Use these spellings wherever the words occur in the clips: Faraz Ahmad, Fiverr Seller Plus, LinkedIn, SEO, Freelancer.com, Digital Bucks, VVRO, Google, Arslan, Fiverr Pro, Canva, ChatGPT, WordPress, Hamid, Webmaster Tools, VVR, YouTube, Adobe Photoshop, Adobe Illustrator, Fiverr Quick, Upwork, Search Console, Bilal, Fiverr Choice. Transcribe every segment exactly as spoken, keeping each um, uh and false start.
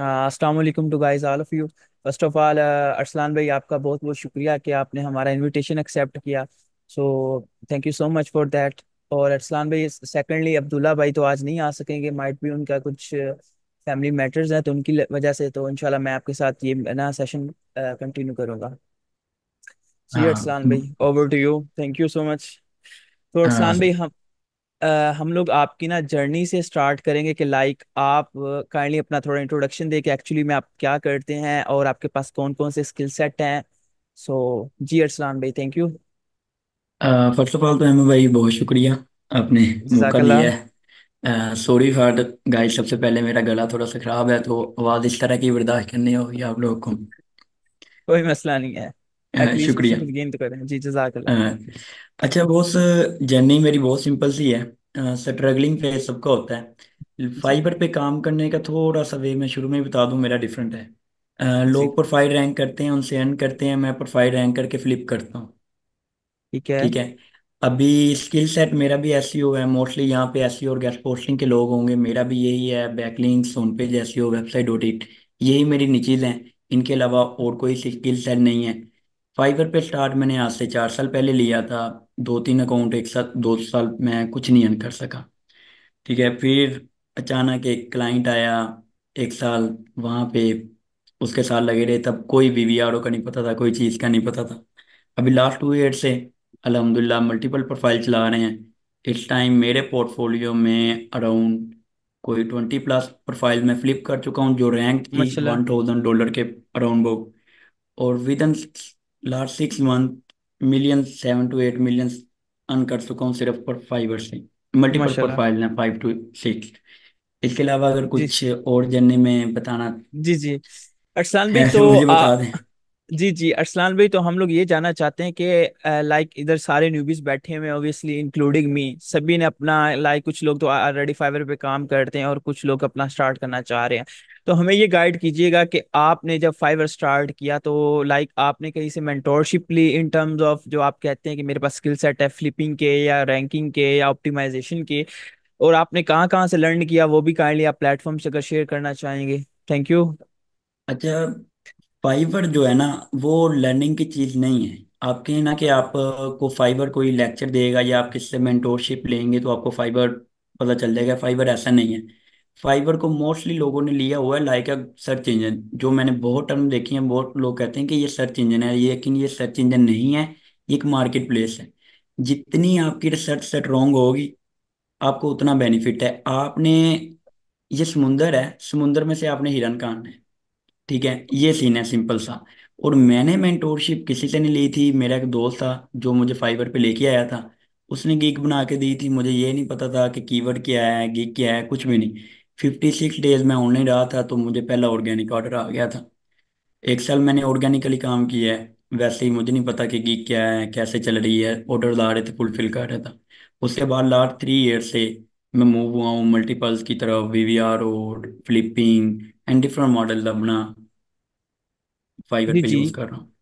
अस्सलाम to guys all of you. First of all Arsalan भाई आपका बहुत बहुत शुक्रिया कि आपने हमारा इनविटेशन एक्सेप्ट किया, so thank you so much for that. और अरसलान भाई सेकंडली अब्दुल्ला भाई तो आज नहीं आ सकेंगे, माइट भी उनका कुछ फैमिली मैटर्स हैं तो उनकी वजह से, तो इंशाल्लाह मैं आपके साथ ये नया सेशन कंटिन्यू करूँगा। जी अरसलान भाई over to you, thank you so much. तो अरसलान भाई हम Uh, हम लोग आपकी ना जर्नी से स्टार्ट करेंगे कि लाइक आप काइंडली uh, अपना थोड़ा इंट्रोडक्शन दे के एक्चुअली में आप क्या करते हैं और आपके पास कौन कौन से स्किल सेट हैं। सो so, जी अरसलान भाई thank you. First of all तो अहमद भाई बहुत शुक्रिया आपने मौका दिया है। सॉरी फॉर द गाइस, सबसे पहले मेरा गला थोड़ा सा खराब है तो आवाज़ इस तरह की बर्दाश्त करनी होगी आप लोगों को। कोई मसला नहीं है, शुक्रिया। तो करें जी जज़ाकल्लाह। अच्छा बहुत जर्नी मेरी बहुत सिंपल सी है, स्ट्रगलिंग पे सबका होता है। फाइबर पे काम करने का थोड़ा सा वे मैं शुरू में बता दूं मेरा डिफरेंट है। आ, लोग प्रोफाइल रैंक करते हैं, उनसे अर्न करते हैं, मैं प्रोफाइल रैंक करके फ्लिप करता हूँ। ठीक है ठीक है। अभी स्किल सेट मेरा भी एसईओ है, मोस्टली यहाँ पे एसईओ और गेस्ट पोस्टिंग के लोग होंगे, मेरा भी यही है। Backlinks, home page SEO, website dot it, यही मेरी निचीज हैं, इनके अलावा और कोई स्किल सेट नहीं है। फाइवर पे स्टार्ट मैंने आज से चार साल पहले लिया था, दो तीन अकाउंट एक साथ, दो साल मैं कुछ नहीं अर्न कर सका। ठीक है, फिर अचानक एक क्लाइंट आया, एक साल वहाँ पे उसके साथ लगे रहे, तब कोई वीवीआरओ का नहीं पता था, कोई चीज़ का नहीं पता था। अभी लास्ट टू ईयर से अल्हम्दुलिल्लाह मल्टीपल प्रोफाइल चला रहे हैं। इस टाइम मेरे पोर्टफोलियो में अराउंड कोई ट्वेंटी प्लस प्रोफाइल मैं फ्लिप कर चुका हूँ जो रैंक थी वन थाउजेंड डॉलर के अराउंड वो, और within last six month million seven to eight million earn कर चुका हूँ सिर्फ पर फाइवर से। मल्टीपल प्रोफाइल है फाइव टू सिक्स। इसके अलावा अगर कुछ और जर्नी में बताना जी जी अरसलान भाई तो मुझे बता दें। जी जी अरसलान भाई तो हम लोग ये जानना चाहते हैं कि लाइक इधर सारे न्यूबीज बैठे हुए ऑब्वियसली इंक्लूडिंग मी, सभी ने अपना लाइक कुछ लोग तो ऑलरेडी फाइवर पे काम करते हैं और कुछ लोग अपना स्टार्ट करना चाह रहे हैं, तो हमें ये गाइड कीजिएगा कि आपने जब फाइवर स्टार्ट किया तो लाइक आपने कहीं से मेंटोरशिप ली इन टर्म्स ऑफ जो आप कहते हैं कि मेरे पास स्किल सेट है फ्लिपिंग के या रैंकिंग के या ऑप्टिमाइजेशन के, और आपने कहाँ कहाँ से लर्न किया वो भी काइंडली आप प्लेटफॉर्म से अगर शेयर करना चाहेंगे। Thank you. अच्छा फाइवर जो है ना वो लर्निंग की चीज़ नहीं है आपके, ना कि आपको फाइवर कोई लेक्चर देगा या आप किससे मेंटोरशिप लेंगे तो आपको फाइवर पता चल जाएगा। फाइवर ऐसा नहीं है, फाइवर को मोस्टली लोगों ने लिया हुआ है लाइक अ सर्च इंजन, जो मैंने बहुत टर्म देखी है, बहुत लोग कहते हैं कि ये सर्च इंजन है, ये लेकिन ये सर्च इंजन नहीं है, ये एक मार्केट प्लेस है। जितनी आपकी रिसर्च स्ट्रॉन्ग होगी आपको उतना बेनिफिट है। आपने ये समुंदर है, समुंदर में से आपने हिरन का आना है। ठीक है, ये सीन है सिंपल सा। और मैंने मेंटोरशिप किसी से नहीं ली थी, मेरा एक दोस्त था जो मुझे फाइवर पे लेके आया था, उसने गिग बना के दी थी, मुझे ये नहीं पता था कि कीवर्ड क्या है, गिग क्या है, कुछ भी नहीं। फिफ्टी सिक्स डेज मैं ऑनलाइन रहा था तो मुझे पहला ऑर्गेनिक ऑर्डर आ गया था। एक साल मैंने ऑर्गेनिकली काम किया है, वैसे ही मुझे नहीं पता कि गिग क्या है, कैसे चल रही है, ऑर्डर आ रहे थे, फुलफिल कर रहा था। उसके बाद लास्ट थ्री ईयर से मैं मूव हुआ हूँ मल्टीपल्स की तरफ, वीवीआरओ, फ्लिपिंग एंड डिफरेंट मॉडल अपना फाइवर पे यूज कर रहा हूँ।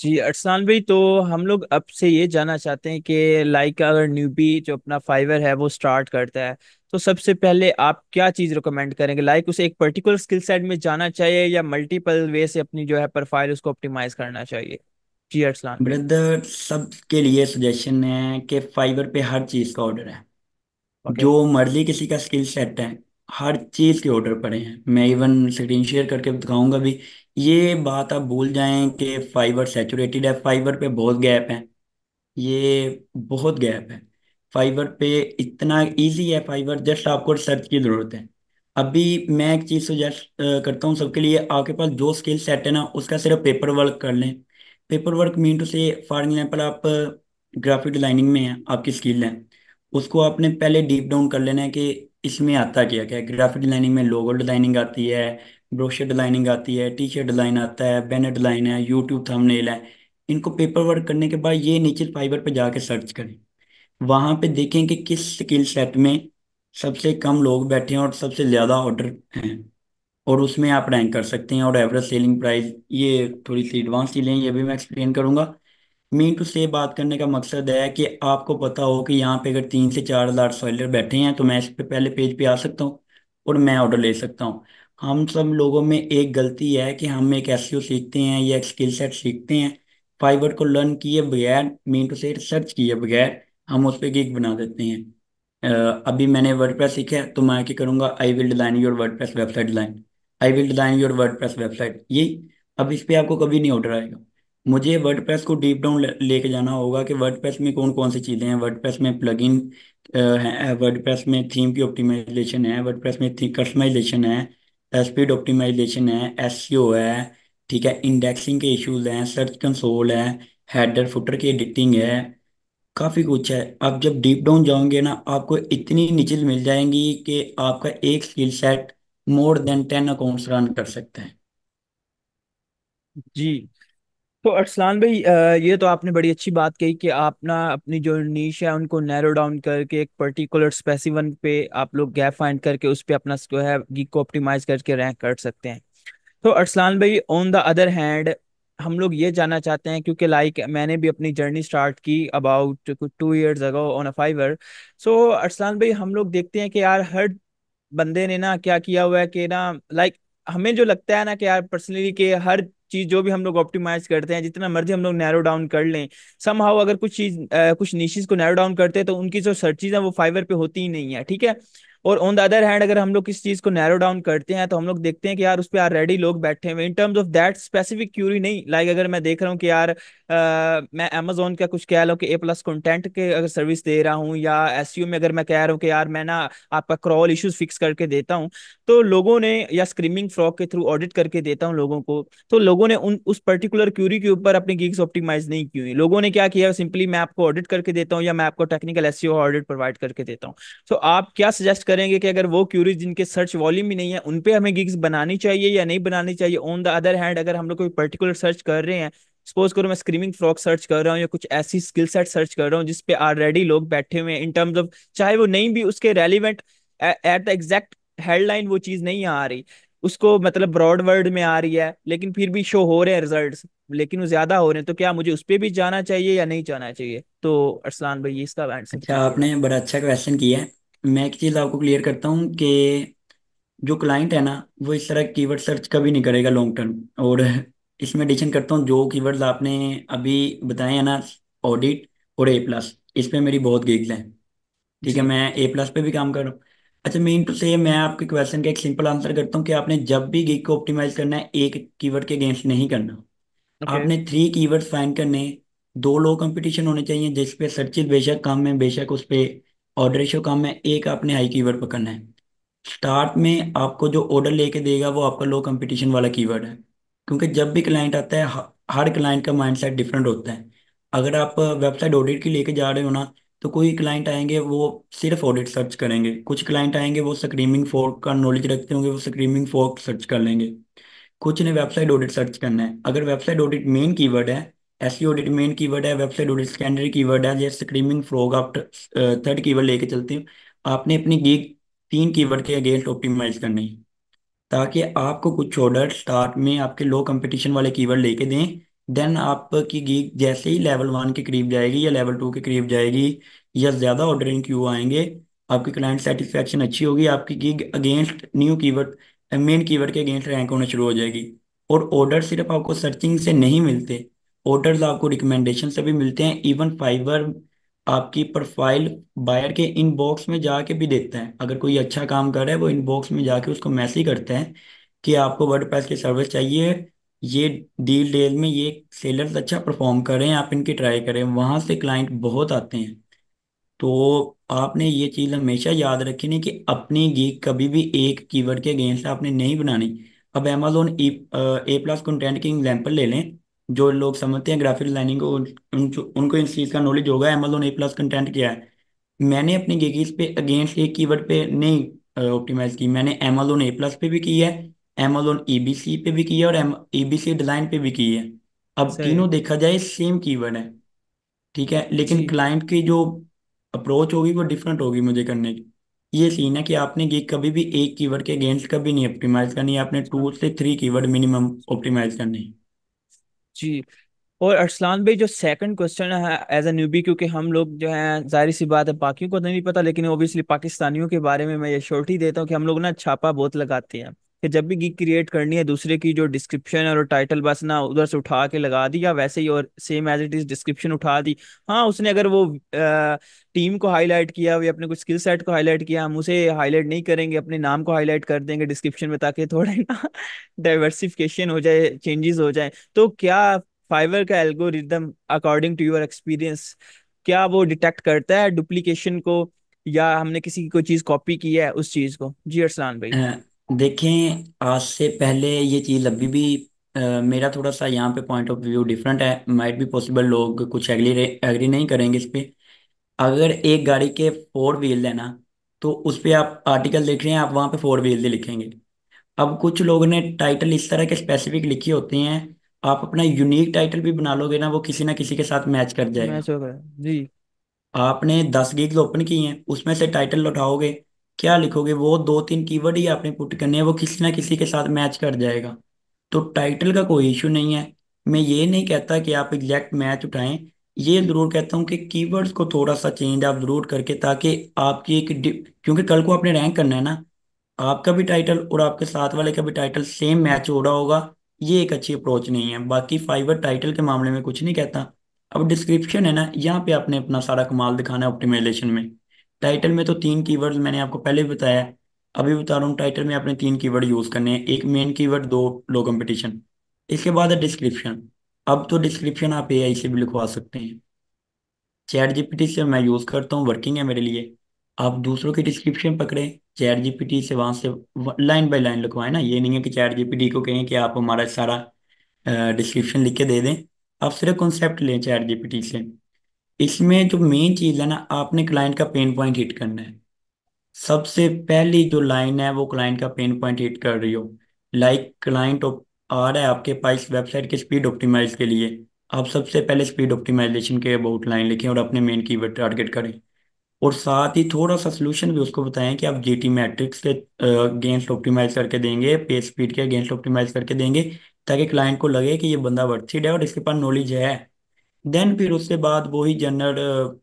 जी अरसलान भाई तो हम लोग अब से ये जानना चाहते हैं कि लाइक अगर न्यूबी जो अपना फाइवर है वो स्टार्ट करता है तो सबसे पहले आप क्या चीज़ रिकमेंड करेंगे, लाइक उसे एक पर्टिकुलर स्किल सेट में जाना चाहिए या मल्टीपल वे से अपनी जो है प्रोफाइल उसको ऑप्टिमाइज करना चाहिए। जी अरसलान ब्रदर सबके लिए सजेशन है कि फाइवर पे हर चीज़ का ऑर्डर है, okay. जो मर्जी किसी का स्किल सेट है हर चीज़ के ऑर्डर पड़े हैं। मैं इवन स्क्रीन शेयर करके दिखाऊंगा भी। ये बात आप भूल जाएं कि फाइवर सैचुरेटेड है, फाइवर पे बहुत गैप है, ये बहुत गैप है। फाइवर पे इतना इजी है फाइवर, जस्ट आपको रिसर्च की ज़रूरत है। अभी मैं एक चीज़ सजेस्ट करता हूँ सबके लिए, आपके पास जो स्किल सेट है ना उसका सिर्फ पेपर वर्क कर लें। Paper work mean to say for example आप ग्राफिक डिज़ाइनिंग में हैं, आपकी स्किल है, उसको आपने पहले डीप डाउन कर लेना है कि इसमें आता क्या क्या है। ग्राफिक डिजाइनिंग में लोगो डिजाइनिंग आती है, ब्रोशर डिजाइनिंग आती है, टी शर्ट डिजाइन आता है, बैनर डिजाइन है, यूट्यूब थंबनेल है। इनको पेपर वर्क करने के बाद ये नीचे फाइवर पे जाके सर्च करें, वहाँ पे देखें कि किस स्किल सेट में सबसे कम लोग बैठे हैं और सबसे ज़्यादा ऑर्डर हैं, और उसमें आप रैंक कर सकते हैं। और एवरेज सेलिंग प्राइस, ये थोड़ी सी एडवांस चीज़ें, ये भी मैं एक्सप्लेन करूँगा। मीन टू से बात करने का मकसद है कि आपको पता हो कि यहाँ पे अगर तीन से चार हज़ार सेलर बैठे हैं तो मैं इस पे पहले पेज पे आ सकता हूँ और मैं ऑर्डर ले सकता हूँ। हम सब लोगों में एक गलती है कि हम एक एसईओ सीखते हैं या एक स्किल सेट सीखते हैं, फाइबर को लर्न किए बगैर, मीन टू से रिसर्च किए बगैर हम उस पर गिग बना देते हैं। uh, अभी मैंने वर्डप्रेस सीखा है तो मैं क्या करूँगा, I will design your WordPress website design, I will design your WordPress website, ये अब इस पर आपको कभी नहीं ऑर्डर आएगा। मुझे वर्डप्रेस को डीप डाउन लेके जाना होगा कि वर्डप्रेस में कौन कौन सी चीज़ें हैं, वर्डप्रेस में प्लगइन है, वर्डप्रेस में थीम की ऑप्टिमाइजेशन है, वर्डप्रेस में कस्टमाइजेशन है, स्पीड ऑप्टिमाइजेशन है, एसईओ है, ठीक है, इंडेक्सिंग के इश्यूज हैं, सर्च कंसोल है, हेडर फुटर की एडिटिंग है, काफ़ी कुछ है। आप जब डीप डाउन जाओगे ना, आपको इतनी निचल मिल जाएंगी कि आपका एक skill set more than ten accounts run कर सकते हैं। जी तो अरसलान भाई, ये तो आपने बड़ी अच्छी बात कही कि आप ना अपनी जो नीश है उनको नैरो डाउन करके एक पर्टिकुलर स्पेसिफिक पे आप लोग गैप फाइंड करके उस पे अपना जो है गिग को ऑप्टिमाइज करके रैंक कर सकते हैं। तो अरसलान भाई, ऑन द अदर हैंड हम लोग ये जानना चाहते हैं, क्योंकि लाइक मैंने भी अपनी जर्नी स्टार्ट की अबाउट कुछ two years ago on a Fiverr. So Arsalan भाई, हम लोग देखते हैं कि यार हर बंदे ने ना क्या किया हुआ है कि ना लाइक हमें जो लगता है ना कि यार पर्सनली कि हर चीज जो भी हम लोग ऑप्टिमाइज करते हैं, जितना मर्जी हम लोग नैरो डाउन कर लें, समहाउ अगर कुछ चीज कुछ नीशेस को नैरो डाउन करते हैं तो उनकी जो सर्चेज हैं वो फाइवर पे होती ही नहीं है, ठीक है। और ऑन द अदर हैंड अगर हम लोग किस चीज को नैरो डाउन करते हैं तो हम लोग देखते हैं कि यार उस पर ऑलरेडी लोग बैठे हुए in terms of that specific query नहीं। लाइक अगर मैं देख रहा हूँ कि यार आ, मैं अमेजोन का कुछ कह रहा हूँ कि ए प्लस कंटेंट के अगर सर्विस दे रहा हूँ, या एसईओ में अगर मैं कह रहा हूँ कि यार मैं ना आपका क्रॉल इशूज फिक्स करके देता हूँ, तो लोगों ने, या स्क्रीमिंग फ्रॉग के थ्रू ऑडिट करके देता हूँ लोगों को, तो लोगों ने उन उस पर्टिकुलर क्यूरी के ऊपर अपनी गिग्स ऑप्टिमाइज नहीं की हुई। लोगों ने क्या किया, सिंपली मैं आपको ऑडिट करके देता हूँ या मैं आपको टेक्निकल एसईओ ऑडिट प्रोवाइड करके देता हूँ। तो आप क्या सजेस्ट करेंगे कि अगर वो क्यूरीज जिनके सर्च वॉल्यूम ही नहीं है उन पे हमें गिग्स बनानी चाहिए या नहीं बनानी चाहिए? ऑन द अदर हैंड अगर हम लोग कोई पर्टिकुलर सर्च कर रहे हैं, सपोज करो मैं स्क्रीमिंग फ्रॉग सर्च कर रहा हूँ या कुछ ऐसी स्किल सेट सर्च कर रहा हूँ जिसपे ऑलरेडी लोग बैठे हुए हैं, इन टर्म्स ऑफ चाहे वो नहीं भी उसके relevant at the exact headline वो चीज नहीं आ रही, उसको मतलब ब्रॉड वर्ड में आ रही है, लेकिन फिर भी शो हो रहे हैं रिजल्ट्स, लेकिन वो ज्यादा हो रहे हैं, तो क्या मुझे उस पर भी जाना चाहिए या नहीं जाना चाहिए? तो अरसलान भाई, इसका आंसर। आपने बड़ा अच्छा क्वेश्चन किया है। मैं एक चीज़ आपको क्लियर करता हूँ कि जो क्लाइंट है ना वो इस तरह कीवर्ड सर्च कभी नहीं करेगा लॉन्ग टर्म। और इसमें एडिशन करता हूँ, जो कीवर्ड्स आपने अभी बताए हैं ना, ऑडिट और ए प्लस, इस पर मेरी बहुत गिग्स हैं, ठीक है, मैं ए प्लस पे भी काम कर रहा हूँ। अच्छा, मीन टू से मैं आपके क्वेश्चन का एक सिंपल आंसर करता हूँ कि आपने जब भी गिग को ऑप्टिमाइज करना है एक कीवर्ड के अगेंस्ट नहीं करना। okay. आपने थ्री कीवर्ड्स फाइंड करने, दो लो कंपटीशन होने चाहिए जिसपे सर्चिज बेशक कम है, बेशक उस पर ऑर्डर रेशियो कम है, एक आपने हाई कीवर्ड पकड़ना है। स्टार्ट में आपको जो ऑर्डर लेके देगा वो आपका लो कंपटीशन वाला कीवर्ड है, क्योंकि जब भी क्लाइंट आता है हर क्लाइंट का माइंडसेट डिफरेंट होता है। अगर आप वेबसाइट ऑडिट की लेके जा रहे हो ना, तो कोई क्लाइंट आएंगे वो सिर्फ ऑडिट सर्च करेंगे, कुछ क्लाइंट आएंगे वो स्क्रीमिंग फ्रॉग का नॉलेज रखते होंगे, वो स्क्रीमिंग फ्रॉग सर्च कर लेंगे, कुछ ने वेबसाइट ऑडिट सर्च करना है। अगर वेबसाइट ऑडिट मेन कीवर्ड है, एसईओ ऑडिट मेन कीवर्ड है, वेबसाइट ऑडिट सेकेंडरी कीवर्ड है, या स्क्रीमिंग फ्रॉग आप थर्ड कीवर्ड लेके चलते हो, आपने अपनी गिग तीन कीवर्ड के अगेंस्ट ऑप्टिमाइज करनी है, ताकि आपको कुछ ऑर्डर स्टार्ट में आपके लो कंपटीशन वाले कीवर्ड लेके दें। देन आपकी गिग जैसे ही लेवल वन के करीब जाएगी या लेवल टू के करीब जाएगी या ज़्यादा ऑर्डरिंग क्यू आएंगे, आपकी क्लाइंट सेटिस्फेक्शन अच्छी होगी, आपकी gig against new keyword, main keyword के अगेंस्ट रैंक होना शुरू हो जाएगी। और ऑर्डर सिर्फ आपको सर्चिंग से नहीं मिलते, ऑर्डर्स आपको रिकमेंडेशन से भी मिलते हैं। इवन फाइवर आपकी प्रोफाइल बायर के इनबॉक्स में जाके भी देखता है, अगर कोई अच्छा काम कर रहा है वो इनबॉक्स में जाके उसको मैसेज करता है कि आपको वर्डप्रेस की सर्विस चाहिए, ये डील डेल में ये सेलर्स अच्छा परफॉर्म कर रहे हैं, आप इनकी ट्राई करें। वहाँ से क्लाइंट बहुत आते हैं। तो आपने ये चीज़ हमेशा याद रखी नहीं कि अपनी गिग कभी भी एक कीवर्ड के अगेंस्ट आपने नहीं बनानी। अब अमेजोन ए प्लस कंटेंट की एग्जाम्पल ले लें, जो लोग समझते हैं ग्राफिक डिजाइनिंग को, उनको इस चीज़ का नॉलेज होगा अमेजोन ए प्लस कंटेंट क्या है। मैंने अपनी गिग्स पे अगेंस्ट एक कीवर्ड पे नहीं ऑप्टिमाइज की, मैंने अमेजोन ए प्लस पे भी की है, अमेजोन ई बी सी पे भी की है, और ई बी सी डिज़ाइन पे भी की है। अब तीनों देखा जाए सेम कीवर्ड है, ठीक है, लेकिन क्लाइंट की जो अप्रोच होगी वो डिफरेंट होगी मुझे करने की। ये सीन है कि आपने गिग कभी भी एक कीवर्ड के अगेंस्ट कभी नहीं ऑप्टिमाइज करनी, आपने टू से थ्री कीवर्ड मिनिमम ऑप्टिमाइज करनी है। जी, और अरसलान भाई जो सेकंड क्वेश्चन है एज ए न्यूबी, क्योंकि हम लोग जो है जाहिर सी बात है बाकियों को तो नहीं पता, लेकिन ओबियसली पाकिस्तानियों के बारे में मैं ये श्योरिटी देता हूँ कि हम लोग ना छापा बहुत लगाते हैं, कि जब भी गिग क्रिएट करनी है दूसरे की जो डिस्क्रिप्शन और टाइटल बस ना उधर से उठा के लगा दी या वैसे ही और same as it is description उठा दी। हाँ उसने अगर वो आ, टीम को हाईलाइट किया या अपने कुछ स्किल सेट को हाईलाइट किया, हम उसे हाईलाइट नहीं करेंगे, अपने नाम को हाईलाइट कर देंगे डिस्क्रिप्शन में ताकि थोड़ा ना डाइवर्सिफिकेशन हो जाए, चेंजेस हो जाए। तो क्या फाइवर का algorithm according to your experience क्या वो डिटेक्ट करता है डुप्लीकेशन को या हमने किसी की कोई चीज़ कॉपी की है उस चीज़ को? जी अरसलान भाई, देखें आज से पहले ये चीज़ अभी भी आ, मेरा थोड़ा सा यहाँ पे पॉइंट ऑफ व्यू डिफरेंट है। माइट भी पॉसिबल लोग कुछ एग्री एग्री नहीं करेंगे इस पर। अगर एक गाड़ी के फोर व्हील है ना तो उस पर आप आर्टिकल लिख रहे हैं, आप वहाँ पे फोर व्हील लिखेंगे। अब कुछ लोगों ने टाइटल इस तरह के स्पेसिफिक लिखे होते हैं, आप अपना यूनिक टाइटल भी बना लोगे ना वो किसी ना किसी के साथ मैच कर जाएगा। मैच होगा जी। आपने दस गिग्स ओपन किए हैं, उसमें से टाइटल उठाओगे, क्या लिखोगे, वो दो तीन कीवर्ड ही आपने पुट करने हैं, वो किसी ना किसी के साथ मैच कर जाएगा। तो टाइटल का कोई इशू नहीं है। मैं ये नहीं कहता कि आप एग्जैक्ट मैच उठाएं, ये ज़रूर कहता हूँ कि कीवर्ड्स को थोड़ा सा चेंज आप ज़रूर करके, ताकि आपकी एक, क्योंकि कल को आपने रैंक करना है ना, आपका भी टाइटल और आपके साथ वाले का भी टाइटल सेम मैच हो रहा होगा, ये एक अच्छी अप्रोच नहीं है। बाकी फाइवर टाइटल के मामले में कुछ नहीं कहता। अब डिस्क्रिप्शन है ना, यहाँ पे आपने अपना सारा कमाल दिखाना है ऑप्टिमाइजेशन में। टाइटल में तो तीन कीवर्ड्स मैंने आपको पहले भी बताया, अभी बता रहा हूँ, टाइटल में आपने तीन कीवर्ड यूज़ करने हैं, एक मेन कीवर्ड, दो लो कंपटीशन। इसके बाद है डिस्क्रिप्शन। अब तो डिस्क्रिप्शन आप एआई से भी लिखवा सकते हैं, चैट जीपीटी से मैं यूज़ करता हूँ, वर्किंग है मेरे लिए। आप दूसरों की डिस्क्रिप्शन पकड़ें, चैट जीपीटी से वहाँ से लाइन बाय लाइन लिखवाएं ना। ये नहीं है कि चैट जीपीटी को कहें कि आप हमारा सारा डिस्क्रिप्शन लिख के दे दें, आप सिर्फ कॉन्सेप्ट लें चैट जीपीटी से। इसमें जो मेन चीज़ है ना, आपने क्लाइंट का पेन पॉइंट हिट करना है। सबसे पहली जो लाइन है वो क्लाइंट का पेन पॉइंट हिट कर रही हो। लाइक क्लाइंट आ रहा है आपके पास वेबसाइट की स्पीड ऑप्टिमाइज के लिए, आप सबसे पहले स्पीड ऑप्टिमाइजेशन के अबाउट लाइन लिखें और अपने मेन कीवर्ड टारगेट करें। और साथ ही थोड़ा सा सोल्यूशन भी उसको बताएं कि आप जीटीमेट्रिक्स के अगेंस्ट ऑप्टिमाइज करके देंगे, पेज स्पीड के अगेंस्ट ऑप्टिमाइज करके देंगे, ताकि क्लाइंट को लगे कि ये बंदा वर्थिड है और इसके पास नॉलेज है। देन फिर उसके बाद वही जनरल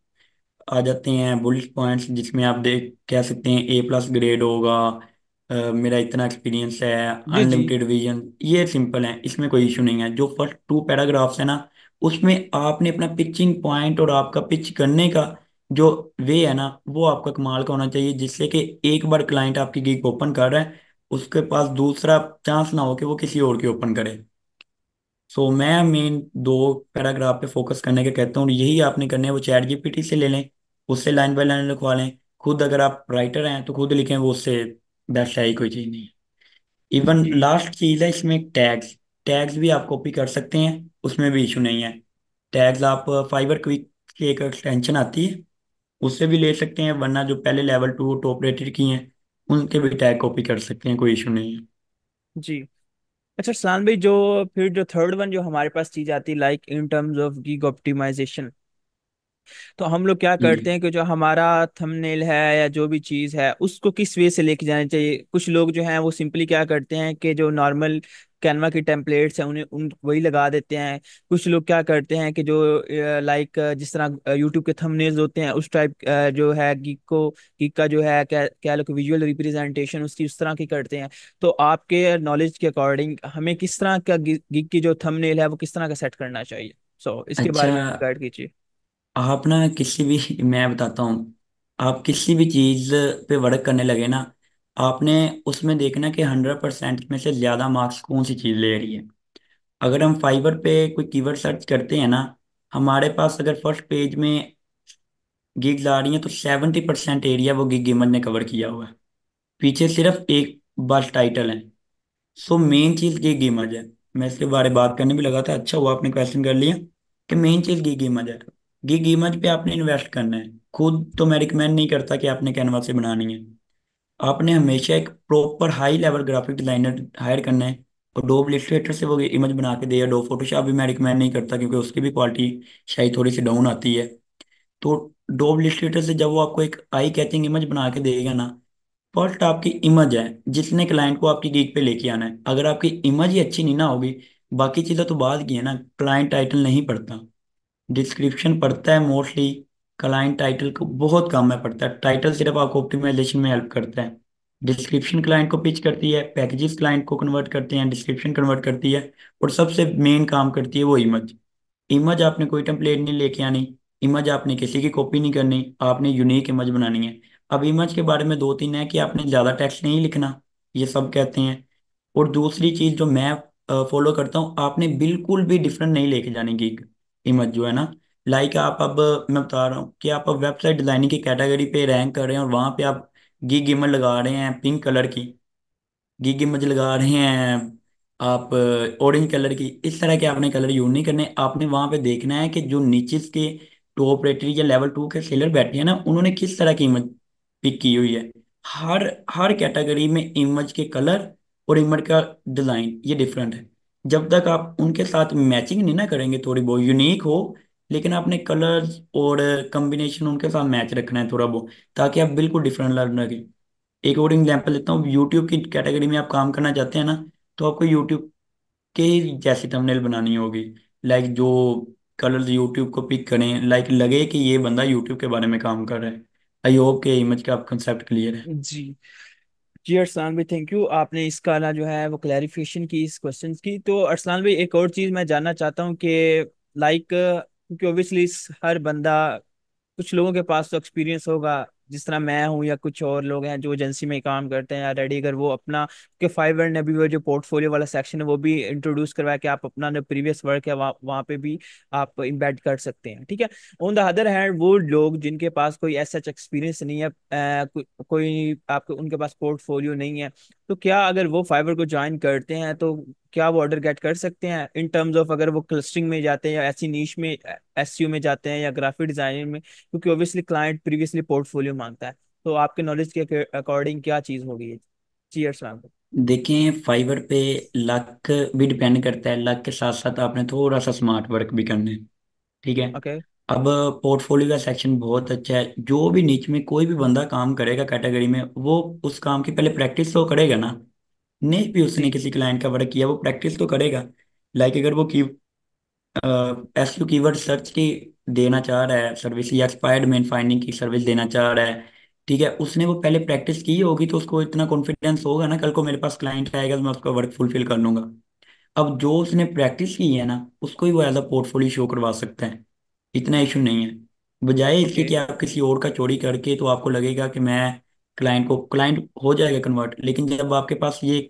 आ जाते हैं बुलेट पॉइंट्स, जिसमें आप देख कह सकते हैं ए प्लस ग्रेड होगा, आ, मेरा इतना एक्सपीरियंस है, अनलिमिटेड विजन। ये सिंपल है, इसमें कोई इशू नहीं है। जो फर्स्ट टू पैराग्राफ्स है ना, उसमें आपने अपना पिचिंग पॉइंट और आपका पिच करने का जो वे है ना, वो आपका कमाल का होना चाहिए, जिससे कि एक बार क्लाइंट आपकी गिग ओपन कर रहा है, उसके पास दूसरा चांस ना हो कि वो किसी और की ओपन करे। सो so, मैं मेन दो पैराग्राफ पे फोकस करने के कहता हूँ, यही आपने करने है। वो चैट जीपीटी से ले लें, उससे लाइन बाय लाइन लिखवा लें, खुद अगर आप राइटर हैं तो खुद लिखें, वो उससे बेस्ट है, कोई चीज़ नहीं है। इवन लास्ट चीज़ है इसमें टैग्स, टैग्स भी आप कॉपी कर सकते हैं, उसमें भी इशू नहीं है। टैग्स आप फाइवर क्विक की एक एक्सटेंशन आती है उससे भी ले सकते हैं, वरना जो पहले लेवल टू टॉप रेटेड की हैं उनके भी टैग कॉपी कर सकते हैं, कोई इशू नहीं है। जी अच्छा सान भाई, जो फिर जो थर्ड वन जो हमारे पास चीज आती है like in terms of gig optimisation, तो हम लोग क्या करते हैं कि जो हमारा थंबनेल है या जो भी चीज़ है उसको किस वे से लेके जाना चाहिए? कुछ लोग जो हैं वो सिंपली क्या करते हैं कि जो नॉर्मल कैनवा की टेम्पलेट्स हैं उन्हें उन वही लगा देते हैं। कुछ लोग क्या करते हैं कि जो लाइक जिस तरह यूट्यूब के थंबनेल्स होते हैं उस टाइप जो है गिग को गिग का जो है क्या क्या लोग विजुअल रिप्रेजेंटेशन उसकी उस तरह की करते हैं। तो आपके नॉलेज के अकॉर्डिंग हमें किस तरह का गिग की जो थंबनेल है वो किस तरह का सेट करना चाहिए? सो so, इसके अच्छा, बारे में गाइड कीजिए आप ना। किसी भी, मैं बताता हूँ, आप किसी भी चीज़ पे वर्क करने लगे ना, आपने उसमें देखना कि हंड्रेड परसेंट में से ज़्यादा मार्क्स कौन सी चीज़ ले रही है। अगर हम फाइवर पे कोई कीवर्ड सर्च करते हैं ना, हमारे पास अगर फर्स्ट पेज में गिग्स आ रही हैं तो सेवेंटी परसेंट एरिया वो गिग गेमर ने कवर किया हुआ है, पीछे सिर्फ एक बस टाइटल है। सो मेन चीज़ गिग गेमर है। मैं इसके बारे में बात करने भी लगा था, अच्छा हुआ आपने क्वेश्चन कर लिया कि मेन चीज़ गिग गेमर है। गिग इमेज पे आपने इन्वेस्ट करना है। खुद तो मैं रिकमेंड नहीं करता कि आपने कैनवा से बनानी है, आपने हमेशा एक proper high level graphic designer hire करना है। अडोब इलस्ट्रेटर से वो इमेज बना के दे, अडोब फोटोशॉप भी मैं रिकमेंड नहीं करता क्योंकि उसकी भी क्वालिटी शायद थोड़ी सी डाउन आती है। तो अडोब इलस्ट्रेटर से जब वो आपको एक आई कैचिंग इमेज बना के देगा ना, फर्स्ट आपकी इमेज है जिसने क्लाइंट को आपकी गिग पे लेके आना है। अगर आपकी इमेज ही अच्छी नहीं ना होगी, बाकी चीज़ें तो बात की है ना, क्लाइंट टाइटल नहीं पढ़ता, डिस्क्रिप्शन पढ़ता है मोस्टली, क्लाइंट टाइटल को बहुत कम में पढ़ता है। टाइटल सिर्फ आपको ऑप्टिमाइजेशन में हेल्प करता है। डिस्क्रिप्शन क्लाइंट को पिच करती है, पैकेजेस क्लाइंट को कन्वर्ट करते हैं, डिस्क्रिप्शन कन्वर्ट करती है, और सबसे मेन काम करती है वो इमेज। इमेज आपने कोई टेम्पलेट नहीं लेके आनी, इमेज आपने किसी की कॉपी नहीं करनी, आपने यूनिक इमेज बनानी है। अब इमेज के बारे में दो तीन है कि आपने ज़्यादा टेक्स्ट नहीं लिखना, ये सब कहते हैं। और दूसरी चीज़ जो मैं फॉलो करता हूँ, आपने बिल्कुल भी डिफरेंट नहीं लेके जाने की इमेज जो है ना, लाइक आप अब मैं बता रहा हूँ कि आप अब वेबसाइट डिजाइनिंग की कैटेगरी पे रैंक कर रहे हैं और वहाँ पे आप गिग इमेज लगा रहे हैं पिंक कलर की, गिग इमेज लगा रहे हैं आप ऑरेंज कलर की, इस तरह के आपने कलर यूज नहीं करने। आपने वहाँ पे देखना है कि जो नीचेस के टॉप रेटेड या लेवल टू के सेलर बैठे हैं ना, उन्होंने किस तरह की इमेज पिक की हुई है। हर हर कैटेगरी में इमेज के कलर और इमेज का डिज़ाइन ये डिफरेंट है। जब तक आप उनके साथ मैचिंग नहीं ना करेंगे, थोड़ी बहुत यूनिक हो लेकिन आपने कलर्स और कम्बिनेशन उनके साथ मैच रखना है थोड़ा बहुत, ताकि आप बिल्कुल डिफरेंट लग सकें। एक और एग्जांपल देता हूँ, यूट्यूब की कैटेगरी में आप काम करना चाहते हैं ना, तो आपको यूट्यूब के जैसी थंबनेल बनानी होगी, लाइक जो कलर्स यूट्यूब को पिक करें, लाइक लगे कि ये बंदा यूट्यूब के बारे में काम कर रहा है। आई होप के इमेज का आप कंसेप्ट क्लियर है। जी जी अरसलान भाई, थैंक यू, आपने इसका ना जो है वो क्लैरिफिकेशन की इस क्वेश्चन की। तो अरसलान भाई एक और चीज़ मैं जानना चाहता हूँ कि लाइक क्योंकि ओबियसली हर बंदा, कुछ लोगों के पास तो एक्सपीरियंस होगा जिस तरह मैं हूँ या कुछ और लोग हैं जो एजेंसी में काम करते हैं ऑलरेडी, अगर वो अपना के फाइवर ने भी वो जो पोर्टफोलियो वाला सेक्शन है वो भी इंट्रोड्यूस करवाया कि आप अपना जो प्रीवियस वर्क है वहाँ वहाँ पे भी आप इम्बेड कर सकते हैं, ठीक है। ऑन द अदर हैंड वो लोग जिनके पास कोई ऐसा एक्सपीरियंस नहीं है, आ, को, कोई आपके उनके पास पोर्टफोलियो नहीं है, तो क्या अगर वो फाइवर को ज्वाइन करते हैं तो क्या वो ऑर्डर गेट कर सकते हैं इन टर्म्स ऑफ अगर वो क्लस्टरिंग में जाते हैं या ऐसी नीश में एसईओ में जाते हैं या ग्राफिक डिजाइनिंग में, क्योंकि ऑब्वियसली क्लाइंट प्रीवियसली पोर्टफोलियो मांगता है, तो आपके नॉलेज के अकॉर्डिंग क्या चीज़ होगी ये? Cheers ma'am. देखें, फाइवर पे लक भी डिपेंड करता है, लक के साथ साथ आपने थोड़ा सा स्मार्ट वर्क भी करना है, ठीक है। okay. अब पोर्टफोलियो का सेक्शन बहुत अच्छा है, जो भी नीच में कोई भी बंदा काम करेगा कैटेगरी में, वो उस काम की पहले प्रैक्टिस तो करेगा ना, नहीं भी उसने किसी क्लाइंट का वर्क किया वो प्रैक्टिस तो करेगा। लाइक अगर वो की एस यू कीवर्ड सर्च की देना चाह रहा है सर्विस या एक्सपायर्ड मेन फाइंडिंग की सर्विस देना चाह रहा है, ठीक है, उसने वो पहले प्रैक्टिस की होगी तो उसको इतना कॉन्फिडेंस होगा ना, कल को मेरे पास क्लाइंट आएगा तो मैं उसका वर्क फुलफिल कर लूँगा। अब जो उसने प्रैक्टिस की है ना, उसको ही वो एज अ पोर्टफोलियो शो करवा सकता है, इतना इशू नहीं है। बजाय इसके okay. कि आप किसी और का चोरी करके, तो आपको लगेगा कि मैं क्लाइंट को, क्लाइंट हो जाएगा कन्वर्ट, लेकिन जब आपके पास ये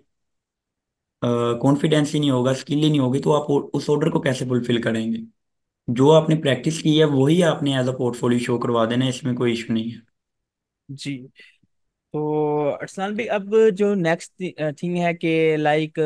कॉन्फिडेंस ही नहीं होगा, स्किल ही नहीं होगी, तो आप उस ऑर्डर को कैसे फुलफिल करेंगे। जो आपने प्रैक्टिस की है वही आपने एज अ पोर्टफोलियो शो करवा देना, इसमें कोई इशू नहीं है। जी, तो अरसलान भाई अब जो नेक्स्ट थिंग है कि लाइक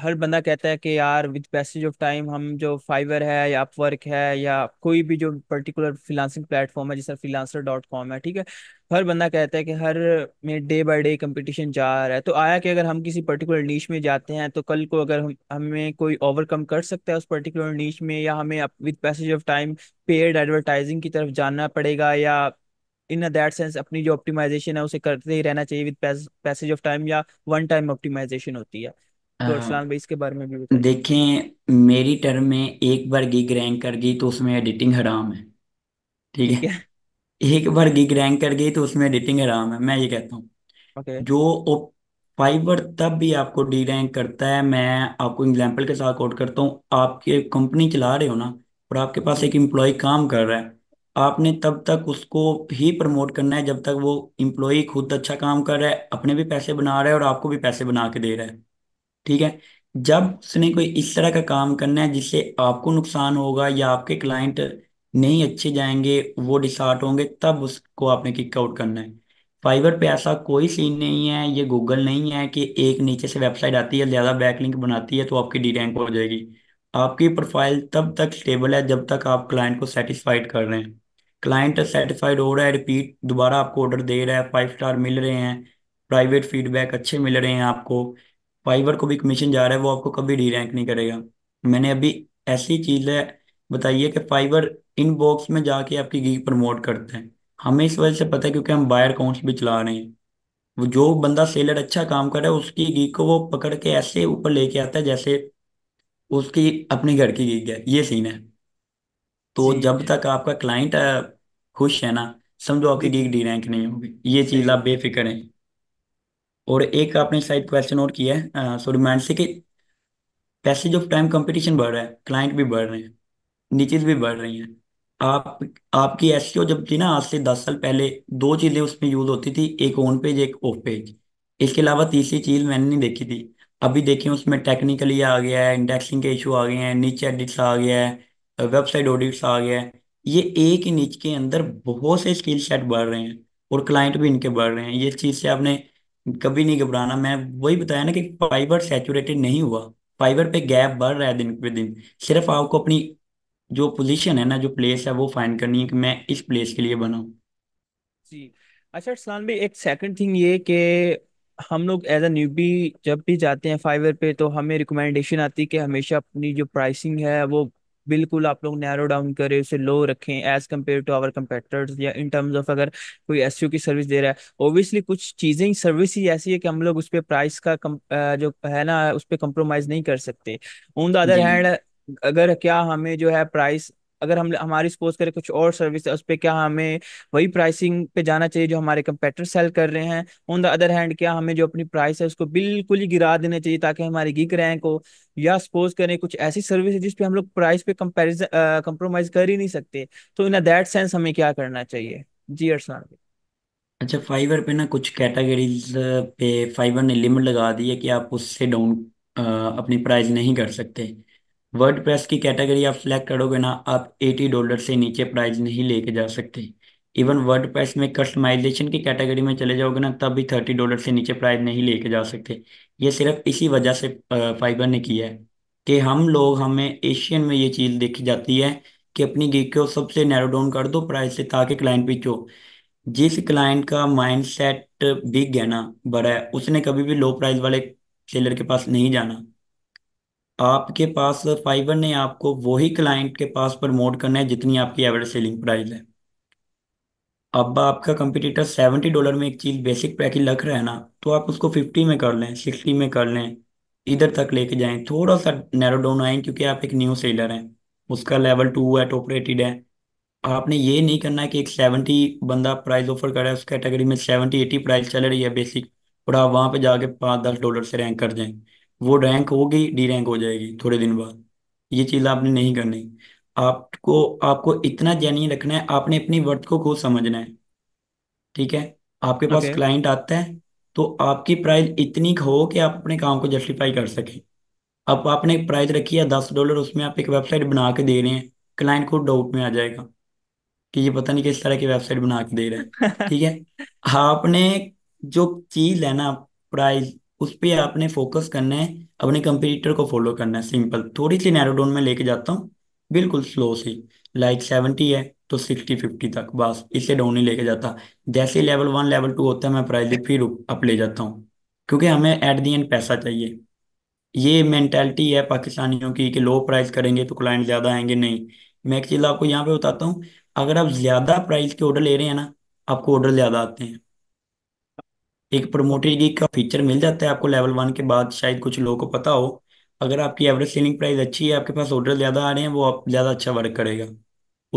हर बंदा कहता है कि यार विद पैसेज ऑफ टाइम हम जो फाइवर है या अपवर्क है या कोई भी जो पर्टिकुलर फ्रीलांसिंग प्लेटफॉर्म है जैसे फ्रीलांसर डॉट कॉम है, ठीक है, हर बंदा कहता है कि हर में डे बाय डे कंपटीशन जा रहा है, तो आया कि अगर हम किसी पर्टिकुलर नीश में जाते हैं तो कल को अगर हम हमें कोई ओवरकम कर सकता है उस पर्टिकुलर नीश में, या हमें with passage of time paid advertising की तरफ जाना पड़ेगा, या इन दैट सेंस अपनी जो ऑप्टिमाइजेशन है उसे करते ही रहना चाहिए विद पैसेज ऑफ टाइम, या वन टाइम ऑप्टिमाइजेशन होती है। तो अरसलान भाई इसके बारे में भी देखें, मेरी टर्म में एक बार गिग रैंक कर गई तो उसमें एडिटिंग हराम है, ठीक है, एक बार गिग रैंक कर गई तो उसमें एडिटिंग हराम है, मैं ये कहता हूँ। okay. जो फाइवर तब भी आपको डी रैंक करता है, मैं आपको एग्जाम्पल के साथ कोट करता हूँ, आपके कंपनी चला रहे हो ना और आपके पास एक एम्प्लॉय काम कर रहा है, आपने तब तक उसको ही प्रमोट करना है जब तक वो एम्प्लॉय खुद अच्छा काम कर रहा है, अपने भी पैसे बना रहा है और आपको भी पैसे बना के दे रहा है, ठीक है। जब उसने कोई इस तरह का काम करना है जिससे आपको नुकसान होगा या आपके क्लाइंट नहीं अच्छे जाएंगे, वो डिसआर्ट होंगे, तब उसको आपने किक आउट करना है। फाइवर पे ऐसा कोई सीन नहीं है, ये गूगल नहीं है कि एक नीचे से वेबसाइट आती है ज़्यादा बैकलिंक बनाती है तो आपकी डी रैंक हो जाएगी। आपकी प्रोफाइल तब तक स्टेबल है जब तक आप क्लाइंट को सेटिस्फाइड कर रहे हैं, क्लाइंट सेटिस्फाइड हो रहा है, रिपीट दोबारा आपको ऑर्डर दे रहा है, फाइव स्टार मिल रहे हैं, प्राइवेट फीडबैक अच्छे मिल रहे हैं आपको, फाइवर को भी कमीशन जा रहा है, वो आपको कभी डी रैंक नहीं करेगा। मैंने अभी ऐसी चीज़ है बताइए कि फाइवर इनबॉक्स में जाके आपकी गिग प्रमोट करते हैं, हमें इस वजह से पता है क्योंकि हम बायर अकाउंट्स भी चला रहे हैं। वो जो बंदा सेलर अच्छा काम कर रहा है उसकी गिग को वो पकड़ के ऐसे ऊपर लेके आता है जैसे उसकी अपने घर की गिग है, ये सीन है। तो जब तक आपका क्लाइंट खुश है ना, समझो आपकी गिग डी रैंक नहीं होगी, ये चीज़ आप बेफिक्र हैं। और एक आपने शायद क्वेश्चन और किया है सॉरी माइंड से कि पैसेज ऑफ टाइम कंपटीशन बढ़ रहा है, क्लाइंट भी बढ़ रहे हैं, नीचेज भी बढ़ रही हैं। आप आपकी एसईओ जब थी ना आज से दस साल पहले, दो चीज़ें उसमें यूज होती थी, एक ऑन पेज एक ऑफ पेज, इसके अलावा तीसरी चीज़ मैंने नहीं देखी थी। अभी देखें उसमें टेक्निकली आ गया है, इंडेक्सिंग के इशू आ गए हैं, नीच एडिट्स आ गया है, वेबसाइट ऑडिट्स आ गया है। ये एक ही नीच के अंदर बहुत से स्किल सेट बढ़ रहे हैं और क्लाइंट भी इनके बढ़ रहे हैं। ये चीज़ से आपने कभी नहीं घबराना। मैं वही बताया ना कि फाइबर सैचुरेटेड नहीं हुआ, फाइबर पे गैप बढ़ रहा है दिन पे दिन। सिर्फ आपको अपनी जो पोजीशन है ना, जो प्लेस है, वो फाइंड करनी है कि मैं इस प्लेस के लिए बनाऊं। जी अच्छा अरसलान भाई, एक सेकंड थिंग ये कि हम लोग एज अ न्यूबी जब भी जाते हैं फाइवर पे तो हमें रिकमेंडेशन आती है कि हमेशा अपनी जो प्राइसिंग है वो बिल्कुल आप लोग नैरो डाउन करें, उसे लो रखें as compare to our competitors, या इन टर्म्स ऑफ अगर कोई एसईओ की सर्विस दे रहा है। ओबियसली कुछ चीज़ें सर्विस ही ऐसी है कि हम लोग उस पर प्राइस का कम, जो है ना उस पर कंप्रोमाइज़ नहीं कर सकते। ऑन द अदर हैंड अगर क्या हमें जो है प्राइस अगर हम हमारी सपोज करें कुछ और सर्विस है उस पर क्या हमें वही प्राइसिंग पे जाना चाहिए जो हमारे कंपेटिटर सेल कर रहे हैं। ऑन द अदर हैंड क्या हमें जो अपनी प्राइस है उसको बिल्कुल ही गिरा देना चाहिए ताकि हमारी गिग रैंक हो, या सपोज करें कुछ ऐसी सर्विस है जिस पे हम लोग प्राइस पे कंपेरिजन कंप्रोमाइज कर ही नहीं सकते, तो इन दैट सेंस हमें क्या करना चाहिए? जी अरसलान भाई अच्छा, फाइवर पे ना कुछ कैटेगरीज पे फाइवर ने लिमिट लगा दी है कि आप उससे डाउन अपनी प्राइस नहीं कर सकते। वर्डप्रेस की कैटेगरी आप सेलेक्ट करोगे ना, आप अस्सी डॉलर से नीचे प्राइस नहीं लेके जा सकते। इवन वर्डप्रेस में कस्टमाइजेशन की कैटेगरी में चले जाओगे ना, तब भी तीस डॉलर से नीचे प्राइस नहीं लेके जा सकते। ये सिर्फ इसी वजह से फाइबर ने किया है कि हम लोग हमें एशियन में ये चीज़ देखी जाती है कि अपनी गिग को सबसे नैरो डाउन कर दो प्राइस से ताकि क्लाइंट भी चो। जिस क्लाइंट का माइंड सेट बिग है ना, बड़ा है, उसने कभी भी लो प्राइस वाले सेलर के पास नहीं जाना। आपके पास फाइवर ने आपको वही क्लाइंट के पास प्रमोट करना है जितनी आपकी एवरेज सेलिंग प्राइस है। अब आपका कंपटीटर सेवेंटी डॉलर में एक चीज़ बेसिक पैकेज रख रहा है ना, तो आप उसको फिफ्टी में कर लें, सिक्सटी में कर लें, इधर तक लेके जाएं, थोड़ा सा नैरो डाउन आएँ, क्योंकि आप एक न्यू सेलर हैं, उसका लेवल टू है, टॉप रेटेड है। आपने ये नहीं करना है कि एक सेवेंटी बंदा प्राइस ऑफर कर रहा है, उस कैटेगरी में सेवेंटी एटी प्राइस चल रही है बेसिक, और आप वहाँ पर जाके पाँच दस डॉलर से रैंक कर जाएँ। वो रैंक होगी, डी रैंक हो जाएगी थोड़े दिन बाद। ये चीज़ आपने नहीं करनी। आपको आपको इतना जेन्युइन रखना है, आपने अपनी वर्थ को खुद समझना है। ठीक है, आपके पास okay. क्लाइंट आता है तो आपकी प्राइस इतनी हो कि आप अपने काम को जस्टिफाई कर सकें। अब आपने एक प्राइस रखी है दस डॉलर, उसमें आप एक वेबसाइट बना के दे रहे हैं, क्लाइंट को डाउट में आ जाएगा कि ये पता नहीं किस तरह की वेबसाइट बना के दे रहे हैं। ठीक है, आपने जो चीज़ है ना प्राइस, उस पर आपने फोकस करना है, अपने कंपटीटर को फॉलो करना है। सिंपल, थोड़ी सी नैरो डाउन में लेके जाता हूँ, बिल्कुल स्लो सी, लाइक सेवेंटी है तो सिक्सटी फिफ्टी तक, बस इससे डाउन नहीं लेके जाता। जैसे लेवल वन लेवल टू होता है मैं प्राइस फिर अप ले जाता हूँ, क्योंकि हमें एट दी एंड पैसा चाहिए। ये मैंटेलिटी है पाकिस्तानियों की कि लो प्राइस करेंगे तो क्लाइंट ज़्यादा आएंगे। नहीं, मैं एक चीज़ आपको यहाँ पे बताता हूँ, अगर आप ज़्यादा प्राइस के ऑर्डर ले रहे हैं ना, आपको ऑर्डर ज़्यादा आते हैं। एक प्रमोटेड गिग का फीचर मिल जाता है आपको लेवल वन के बाद, शायद कुछ लोगों को पता हो। अगर आपकी एवरेज सेलिंग प्राइस अच्छी है, आपके पास ऑर्डर ज़्यादा आ रहे हैं, वो आप ज़्यादा अच्छा वर्क करेगा।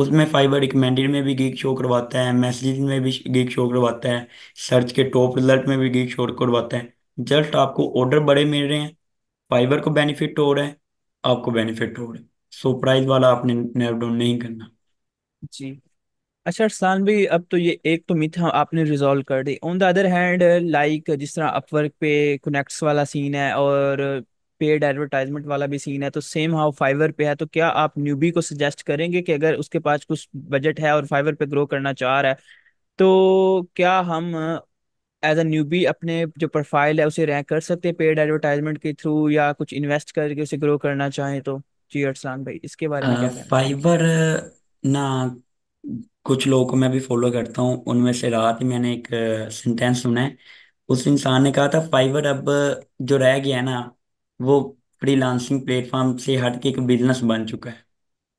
उसमें फाइबर रिकमेंडेड में भी गिग शो करवाता है, मैसेज में भी गिग शो करवाता है, सर्च के टॉप रिजल्ट में भी गिग शो करवाता है। जस्ट आपको ऑर्डर बड़े मिल रहे हैं, फाइबर को बेनिफिट हो रहा है, आपको बेनिफिट हो रहा है। सो प्राइस वाला आपने नैरो डाउन नहीं करना। जी अच्छा अरसलान भाई, अब तो ये एक तो मिथ आपने रिजॉल्व कर दी। On the other hand like जिस तरह अपवर्क पे कनेक्ट्स वाला सीन है और पेड एडवर्टाइजमेंट वाला भी सीन है, तो सेम हाउ फाइवर पे है, तो क्या आप न्यूबी को सजेस्ट करेंगे कि अगर उसके पास कुछ बजट है और फाइवर पे ग्रो करना चाह रहा है, तो क्या हम एज अ न्यूबी अपने जो प्रोफाइल है उसे रैंक कर सकते हैं पेड एडवर्टाइजमेंट के थ्रू, या कुछ इन्वेस्ट करके उसे ग्रो करना चाहें तो? जी अरसलान भाई, इसके बारे में क्या? फाइवर ना कुछ लोगों को मैं भी फॉलो करता हूँ, उनमें से रात ही मैंने एक सेंटेंस सुना है। उस इंसान ने कहा था फाइवर अब जो रह गया है ना, वो फ्रीलांसिंग प्लेटफॉर्म से हट के एक बिजनेस बन चुका है।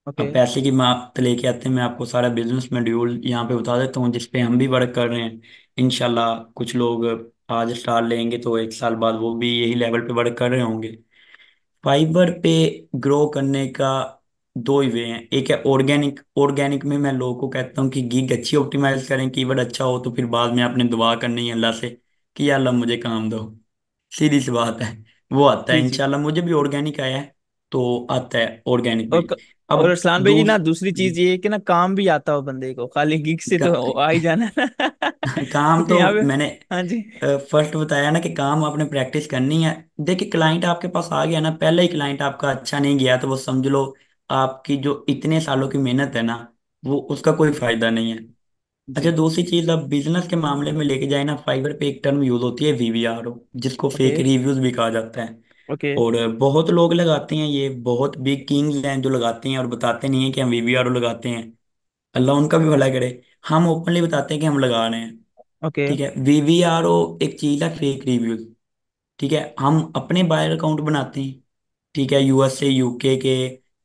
okay. अब पैसे की माप लेके आते हैं, मैं आपको सारा बिजनेस मॉड्यूल यहाँ पे बता देता हूँ जिसपे हम भी वर्क कर रहे हैं। इंशाल्लाह कुछ लोग आज स्टार्ट लेंगे तो एक साल बाद वो भी यही लेवल पे वर्क कर रहे होंगे। फाइवर पे ग्रो करने का दो ही वे हैं, एक है ऑर्गेनिक। ऑर्गेनिक में मैं लोगों को कहता हूँ कि गिग अच्छी ऑप्टिमाइज करें, कीवर्ड अच्छा हो, तो फिर बाद में आपने दुआ करनी है अल्लाह से कि या अल्लाह मुझे काम दो, सीधी सी बात है। वो आता है जी जी इंशाल्लाह, मुझे भी ऑर्गेनिक आया है तो आता है ऑर्गेनिक और भी। क- और अब अरसलान भाई जी ना, दूस दूसरी चीज ये है कि ना काम भी आता हो बंदे को, खाली गिग से का, तो आ ही जाना ना काम तो यहाँ पे। मैंने हाँ जी फर्स्ट बताया ना कि काम आपने प्रैक्टिस करनी है। देखिए क्लाइंट आपके पास आ गया ना, पहले ही क्लाइंट आपका अच्छा नहीं गया तो वो समझ लो आपकी जो इतने सालों की मेहनत है ना वो उसका कोई फायदा नहीं है। अच्छा जी दूसरी चीज आप बिजनेस के मामले में लेके जाए ना, फाइबर पे एक टर्म यूज होती है वीवीआरओ, जिसको फेक ओके रिव्यूज भी कहा जाता है। ओके और बहुत लोग लगाते हैं ये, बहुत बिग किंग्स हैं जो लगाते हैं और बताते नहीं है कि हम वीवीआरओ लगाते हैं। अल्लाह उनका भी भला करे। हम ओपनली बताते हैं कि हम लगा रहे हैं, ओके ठीक है। वीवीआरओ एक चीज है फेक रिव्यूज, ठीक है। हम अपने बायर अकाउंट बनाते हैं, ठीक है, यूएसए, यूके के,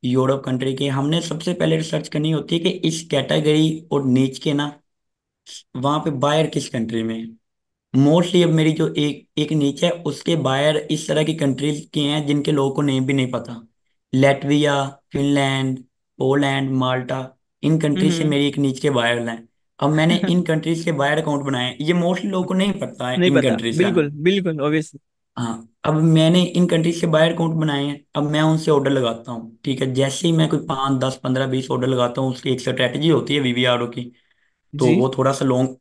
यूरोप कंट्री के। हमने सबसे पहले रिसर्च करनी होती है कि इस कैटेगरी और नीच के ना वहाँ पे बायर किस कंट्री में है। मोस्टली अब मेरी जो एक एक नीच है उसके बायर इस तरह की कंट्रीज के हैं जिनके लोगों को नेम भी नहीं पता। Latvia, Finland, Poland, Malta, in countries से हम्म मेरी एक नीच के बायर हैं। अब मैंने हम्म इन कंट्रीज के बायर अकाउंट बनाए हैं। ये मोस्टली लोगों को नहीं पता है नहीं इन पता, कंट्रीज का। बिल्कुल बिल्कुल ऑब्वियसली। हाँ, अब मैंने इन कंट्रीज के बायर अकाउंट बनाए हैं। अब मैं उनसे ऑर्डर लगाता हूँ, ठीक है। जैसे ही मैं कोई पाँच, दस, पंद्रह, बीस ऑर्डर लगाता हूँ, उसकी एक स्ट्रेटेजी होती है वीवीआरओ की। तो जी वो थोड़ा सा लॉन्ग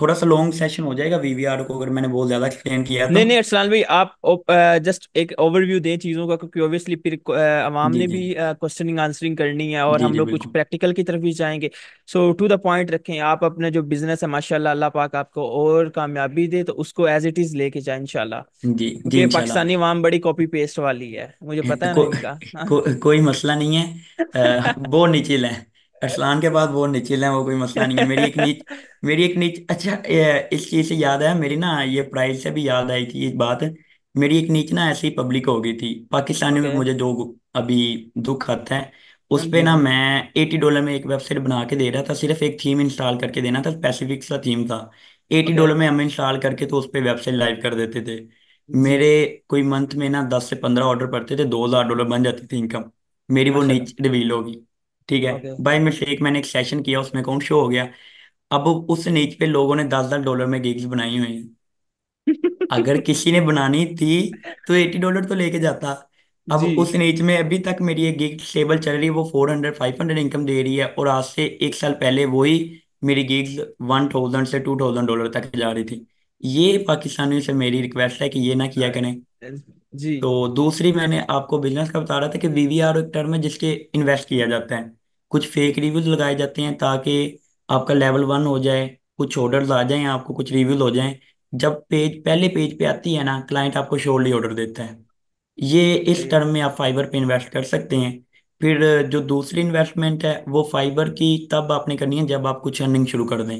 थोड़ा सा लॉन्ग सेशन हो जाएगा वीवीआर को, अगर मैंने बहुत ज्यादा एक्सप्लेन किया नहीं तो। नहीं अरसलान भाई आप जस्ट एक ओवरव्यू दें चीज़ों का, क्योंकि ऑब्वियसली फिर अ, आवाम जी ने जी भी क्वेश्चनिंग आंसरिंग करनी है और जी हम जी लोग कुछ बिल्कुल प्रैक्टिकल की तरफ भी जाएंगे। सो टू द पॉइंट रखें, आप अपना जो बिजनेस है माशाल्लाह, अल्लाह पाक आपको और कामयाबी दे, तो उसको एज इट इज़ लेके जाए इंशाल्लाह, जी जी क्योंकि इंशाल्लाह पाकिस्तानी आवाम बड़ी कॉपी पेस्ट वाली है, मुझे पता है ना को, इनका। को, कोई मसला नहीं है। आ, वो निचिल है, अरसलान के पास वो निचिल है, वो कोई मसला नहीं है। मेरी एक नीच मेरी एक नीच अच्छा ए, इस चीज से याद आया, मेरी ना ये प्राइस से भी याद आई थी ये बात। मेरी एक नीच ना ऐसे ही पब्लिक हो गई थी पाकिस्तानी में। ओके मुझे जो अभी दुख आता है हाँ उस पे जी ना, मैं एटी डॉलर में एक वेबसाइट बना के दे रहा था। सिर्फ एक थीम इंस्टॉल करके देना था, स्पेसिफिक सा थीम था। एटी ओके डॉलर में हम इंस्टॉल करके तो उस पे वेबसाइट लाइव कर देते थे। जी मेरे कोई मंथ में ना दस से पंद्रह ऑर्डर पड़ते थे, दो हजार डॉलर बन जाती थी इनकम मेरी। वो माशाल्लाह नीच रिवील होगी, ठीक है। ओके बाय मिस्टेक मैंने एक सेशन किया, उसमें अकाउंट शो हो गया। अब उस नीच पे लोगों ने दस दस डॉलर में गिग्स बनाई हुई हैं। अगर किसी ने बनानी थी तो एटी डॉलर तो लेके जाता। अब जी उस नीच में अभी तक मेरी एक गिग स्टेबल चल रही है, वो four hundred five hundred income दे रही है। और आज से एक साल पहले वही मेरी गिग्स वन थाउजेंड से टू थाउजेंड डॉलर तक जा रही थी। ये पाकिस्तानियों से मेरी रिक्वेस्ट है कि ये ना किया करें। अ, जी तो दूसरी मैंने आपको बिजनेस का बता रहा था कि वीवीआर एक टर्म है जिसके इन्वेस्ट किया जाता है। कुछ फेक रिव्यूज लगाए जाते हैं ताकि आपका लेवल वन हो जाए, कुछ ऑर्डर्स आ जाएं आपको, कुछ रिव्यूज हो जाएं। जब पेज पहले पेज पे आती है ना, क्लाइंट आपको श्योरली ऑर्डर देता है। ये इस ओके टर्म में आप फाइबर पे इन्वेस्ट कर सकते हैं। फिर जो दूसरी इन्वेस्टमेंट है वो फाइबर की तब आपने करनी है जब आप कुछ अर्निंग शुरू कर दें।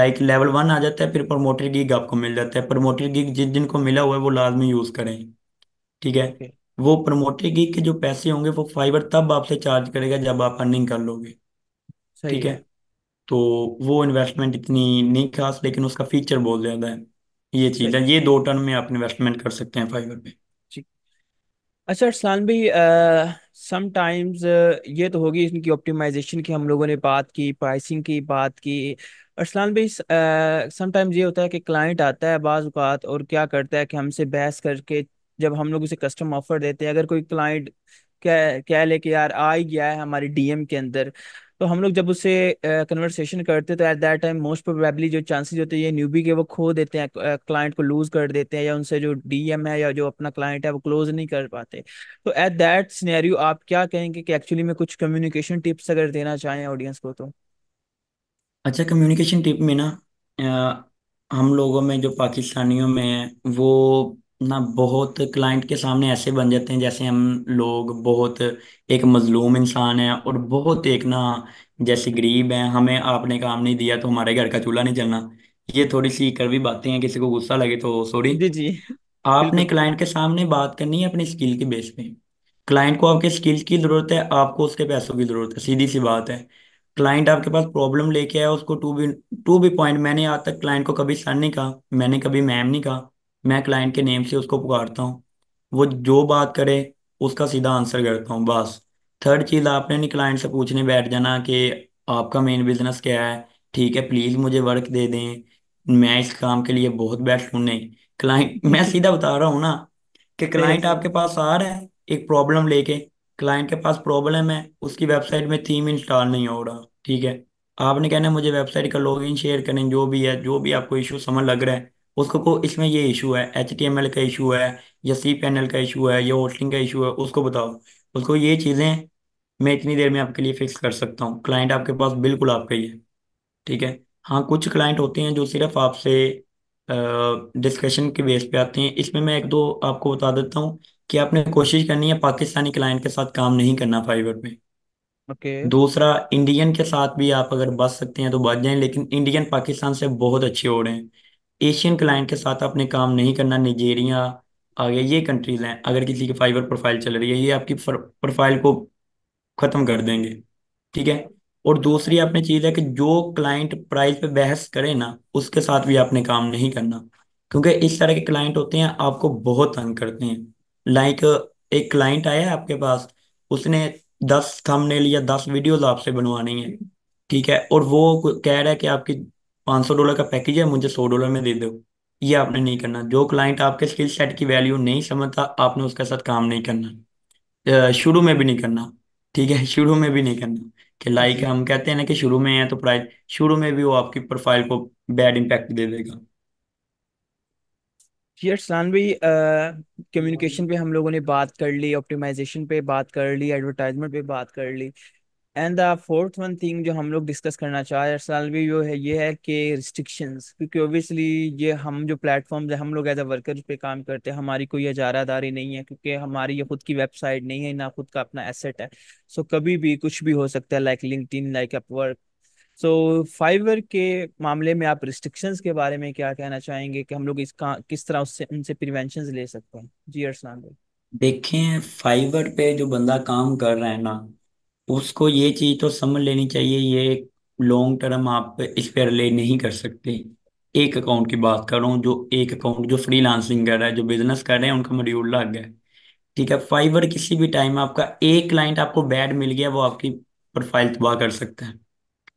लाइक लेवल वन आ जाता है, फिर प्रमोटर गिग आपको मिल जाता है। प्रमोटर गिग जिस दिन को मिला हुआ है वो लाजमी यूज करें, ठीक है। ओके वो प्रमोटर गिग के जो पैसे होंगे वो फाइबर तब आपसे चार्ज करेगा जब आप अर्निंग कर लोगे, सही ठीक है। है तो वो इन्वेस्टमेंट इतनी नहीं खास, लेकिन उसका फीचर बहुत ज्यादा है। ये चीज सही है, ये दो टर्म में आप इन्वेस्टमेंट कर सकते हैं फाइबर पे। जी। अच्छा अरसलान भाई समटाइम्स ये तो होगी इनकी ऑप्टिमाइजेशन की, हम लोगों ने बात की, प्राइसिंग की बात की। अरसलान भाई समटाइम्स ये होता है कि क्लाइंट आता है बाज़ औकात और क्या करता है कि हमसे बहस करके, जब हम लोग उसे कस्टम ऑफर देते हैं, अगर कोई क्लाइंट कह कह ले कि यार आ ही गया है हमारी डीएम के अंदर, तो हम लोग जब उससे कन्वर्सेशन करते हैं तो at that time most probably जो चांसेस होते हैं ये न्यूबी के, वो खो देते हैं, क्लाइंट को लूज कर देते हैं, या उनसे जो डीएम है या जो अपना क्लाइंट है वो क्लोज नहीं कर पाते। तो एट दैट सिनेरियो आप क्या कहेंगे कि एक्चुअली में कुछ कम्युनिकेशन टिप्स अगर देना चाहें ऑडियंस को तो? अच्छा कम्युनिकेशन टिप में ना अ, हम लोगों में जो पाकिस्तानियों में है वो ना बहुत क्लाइंट के सामने ऐसे बन जाते हैं जैसे हम लोग बहुत एक मजलूम इंसान है और बहुत एक ना जैसे गरीब हैं। हमें आपने काम नहीं दिया तो हमारे घर का चूल्हा नहीं जलना। ये थोड़ी सी कड़वी बातें हैं, किसी को गुस्सा लगे तो सॉरी। जी जी आपने बिल्कुल क्लाइंट के सामने बात करनी है अपने स्किल के बेस पे। क्लाइंट को आपके स्किल की जरूरत है, आपको उसके पैसों की जरूरत है, सीधी सी बात है। क्लाइंट आपके पास प्रॉब्लम लेके आया, उसको to be to be point. मैंने आज तक क्लाइंट को कभी सर नहीं कहा, मैंने कभी मैम नहीं कहा। मैं क्लाइंट के नेम से उसको पुकारता हूँ, वो जो बात करे उसका सीधा आंसर करता हूँ, बस। थर्ड चीज आपने नहीं क्लाइंट से पूछने बैठ जाना कि आपका मेन बिजनेस क्या है, ठीक है प्लीज मुझे वर्क दे दें, मैं इस काम के लिए बहुत बेस्ट हूं। नहीं, क्लाइंट, मैं सीधा बता रहा हूँ ना कि क्लाइंट आपके पास आ रहा है एक प्रॉब्लम लेके, क्लाइंट के पास प्रॉब्लम है, उसकी वेबसाइट में थीम इंस्टॉल नहीं हो रहा, ठीक है, आपने कहना है मुझे वेबसाइट का लॉगिन शेयर करें, जो भी है, जो भी आपको इशू समझ लग रहा है उसको को इसमें ये इशू है, एच टी एम एल का इशू है या सी पैनल का इशू है या होस्टिंग का इशू है, उसको बताओ, उसको ये चीज़ें मैं इतनी देर में आपके लिए फिक्स कर सकता हूँ। क्लाइंट आपके पास बिल्कुल आपका ही है, ठीक है। हाँ, कुछ क्लाइंट होते हैं जो सिर्फ आपसे डिस्कशन के बेस पे आते हैं। इसमें मैं एक दो आपको बता देता हूँ कि आपने कोशिश करनी है पाकिस्तानी क्लाइंट के साथ काम नहीं करना फाइवर पे। ओके, दूसरा, इंडियन के साथ भी आप अगर बच सकते हैं तो बच जाएं, लेकिन इंडियन पाकिस्तान से बहुत अच्छे हो रहे हैं। एशियन क्लाइंट के साथ आपने काम नहीं करना, निजेरिया आगे ये कंट्रीज हैं, अगर किसी की फाइवर प्रोफाइल चल रही है ये आपकी प्रोफाइल को ख़त्म कर देंगे, ठीक है। और दूसरी आपने चीज़ है कि जो क्लाइंट प्राइस पे बहस करे ना, उसके साथ भी आपने काम नहीं करना, क्योंकि इस तरह के क्लाइंट होते हैं आपको बहुत तंग करते हैं। लाइक एक क्लाइंट आया है आपके पास, उसने दस थंबनेल या दस वीडियोज आपसे बनवानी है, ठीक है, और वो कह रहा है कि आपकी पाँच सौ डॉलर का पैकेज है, मुझे सौ डॉलर में दे दो। ये आपने नहीं करना। जो क्लाइंट आपके स्किल सेट की वैल्यू नहीं समझता आपने उसके साथ काम नहीं करना, शुरू में भी नहीं करना, ठीक है, शुरू में भी नहीं करना कि लाइक हम कहते हैं ना कि शुरू में है तो प्राइस, शुरू में भी वो आपकी प्रोफाइल को बैड इम्पैक्ट दे देगा। जी अरसलान भाई, कम्युनिकेशन पे हम लोगों ने बात कर ली, ऑप्टिमाइजेशन पे बात कर ली, एडवर्टाइजमेंट पे बात कर ली, and the fourth one thing जो हम लोग डिस्कस करना चाह रहे हैं अरसलान भाई वो है ये है कि रिस्ट्रिक्शंस, क्योंकि ओबियसली ये हम जो प्लेटफॉर्म्स है हम लोग एज अ वर्कर पे काम करते हैं, हमारी कोई इजारादारी नहीं है, क्योंकि हमारी ये खुद की वेबसाइट नहीं है, ना खुद का अपना एसेट है, सो so, कभी भी कुछ भी हो सकता है, like LinkedIn, like Upwork. So so, Fiverr के मामले में आप रिस्ट्रिक्शंस के बारे में क्या कहना चाहेंगे कि हम लोग इसका किस तरह उससे उनसे प्रिवेंशन ले सकते हैं? जी अरसलान भाई, देखें फाइवर पे जो बंदा काम कर रहा है ना, उसको ये चीज़ तो समझ लेनी चाहिए, ये लॉन्ग टर्म आप इस पर रिले नहीं कर सकते। एक अकाउंट की बात करूँ, जो एक अकाउंट जो फ्रीलांसिंग कर रहा है, जो बिजनेस कर रहे हैं, उनका मॉड्यूल लग गया, ठीक है। फाइवर किसी भी टाइम आपका एक क्लाइंट आपको बैड मिल गया, वो आपकी प्रोफाइल तबाह कर सकता है,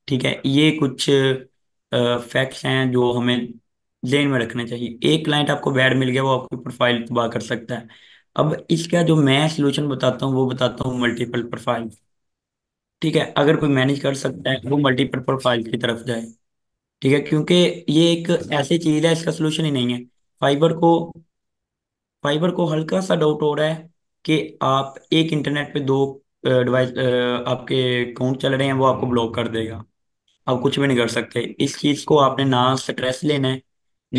ठीक है। ये कुछ फैक्ट्स हैं जो हमें ध्यान में रखने चाहिए। एक क्लाइंट आपको बैड मिल गया, वो आपकी प्रोफाइल तबाह कर सकता है। अब इसका जो मैं सोल्यूशन बताता हूँ वो बताता हूँ मल्टीपल प्रोफाइल, ठीक है। अगर कोई मैनेज कर सकता है वो मल्टीपल प्रोफाइल की तरफ जाए, ठीक है, क्योंकि ये एक ऐसी चीज़ है इसका सोल्यूशन ही नहीं है। फाइबर को फाइबर को हल्का सा डाउट हो रहा है कि आप एक इंटरनेट पे दो डिवाइस आपके अकाउंट चल रहे हैं, वो आपको ब्लॉक कर देगा, आप कुछ भी नहीं कर सकते। इस चीज़ को आपने ना स्ट्रेस लेना है,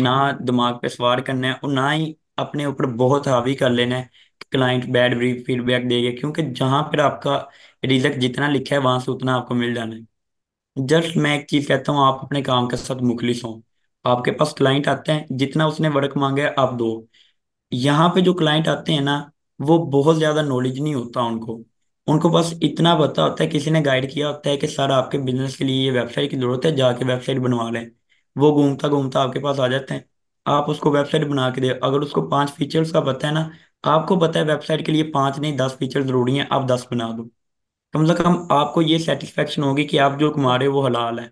ना दिमाग पे सवार करना है, और ना ही अपने ऊपर बहुत हावी कर लेना है क्लाइंट बैड फीडबैक देगा, क्योंकि जहाँ पर आपका रिजल्ट जितना लिखा है वहां से उतना आपको मिल जाना है। जस्ट मैं एक चीज़ कहता हूँ, आप अपने काम के साथ मुखलिस हो। आपके पास क्लाइंट आते हैं, जितना उसने वर्क मांगा है आप दो। यहाँ पे जो क्लाइंट आते हैं ना, वो बहुत ज़्यादा नॉलेज नहीं होता उनको, उनको बस इतना पता होता है, किसी ने गाइड किया होता है कि सर आपके बिजनेस के लिए ये वेबसाइट की ज़रूरत है, जाके वेबसाइट बनवा लें। वो घूमता घूमता आपके पास आ जाते हैं, आप उसको वेबसाइट बना के दे। अगर उसको पाँच फीचर्स का पता है ना, आपको पता है वेबसाइट के लिए पाँच नहीं दस फीचर ज़रूरी हैं, आप दस बना दो। कम से कम आपको ये सेटिस्फेक्शन होगी कि आप जो कमा रहे हो वो हलाल है,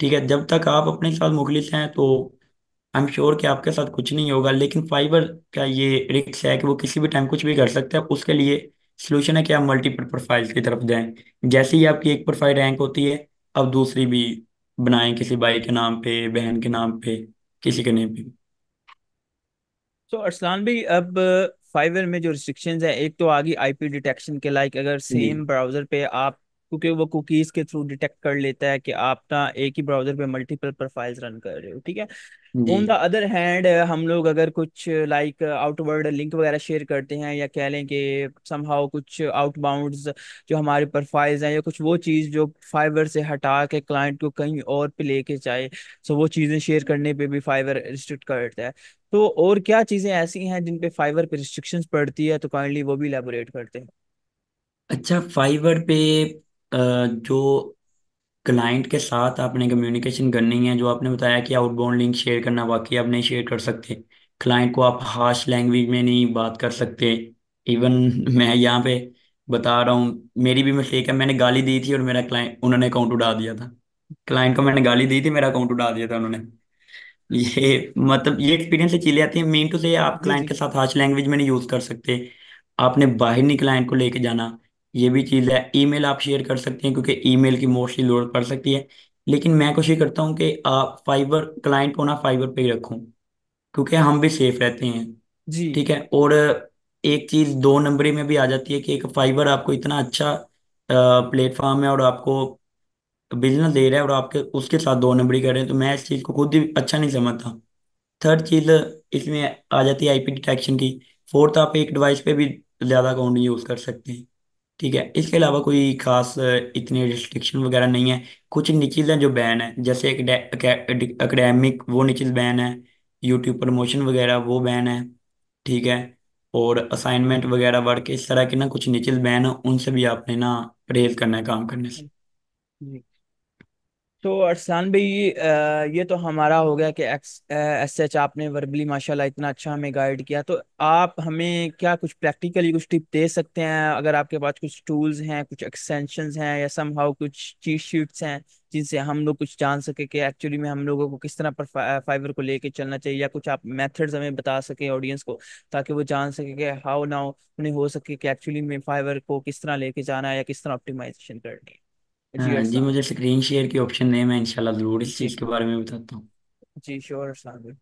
ठीक है। जब तक आप अपने साथ मुखलिस हैं तो आई एम श्योर कि आपके साथ कुछ नहीं होगा। लेकिन फाइबर का ये रिस्क है कि वो किसी भी टाइम कुछ भी कर सकता है। उसके लिए सोल्यूशन है कि आप मल्टीपल प्रोफाइल की तरफ जाएं। जैसे ही आपकी एक प्रोफाइल रैंक होती है, अब दूसरी भी बनाएं, किसी भाई के नाम पे, बहन के नाम पे, किसी के नाम पे। तो अरसलान भाई, अब फाइवर में जो रिस्ट्रिक्शंस है, एक तो आ गई आईपी डिटेक्शन के, लाइक अगर सेम ब्राउजर पे आप, क्योंकि वो कुकीज के थ्रू डिटेक्ट कर लेता है कि आप ना एक ही ब्राउजर पे मल्टीपल प्रोफाइल्स रन कर रहे हो, ठीक है। ऑन द अदर हैंड हम लोग अगर कुछ लाइक आउटवर्ड लिंक वगैरह शेयर करते हैं, या कह लें कि समहाउ कुछ आउटबाउंड्स जो हमारे प्रोफाइल्स हैं, या कुछ वो चीज़ जो फाइवर से हटा के क्लाइंट को कहीं और पे लेके जाए, सो वो चीज़ें शेयर करने पे भी फाइवर रिस्ट्रिक्ट करता है। तो और क्या चीज़ें ऐसी हैं जिन पे फाइवर पे रिस्ट्रिक्शंस पड़ती है, तो काइंडली वो भी एलैबोरेट करते हैं। अच्छा, फाइवर पे जो क्लाइंट के साथ आपने कम्युनिकेशन करनी है, जो आपने बताया कि आउटबाउंड लिंक शेयर करना, वाकई आप नहीं शेयर कर सकते। क्लाइंट को आप हार्श लैंग्वेज में नहीं बात कर सकते। इवन मैं यहाँ पे बता रहा हूँ, मेरी भी मिस्टेक है, मैंने गाली दी थी और मेरा क्लाइंट, उन्होंने अकाउंट उड़ा दिया था। क्लाइंट को मैंने गाली दी थी, मेरा अकाउंट उड़ा दिया था उन्होंने। ये मतलब ये एक्सपीरियंस से चीजें आती हैं। मेन टू से आप जी क्लाइंट जी के साथ हार्श लैंग्वेज में नहीं यूज कर सकते, आपने बाहर नहीं क्लाइंट को लेके जाना, ये भी चीज़ है। ईमेल आप शेयर कर सकते हैं क्योंकि ईमेल की मोस्टली लोड पड़ सकती है, लेकिन मैं कोशिश करता हूँ कि आप फाइबर क्लाइंट को ना फाइबर पे ही रखूँ क्योंकि हम भी सेफ रहते हैं। जी ठीक है। और एक चीज़ दो नंबरी में भी आ जाती है कि एक फाइबर आपको इतना अच्छा प्लेटफॉर्म है और आपको बिजनेस दे रहा है और आपके उसके साथ दो नंबरी कर रहे हैं, तो मैं इस चीज़ को खुद ही अच्छा नहीं समझता। थर्ड चीज़ इसमें आ जाती है आईपी डिटेक्शन की। फोर्थ, आप एक डिवाइस पे भी ज़्यादा अकाउंट यूज़ कर सकते हैं। ठीक है। इसके अलावा कोई खास अ, इतने रिस्ट्रिक्शन वगैरह नहीं है। कुछ निचीज़ हैं जो बैन है, जैसे एकेडमिक वो निचीज़ बैन है, यूट्यूब प्रमोशन वगैरह वो बैन है। ठीक है। और असाइनमेंट वगैरह वर्क इस तरह के ना कुछ निचीज़ बैन है, उनसे भी आपने ना परहेज करना है काम करने से। जी। तो अरसलान भाई अ, ये तो हमारा हो गया कि एक्स एस एच आपने वर्बली माशाल्लाह इतना अच्छा हमें गाइड किया, तो आप हमें क्या कुछ प्रैक्टिकली कुछ टिप दे सकते हैं? अगर आपके पास कुछ टूल्स हैं, कुछ एक्सटेंशंस हैं, या समहाउ कुछ चीट शीट्स हैं जिनसे हम लोग कुछ जान सके कि एक्चुअली में हम लोगों को किस तरह पर फा, फाइबर को लेके चलना चाहिए, या कुछ आप मेथड्स हमें बता सके ऑडियंस को ताकि वो जान सके कि हाउ नाउ उन्हें हो सके कि एक्चुअली में फाइबर को किस तरह लेके जाना है या किस तरह ऑप्टिमाइजेशन करनी है। जी हाँ जी, अरसलान मुझे स्क्रीन शेयर की ऑप्शन नहीं है, मैं इंशाल्लाह ज़रूर इस जी चीज़ के बारे में बताता हूँ। जी श्योर अरसलान भाई,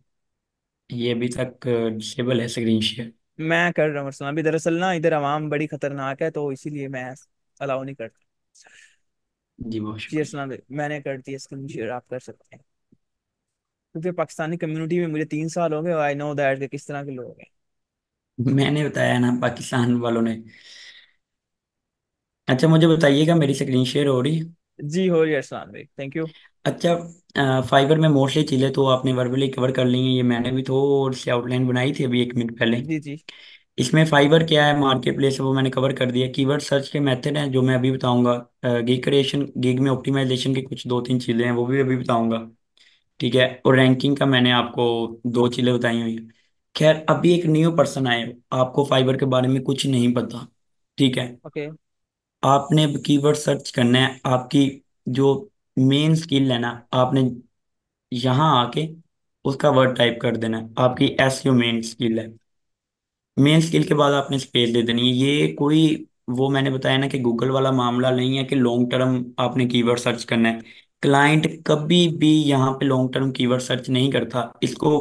ये अभी तक डिसेबल है स्क्रीन शेयर। मैं कर रहा हूँ अरसलान भाई। दरअसल ना इधर आवाम बड़ी खतरनाक है तो इसीलिए मैं अलाउ नहीं करता। जी बहुत जी शुक्रिया। अरसलान भाई मैंने कर दिया स्क्रीन शेयर, आप कर सकते हैं। क्योंकि पाकिस्तानी कम्युनिटी में मुझे तीन साल हो गए, आई नो दैट कि किस तरह के लोग हैं। मैंने बताया ना पाकिस्तान वालों ने। अच्छा मुझे बताइएगा, मेरी स्क्रीन शेयर हो रही है? जी हो रही है अरसलान भाई, थैंक यू। अच्छा, फाइबर में मोस्टली चीज़ें तो आपने वर्बली कवर कर ली हैं, ये मैंने भी थोड़ी सी आउटलाइन बनाई थी अभी एक मिनट पहले। जी जी इसमें फाइबर क्या है, मार्केट प्लेस है, वो मैंने कवर कर दिया। कीवर्ड सर्च के मेथड हैं जो मैं अभी बताऊंगा। गिग क्रिएशन, गिग में ऑप्टिमाइजेशन की कुछ दो तीन चीज़ें हैं, वो भी अभी बताऊंगा। ठीक है। और रैंकिंग का मैंने आपको दो चीज़ें बताई हुई हैं। खैर, अभी एक न्यू पर्सन आए हो, आपको फाइबर के बारे में कुछ नहीं पता। ठीक है। ओके आपने कीवर्ड सर्च करना है, आपकी जो मेन स्किल है ना, आपने यहाँ आके उसका वर्ड टाइप कर देना है, आपकी एसईओ मेन स्किल है। मेन स्किल के बाद आपने स्पेस दे देनी है। ये कोई वो मैंने बताया ना कि गूगल वाला मामला नहीं है कि लॉन्ग टर्म आपने कीवर्ड सर्च करना है। क्लाइंट कभी भी यहाँ पे लॉन्ग टर्म कीवर्ड सर्च नहीं करता। इसको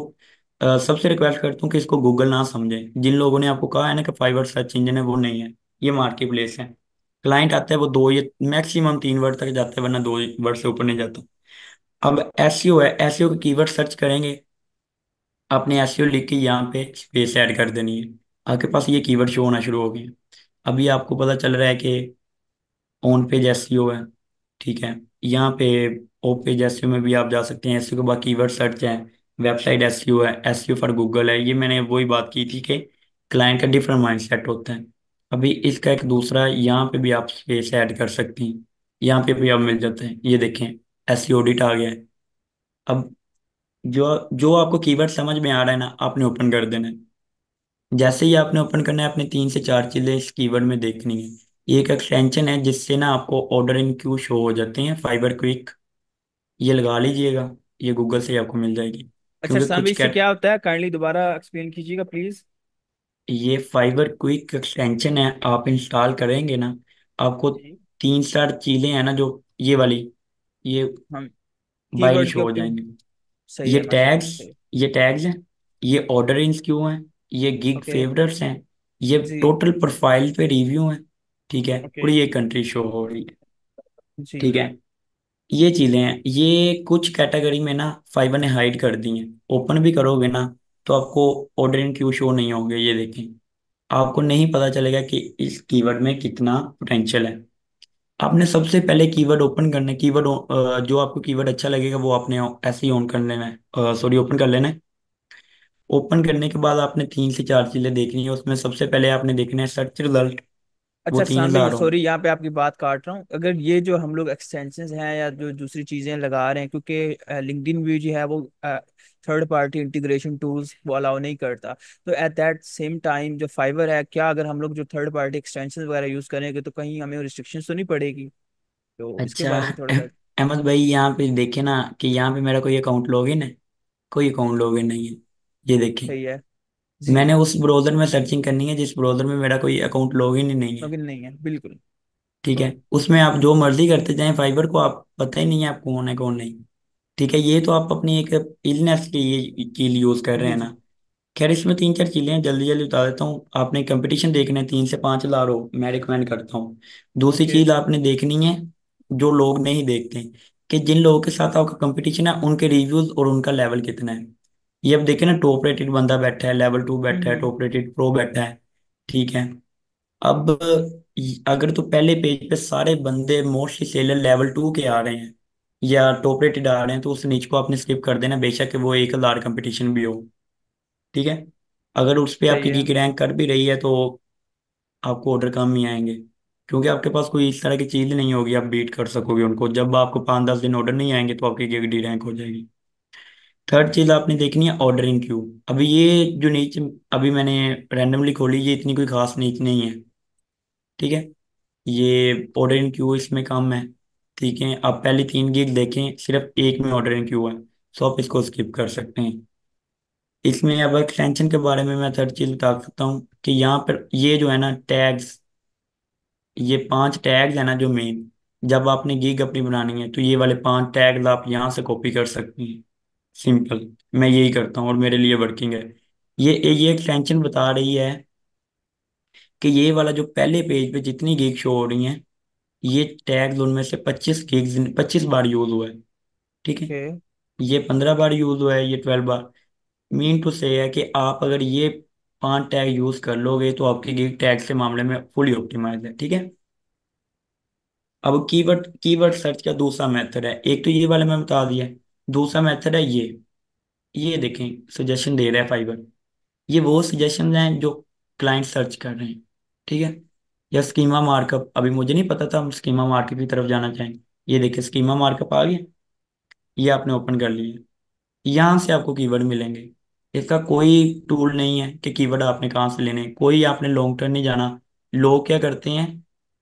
अ, सबसे रिक्वेस्ट करता हूँ कि इसको गूगल ना समझे। जिन लोगों ने आपको कहा है ना कि फाइवर सर्च इंजन है, वो नहीं है, ये मार्केट प्लेस है। क्लाइंट आता है वो दो या मैक्सिमम तीन वर्ड तक जाता है, वरना दो वर्ड से ऊपर नहीं जाता। अब एसईओ है, एसईओ के कीवर्ड सर्च करेंगे, आपने एसईओ लिख के यहाँ पे स्पेस ऐड कर देनी है। आपके पास ये कीवर्ड शो होना शुरू हो गए हैं। अभी आपको पता चल रहा है कि ऑन पेज एसईओ है। ठीक है। यहाँ पे ऑफ पेज एसईओ में भी आप जा सकते हैं। एसईओ के बाद कीवर्ड सर्च है, वेबसाइट एसईओ है, एसईओ फॉर गूगल है। ये मैंने वही बात की थी कि क्लाइंट का डिफरेंट माइंड सेट होता है। अभी इसका एक दूसरा है, यहाँ पे भी आप स्पेस ऐड कर सकते हैं, यहाँ पे भी आप मिल जाते हैं। ये देखें एसईओ ऑडिट आ गया है। अब जो जो आपको कीवर्ड समझ में आ रहा है ना, आपने ओपन कर देना है। जैसे ही आपने ओपन करना है, आपने तीन से चार चीज़ें इस कीवर्ड में देखनी है। ये एक एक्सटेंशन है जिससे ना आपको ऑर्डर इन क्यू शो हो जाते हैं, फाइबर क्विक। ये लगा लीजिएगा, ये गूगल से ही आपको मिल जाएगी अच्छा क्योंकि अरसलान भाई कुछ इससे क्या कैट होता है? काइंडली दोबारा एक्सप्लेन कीजिएगा प्लीज। ये फाइबर क्विक एक्सटेंशन है। आप इंस्टॉल करेंगे ना, आपको जी तीन चार चीज़ें हैं ना, जो ये वाली ये हम बाय कीवर्ड के शो हो ऊपर जाएंगे। सही ये है माशाल्लाह, टैग्स सही ये टैग्स हैं, ये ऑर्डर इन क्यों हैं, ये गिग ओके फेवरेट्स हैं, ये जी टोटल प्रोफाइल पे रिव्यू हैं। ठीक है। ओके और ये कंट्री शो हो रही है। जी ठीक है। ये चीज़ें हैं। ये कुछ कैटेगरी में ना फाइबर ने हाइड कर दी हैं। ओपन भी करोगे ना तो आपको ऑर्डर इन क्यू शो नहीं होंगे। ये देखें, आपको नहीं पता चलेगा कि इस कीवर्ड में कितना पोटेंशियल है। आपने सबसे पहले कीवर्ड ओपन करना है। कीवर्ड जो आपको कीवर्ड अच्छा लगेगा वो आपने ऐसे ही ऑन कर लेना है, सॉरी ओपन कर लेना है। ओपन करने के बाद आपने तीन से चार चीज़ें देखनी है। उसमें सबसे पहले आपने देखना है सर्च रिजल्ट, वो अच्छा तीन अरसलान भाई हज़ार हो। सॉरी यहाँ पे आपकी बात काट रहा हूँ। अगर ये जो हम लोग एक्सटेंशंस हैं या जो दूसरी चीज़ें लगा रहे हैं, क्योंकि लिंक्डइन भी जो है वो थर्ड पार्टी इंटीग्रेशन टूल्स वो अलाउ नहीं करता, तो एट दैट सेम टाइम जो फाइवर है, क्या अगर हम लोग जो थर्ड पार्टी एक्सटेंशंस वगैरह यूज़ करेंगे तो कहीं हमें रिस्ट्रिक्शन तो नहीं पड़ेगी? तो इसके अच्छा बारे में थोड़ा अह- सा। अहमद भाई, यहाँ पे देखे ना कि यहाँ पे मेरा कोई अकाउंट लॉगिन है। कोई अकाउंट लॉगिन नहीं है। ये देखें, सही है जी, मैंने उस ब्राउजर में सर्चिंग करनी है जिस ब्राउजर में मेरा कोई अकाउंट लॉगिन ही नहीं है। लॉगिन नहीं है, बिल्कुल ठीक है, उसमें आप जो मर्जी करते जाएं, फाइबर को आप पता ही नहीं है आप कौन है कौन नहीं। ठीक है, ये तो आप अपनी एक इलनेस के ये कील यूज कर रहे हैं जी जी ना। खैर, इसमें तीन चार चीजें हैं, जल्दी जल्दी बता देता हूँ। आपने कंपटीशन देखना है, तीन से पाँच हज़ार हो, मैं रिकमेंड करता हूँ। दूसरी ओके चीज आपने देखनी है जो लोग नहीं देखते, कि जिन लोगों के साथ आपका कंपटीशन है उनके रिव्यूज और उनका लेवल कितना है। ये आप देखें ना, टॉप रेटेड बंदा बैठा है, लेवल टू बैठा है, हम्म टॉप रेटेड प्रो बैठा है। ठीक है, अब ये- अगर तो पहले पेज पे सारे बंदे मोस्टली सेलर लेवल टू के आ रहे हैं या टॉप रेटेड आ रहे हैं, तो उस नीच को आपने स्किप कर देना, बेशक वो एक हज़ार कंपटीशन भी हो। ठीक है, अगर उस पे सही आपकी है गिग रैंक कर भी रही है तो आपको ऑर्डर कम ही आएंगे, क्योंकि आपके पास कोई इस तरह की चीज़ नहीं होगी आप बीट कर सकोगे उनको। जब आपको पाँच दस दिन ऑर्डर नहीं आएंगे तो आपकी गिग डी रैंक हो जाएगी। थर्ड चीज़ आपने देखनी है ऑर्डरिंग क्यू। अभी ये जो नीच अभी मैंने रैंडमली खोली, ये इतनी कोई खास नीच नहीं है। ठीक है, ये ऑर्डरिंग क्यू इसमें कम है। ठीक है, आप पहले तीन गिग देखें, सिर्फ एक में ऑर्डरिंग क्यू है, सो आप इसको स्किप कर सकते हैं। इसमें अब एक्सटेंशन के बारे में मैं थर्ड चीज बता सकता हूँ कि यहाँ पर ये जो है ना टैग्स, ये पांच टैग्स है ना जो मेन, जब आपने गिग अपनी बनानी है तो ये वाले पांच टैग्स आप यहाँ से कॉपी कर सकते हैं। सिंपल, मैं यही करता हूँ और मेरे लिए वर्किंग है। ये ये एक्सटेंशन बता रही है कि ये वाला जो पहले पेज पे जितनी गिग शो हो रही हैं, ये टैग्स उनमें से पच्चीस गिग्स पच्चीस बार यूज हुआ है। ठीक है, ओके ये पंद्रह बार यूज हुआ है, ये ट्वेल्व बार। मीन टू से है कि आप अगर ये पांच टैग यूज कर लोगे तो आपकी गिग टैग से मामले में फुली ऑप्टिमाइज है। ठीक है, अब कीवर्ड कीवर्ड सर्च का दूसरा मेथड है। एक तो ये वाला मैं बता दिया, दूसरा मेथड है ये ये देखें, सजेशन दे रहा है फाइबर। ये वो सजेशन हैं जो क्लाइंट सर्च कर रहे हैं। ठीक है, या स्कीमा मार्कअप, अभी मुझे नहीं पता था हम स्कीमा मार्कअप की तरफ जाना चाहेंगे। ये देखिए स्कीमा मार्कअप आ गया, ये आपने ओपन कर लिया, यहाँ से आपको कीवर्ड मिलेंगे। इसका कोई टूल नहीं है कि कीवर्ड आपने कहाँ से लेने हैं, कोई आपने लॉन्ग टर्म नहीं जाना। लोग क्या करते हैं,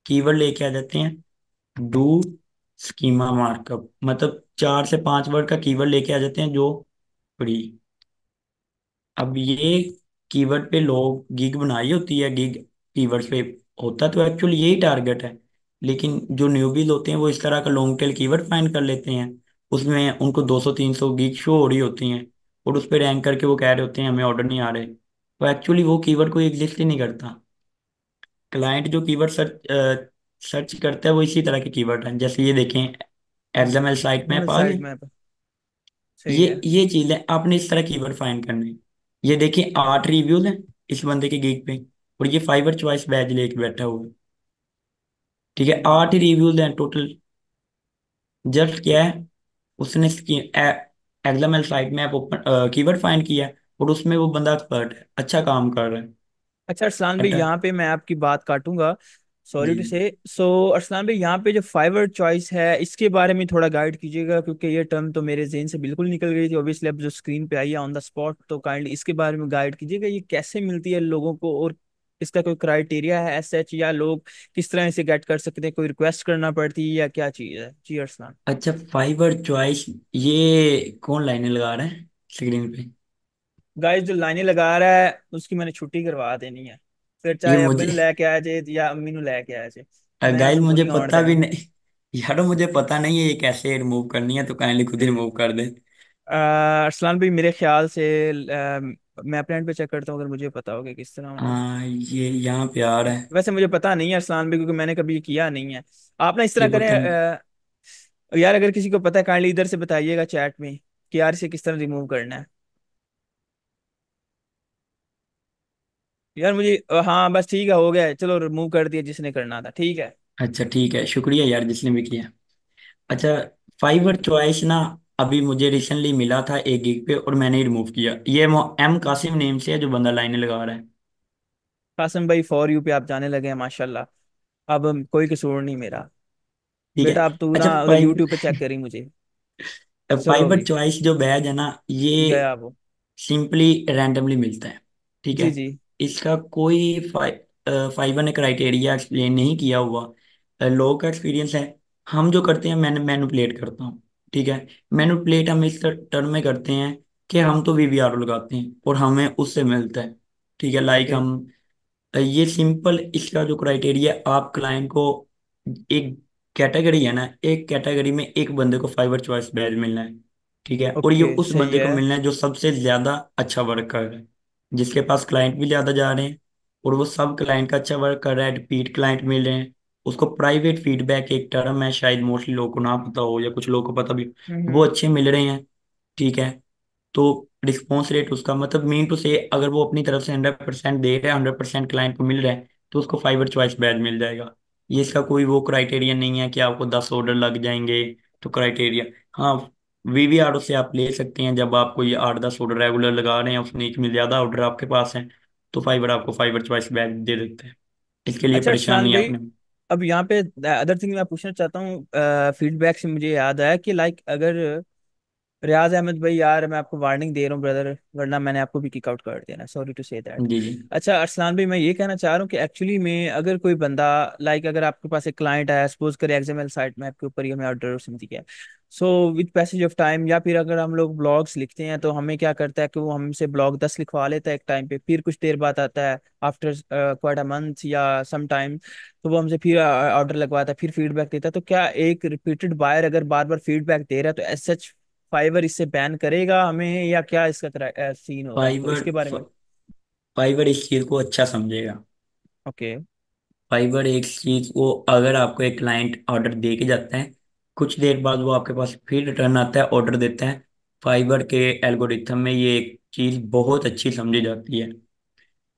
कीवर्ड लेके आ जाते हैं डू स्कीमा मार्कअप, मतलब चार से पांच वर्ड का कीवर्ड लेके आ जाते हैं जो फ्री। अब ये कीवर्ड पे लोग गिग बनाई होती है, गिग कीवर्ड्स पे होता तो एक्चुअली यही टारगेट है, लेकिन जो न्यूबीज होते हैं वो इस तरह का लॉन्ग टेल कीवर्ड फाइंड कर लेते हैं। उसमें उनको दो सौ तीन सौ गिग शो हो रही होती हैं और उस पर रैंक करके वो कह रहे होते हैं हमें ऑर्डर नहीं आ रहे, तो एक्चुअली वो कीवर्ड कोई एग्जिस्ट ही नहीं करता। क्लाइंट जो कीवर्ड सर्च सर्च करता है वो इसी तरह के कीवर्ड हैं। जैसे ये देखें, एक्सएमएल साइट मैप आ गया, साइड मैप सही ये है ये चीज है, आपने इस तरह कीवर्ड फाइंड करने हैं। ये देखिए आठ रिव्यूज हैं इस बंदे के गिग पे, और ये फाइवर चॉइस बैज लेके बैठा हुआ है। ठीक है, आठ ही रिव्यूज हैं टोटल। जस्ट क्या है, उसने एक्सएमएल साइट में ओपन कीवर्ड फाइंड किया और उसमें वो बंदा एक्सपर्ट है, अच्छा काम कर रहा है अच्छा अरसलान भाई, करता है। यहाँ पे मैं आपकी बात काटूंगा, सॉरी जी टू से। सो अरसलान भाई, यहाँ पे जो फाइवर चॉइस है इसके बारे में थोड़ा गाइड कीजिएगा, क्योंकि ये टर्म तो मेरे जहन से बिल्कुल निकल गई थी। ऑब्वियसली अब जो स्क्रीन पे आई है ऑन द स्पॉट, तो काइंडली इसके बारे में गाइड कीजिएगा, ये कैसे मिलती है लोगों को और इसका कोई क्राइटेरिया है एस एच, या लोग किस तरह इसे गेट कर सकते हैं, कोई रिक्वेस्ट करना पड़ती है या क्या चीज़ है जी अरसलान। अच्छा, फाइवर चॉइस, ये कौन लाइनें लगा रहा है स्क्रीन पे? गाइस जो लाइनें लगा रहा है उसकी मैंने छुट्टी करवा देनी है, फिर ये चाहे मुझे अब्बे नु लेके आ जाए या अम्मी नु लेके आ जाए, मैं गाइल उसको मुझे नहीं आने पता भी देना। नहीं यारो, मुझे पता नहीं है ये कैसे रिमूव करनी है, तो काइंडली खुद ही रिमूव कर दे। अह, अरसलान भाई मेरे ख्याल से अह, मैं अपने एंड पे चेक करता हूँ, अगर मुझे पता होगा किस तरह होना है। आ, ये यहाँ पे आ रहा है, वैसे मुझे पता नहीं है अरसलान भाई, क्योंकि मैंने कभी ये किया नहीं है। आप ना इस तरह ये करें, पता नहीं। अह, यार अगर किसी को पता है काइंडली इधर से बताइएगा चैट में कि यार इसे किस तरह रिमूव करना है। यार मुझे अह, हाँ बस ठीक है, हो गया है। चलो रिमूव कर दिया जिसने करना था, ठीक है अच्छा ठीक है, शुक्रिया यार जिसने भी किया। अच्छा, फाइवर चॉइस ना अभी मुझे रिसेंटली मिला था एक गिग पे और मैंने ही रिमूव किया। ये एम कासिम नेम से है जो बंदा लाइनें लगा रहा है। कासिम भाई। फॉर यू पे आप जाने लगे हैं माशाल्लाह, अब हम- कोई कसूर नहीं मेरा ठीक है, बेटा, आप तू अच्छा ना उधर फाइव यूट्यूब पे चेक करी मुझे। चलो फाइवर भाई चॉइस जो बैज है ना, ये गया वो सिंपली रैंडमली मिलता है। ठीक है, जी जी इसका कोई फाइ, फाइबर ने क्राइटेरिया एक्सप्लेन नहीं किया हुआ। अ, लोगों का एक्सपीरियंस है, हम जो करते हैं मैंने मैनुपलेट करता हूँ। ठीक है, मैनुपलेट हम इस टर्म में करते हैं कि हम तो वीवीआरओ लगाते हैं और हमें उससे मिलता है, ठीक है। लाइक हम ये सिंपल, इसका जो क्राइटेरिया, आप क्लाइंट को एक कैटेगरी है ना, एक कैटेगरी में एक बंदे को फाइवर चॉइस बैज मिलना है, ठीक है। और ये ओके उस सही बंदे को है। मिलना है जो सबसे ज्यादा अच्छा वर्क कर रहा है, जिसके पास क्लाइंट भी ज्यादा जा रहे हैं और वो सब क्लाइंट का अच्छा वर्क कर रहा है, रिपीट क्लाइंट मिल रहे हैं उसको। प्राइवेट फीडबैक एक टर्म है, शायद मोस्टली लोगों को ना पता हो या कुछ लोगों को पता भी हो। वो हम्म अच्छे मिल रहे हैं, ठीक है। तो रिस्पॉन्स रेट उसका मतलब मीन टू से, अगर वो अपनी तरफ से हंड्रेड परसेंट दे रहा है, हंड्रेड परसेंट क्लाइंट को मिल रहा है, तो उसको फाइवर चॉइस बैज मिल जाएगा। ये इसका कोई वो क्राइटेरिया नहीं है कि आपको दस ऑर्डर लग जाएंगे तो क्राइटेरिया। हाँ, वीवीआरओ से आप ले सकते हैं जब आपको ये आठ दस ऑर्डर रेगुलर लगा रहे हैं, उसमें एक में ज्यादा ऑर्डर आपके पास है, तो फाइवर आपको फाइवर चॉइस बैज दे देते हैं। इसके लिए अच्छा परेशान अरसलान नहीं है भाई, आपने। अब यहाँ पे अदर थिंग मैं पूछना चाहता हूँ। फीडबैक से मुझे याद आया कि लाइक अगर रियाज अहमद भाई, यार मैं आपको वार्निंग दे रहा हूँ ब्रदर, वरना मैंने आपको भी किक आउट कर देना, सॉरी टू से दैट। जी जी अच्छा अरसलान भाई, मैं ये कहना चाह रहा हूँ कि एक्चुअली में अगर कोई बंदा लाइक अगर आपके पास एक क्लाइंट आया, सपोज करें एक्सएमएल साइट में आपके ऊपर ही हमें ऑर्डर समथिंग किया, so with passage of time या फिर अगर हम लोग ब्लॉग्स लिखते हैं तो हमें क्या करता है कि वो हमसे ब्लॉग दस लिखवा लेता है एक टाइम पे, फिर कुछ देर बाद आता है आफ्टर क्वाइट अ मंथ या सम टाइम, तो वो हमसे फिर ऑर्डर लगवाता है, फिर फीडबैक देता है। तो क्या एक रिपीटेड बायर अगर बार बार फीडबैक दे रहा है तो एज सच फाइवर इससे बैन करेगा हमें, या क्या इसका सीन होगा, तो फाइवर इसके बारे में? फाइवर इस चीज को अच्छा समझेगा। ओके फाइवर एक चीज को, अगर आपको एक क्लाइंट ऑर्डर दे के जाता है, कुछ देर बाद वो आपके पास फिर रिटर्न आता है, ऑर्डर देता है। फाइवर के एल्गोरिथम में ये एक चीज बहुत अच्छी समझी जाती है।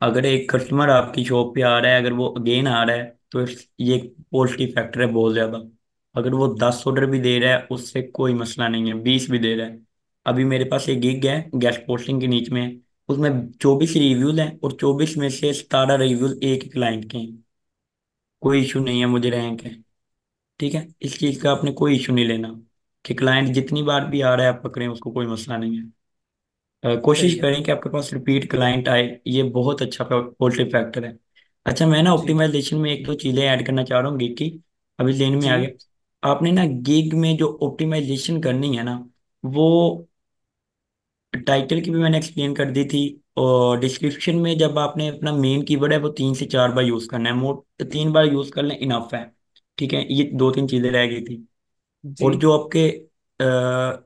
अगर एक कस्टमर आपकी शॉप पे आ रहा है, अगर वो अगेन आ रहा है, तो इस- ये एक पॉजिटिव फैक्टर है बहुत ज्यादा। अगर वो दस ऑर्डर भी दे रहा है उससे कोई मसला नहीं है, बीस भी दे रहा है। अभी मेरे पास एक गिग है गेस्ट पोस्टिंग के नीचे में, उसमें चौबीस रिव्यूज हैं और चौबीस में से सतारह रिव्यूज एक ही क्लाइंट के हैं। कोई इशू नहीं है, मुझे रैंक है, ठीक है। इस चीज का आपने कोई इशू नहीं लेना कि क्लाइंट जितनी बार भी आ रहा है आप पकड़ें, उसको कोई मसला नहीं है। अ, कोशिश सही है करें कि आपके पास रिपीट क्लाइंट आए, ये बहुत अच्छा पॉजिटिव फैक्टर है। अच्छा, मैं ना जी ऑप्टिमाइजेशन में एक दो चीजें ऐड करना चाह रहा हूँ गिग की, अभी लेन में आ जी गए। आपने ना गिग में जो ऑप्टिमाइजेशन करनी है ना, वो टाइटल की भी मैंने एक्सप्लेन कर दी थी, और डिस्क्रिप्शन में जब आपने अपना मेन कीवर्ड है वो तीन से चार बार यूज करना है, मोट तीन बार यूज कर लें, इनफ है, ठीक है। ये दो तीन चीजें रह गई थी। जी और जो आपके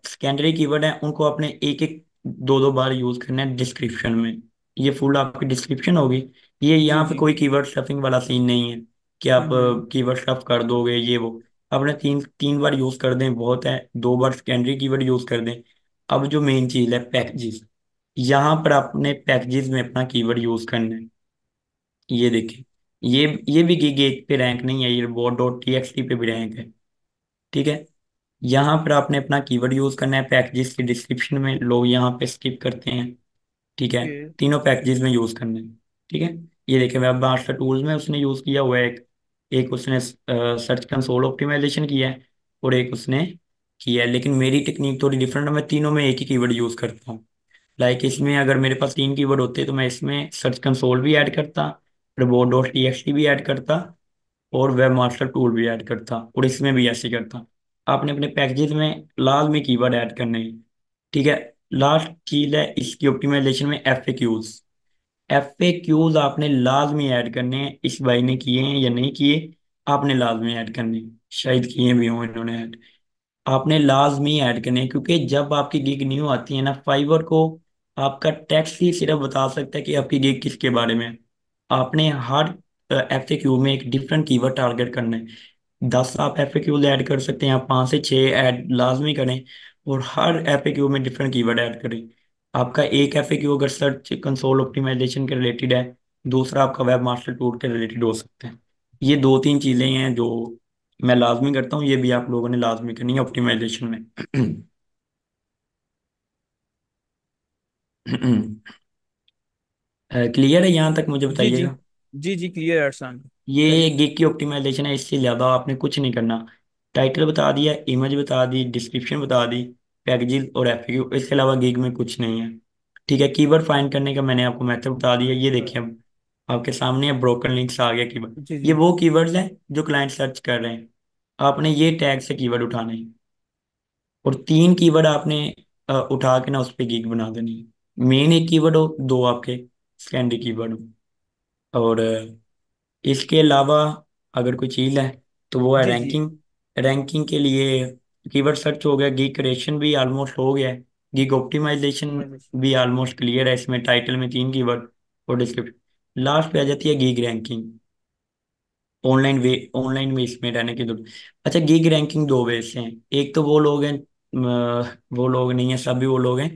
सेकेंडरी कीवर्ड हैं उनको आपने एक एक दो दो बार यूज करना है डिस्क्रिप्शन में। ये फुल आपकी डिस्क्रिप्शन होगी। ये जी यहाँ पे जी कोई कीवर्ड स्टफिंग वाला सीन नहीं है कि आप हम्म हम्म कीवर्ड स्टफ कर दोगे। ये वो आपने तीन तीन बार यूज कर दें बहुत है, दो बार सेकेंडरी कीवर्ड यूज कर दें। अब जो मेन चीज है पैकेजेस, यहाँ पर आपने पैकेजेस में अपना कीवर्ड यूज करना है। ये देखिए, ये ये भी गिग पे रैंक नहीं है, ये रिवॉर्ड डॉट टीएक्सटी पे भी रैंक है, ठीक है। यहाँ पर आपने अपना कीवर्ड यूज करना है पैकेजेस के डिस्क्रिप्शन में, लोग यहाँ पे स्किप करते हैं, ठीक है। ओके तीनों पैकेजेस में यूज करने हैं, ठीक है। ये देखें, वेबमास्टर टूल्स में उसने यूज किया हुआ है, एक एक उसने सर्च कंसोल ऑप्टिमाइजेशन किया है और एक उसने किया है। लेकिन मेरी टेक्निक थोड़ी डिफरेंट है, मैं तीनों में एक ही कीवर्ड यूज करता हूँ। लाइक इसमें अगर मेरे पास तीन कीवर्ड होते तो मैं इसमें सर्च कंसोल भी ऐड करता, रोबोट डॉट टीएक्सटी भी ऐड करता और वेब मास्टर टूल भी ऐड करता, और इसमें भी ऐसे करता। आपने अपने पैकेजेस में लाल में कीवर्ड ऐड करने हैं, ठीक है। लास्ट चीज है इसकी ऑप्टिमाइजेशन में एफएक्यूज। एफएक्यूज आपने लाजमी ऐड करने हैं। इस भाई ने किए हैं या नहीं किए, आपने लाजमी ऐड करने हैं। शायद किए भी हों इन्होंने ऐड, आपने लाजमी ऐड करने हैं, क्योंकि जब आपकी गिग न्यू आती है ना, फाइवर को आपका टेक्स्ट ही सिर्फ बता सकता है कि आपकी गिग किसके बारे में है। आपने हर एफएक्यू में एक डिफरेंट कीवर्ड टारगेट करना है। दस आप एफएक्यूज ऐड कर सकते हैं, आप पाँच से छः ऐड लाजमी करें और हर एफएक्यू में डिफरेंट कीवर्ड ऐड करें। आपका एक एफएक्यू अगर सर्च कंसोल ऑप्टिमाइजेशन के रिलेटेड है, दूसरा आपका वेब मास्टर टूल के रिलेटेड हो सकते हैं। ये दो तीन चीज़ें हैं जो मैं लाजमी करता हूँ, ये भी आप लोगों ने लाजमी करनी है ऑप्टिमाइजेशन में। क्लियर है यहाँ तक, मुझे जी जी बताइएगा। जी जी क्लियर अरसलान, ये चलिए गिग की ऑप्टिमाइजेशन है, इससे ज़्यादा आपने कुछ नहीं करना। टाइटल बता दिया, इमेज बता दी, डिस्क्रिप्शन बता दी, पैकेजेस और एफएक्यू, इसके अलावा गिग में कुछ नहीं है, ठीक है। कीवर्ड फाइंड करने का मैंने आपको मेथड बता दिया। ये देखिए, अब आपके सामने ब्रोकन लिंक्स आ गया कीवर्ड। जी ये जी वो कीवर्ड्स हैं जो क्लाइंट सर्च कर रहे हैं। आपने ये टैग से कीवर्ड उठाने हैं, और तीन कीवर्ड आपने आ, उठा के ना उस पर गिग बना देनी है। मेन एक कीवर्ड हो, दो आपके सेकेंडरी कीवर्ड हो। और इसके अलावा अगर कोई चीज़ है तो वो है जी जी रैंकिंग। रैंकिंग के लिए कीवर्ड सर्च हो गया, गिग क्रिएशन भी ऑलमोस्ट हो गया है, गिग ऑप्टिमाइजेशन भी ऑलमोस्ट क्लियर है। इसमें टाइटल में तीन कीवर्ड और डिस्क्रिप्शन। लास्ट पे आ जाती है गिग रैंकिंग। ऑनलाइन वे ऑनलाइन में इसमें रहने की जरूरत। अच्छा, गिग रैंकिंग दो वे से हैं। एक तो वो लोग हैं अ, वो लोग नहीं है, सभी वो लोग हैं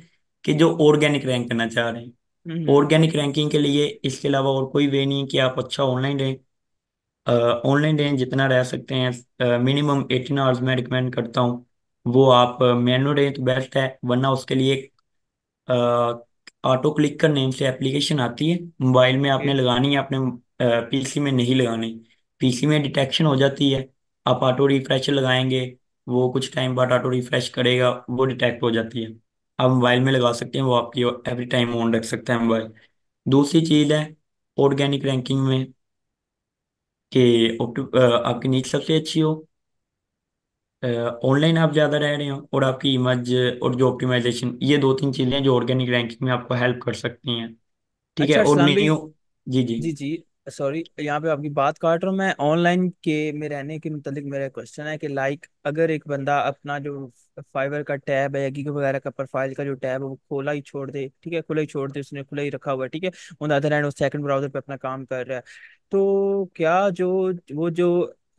कि जो ऑर्गेनिक रैंक करना चाह रहे हैं। हम्म ऑर्गेनिक रैंकिंग के लिए इसके अलावा और कोई वे नहीं है कि आप अच्छा ऑनलाइन रहें। ऑनलाइन रेंज जितना रह सकते हैं, मिनिमम एटीन आवर्स में रिकमेंड करता हूँ। वो आप मैनुअल रहें तो बेस्ट है, वरना उसके लिए ऑटो क्लिक कर नेम से एप्लीकेशन आती है। मोबाइल में आपने लगानी है, आपने पीसी में नहीं लगानी। पीसी में डिटेक्शन हो जाती है, आप ऑटो रिफ्रेश लगाएंगे, वो कुछ टाइम बाद ऑटो रिफ्रेश करेगा, वो डिटेक्ट हो जाती है। आप मोबाइल में लगा सकते हैं, वो आपकी एवरी टाइम ऑन रख सकते हैं मोबाइल। दूसरी चीज़ है ऑर्गेनिक रैंकिंग में कि ऑप्ट- अ, आपकी नीच सबसे अच्छी हो, ऑनलाइन आप ज़्यादा रह रहे हो, और आपकी इमेज और जो ऑप्टिमाइजेशन। ये दो तीन चीज़ें हैं जो ऑर्गेनिक रैंकिंग में आपको हेल्प कर सकती हैं। ठीक है। अच्छा और अरसलान भाई न्यू जी जी जी जी सॉरी, यहाँ पे आपकी बात काट रहा हूँ मैं। ऑनलाइन के में रहने के मतलब मेरा क्वेश्चन है कि लाइक अगर एक बंदा अपना जो फाइवर का टैब है या गीग वगैरह का प्रोफाइल का जो टैब है वो खोला ही छोड़ दे, ठीक है, खुला ही छोड़ दे, उसने खुला ही रखा हुआ है, ठीक है, ऑन द अदर हैंड वो सेकंड ब्राउजर पे अपना काम कर रहा है, तो क्या जो वो जो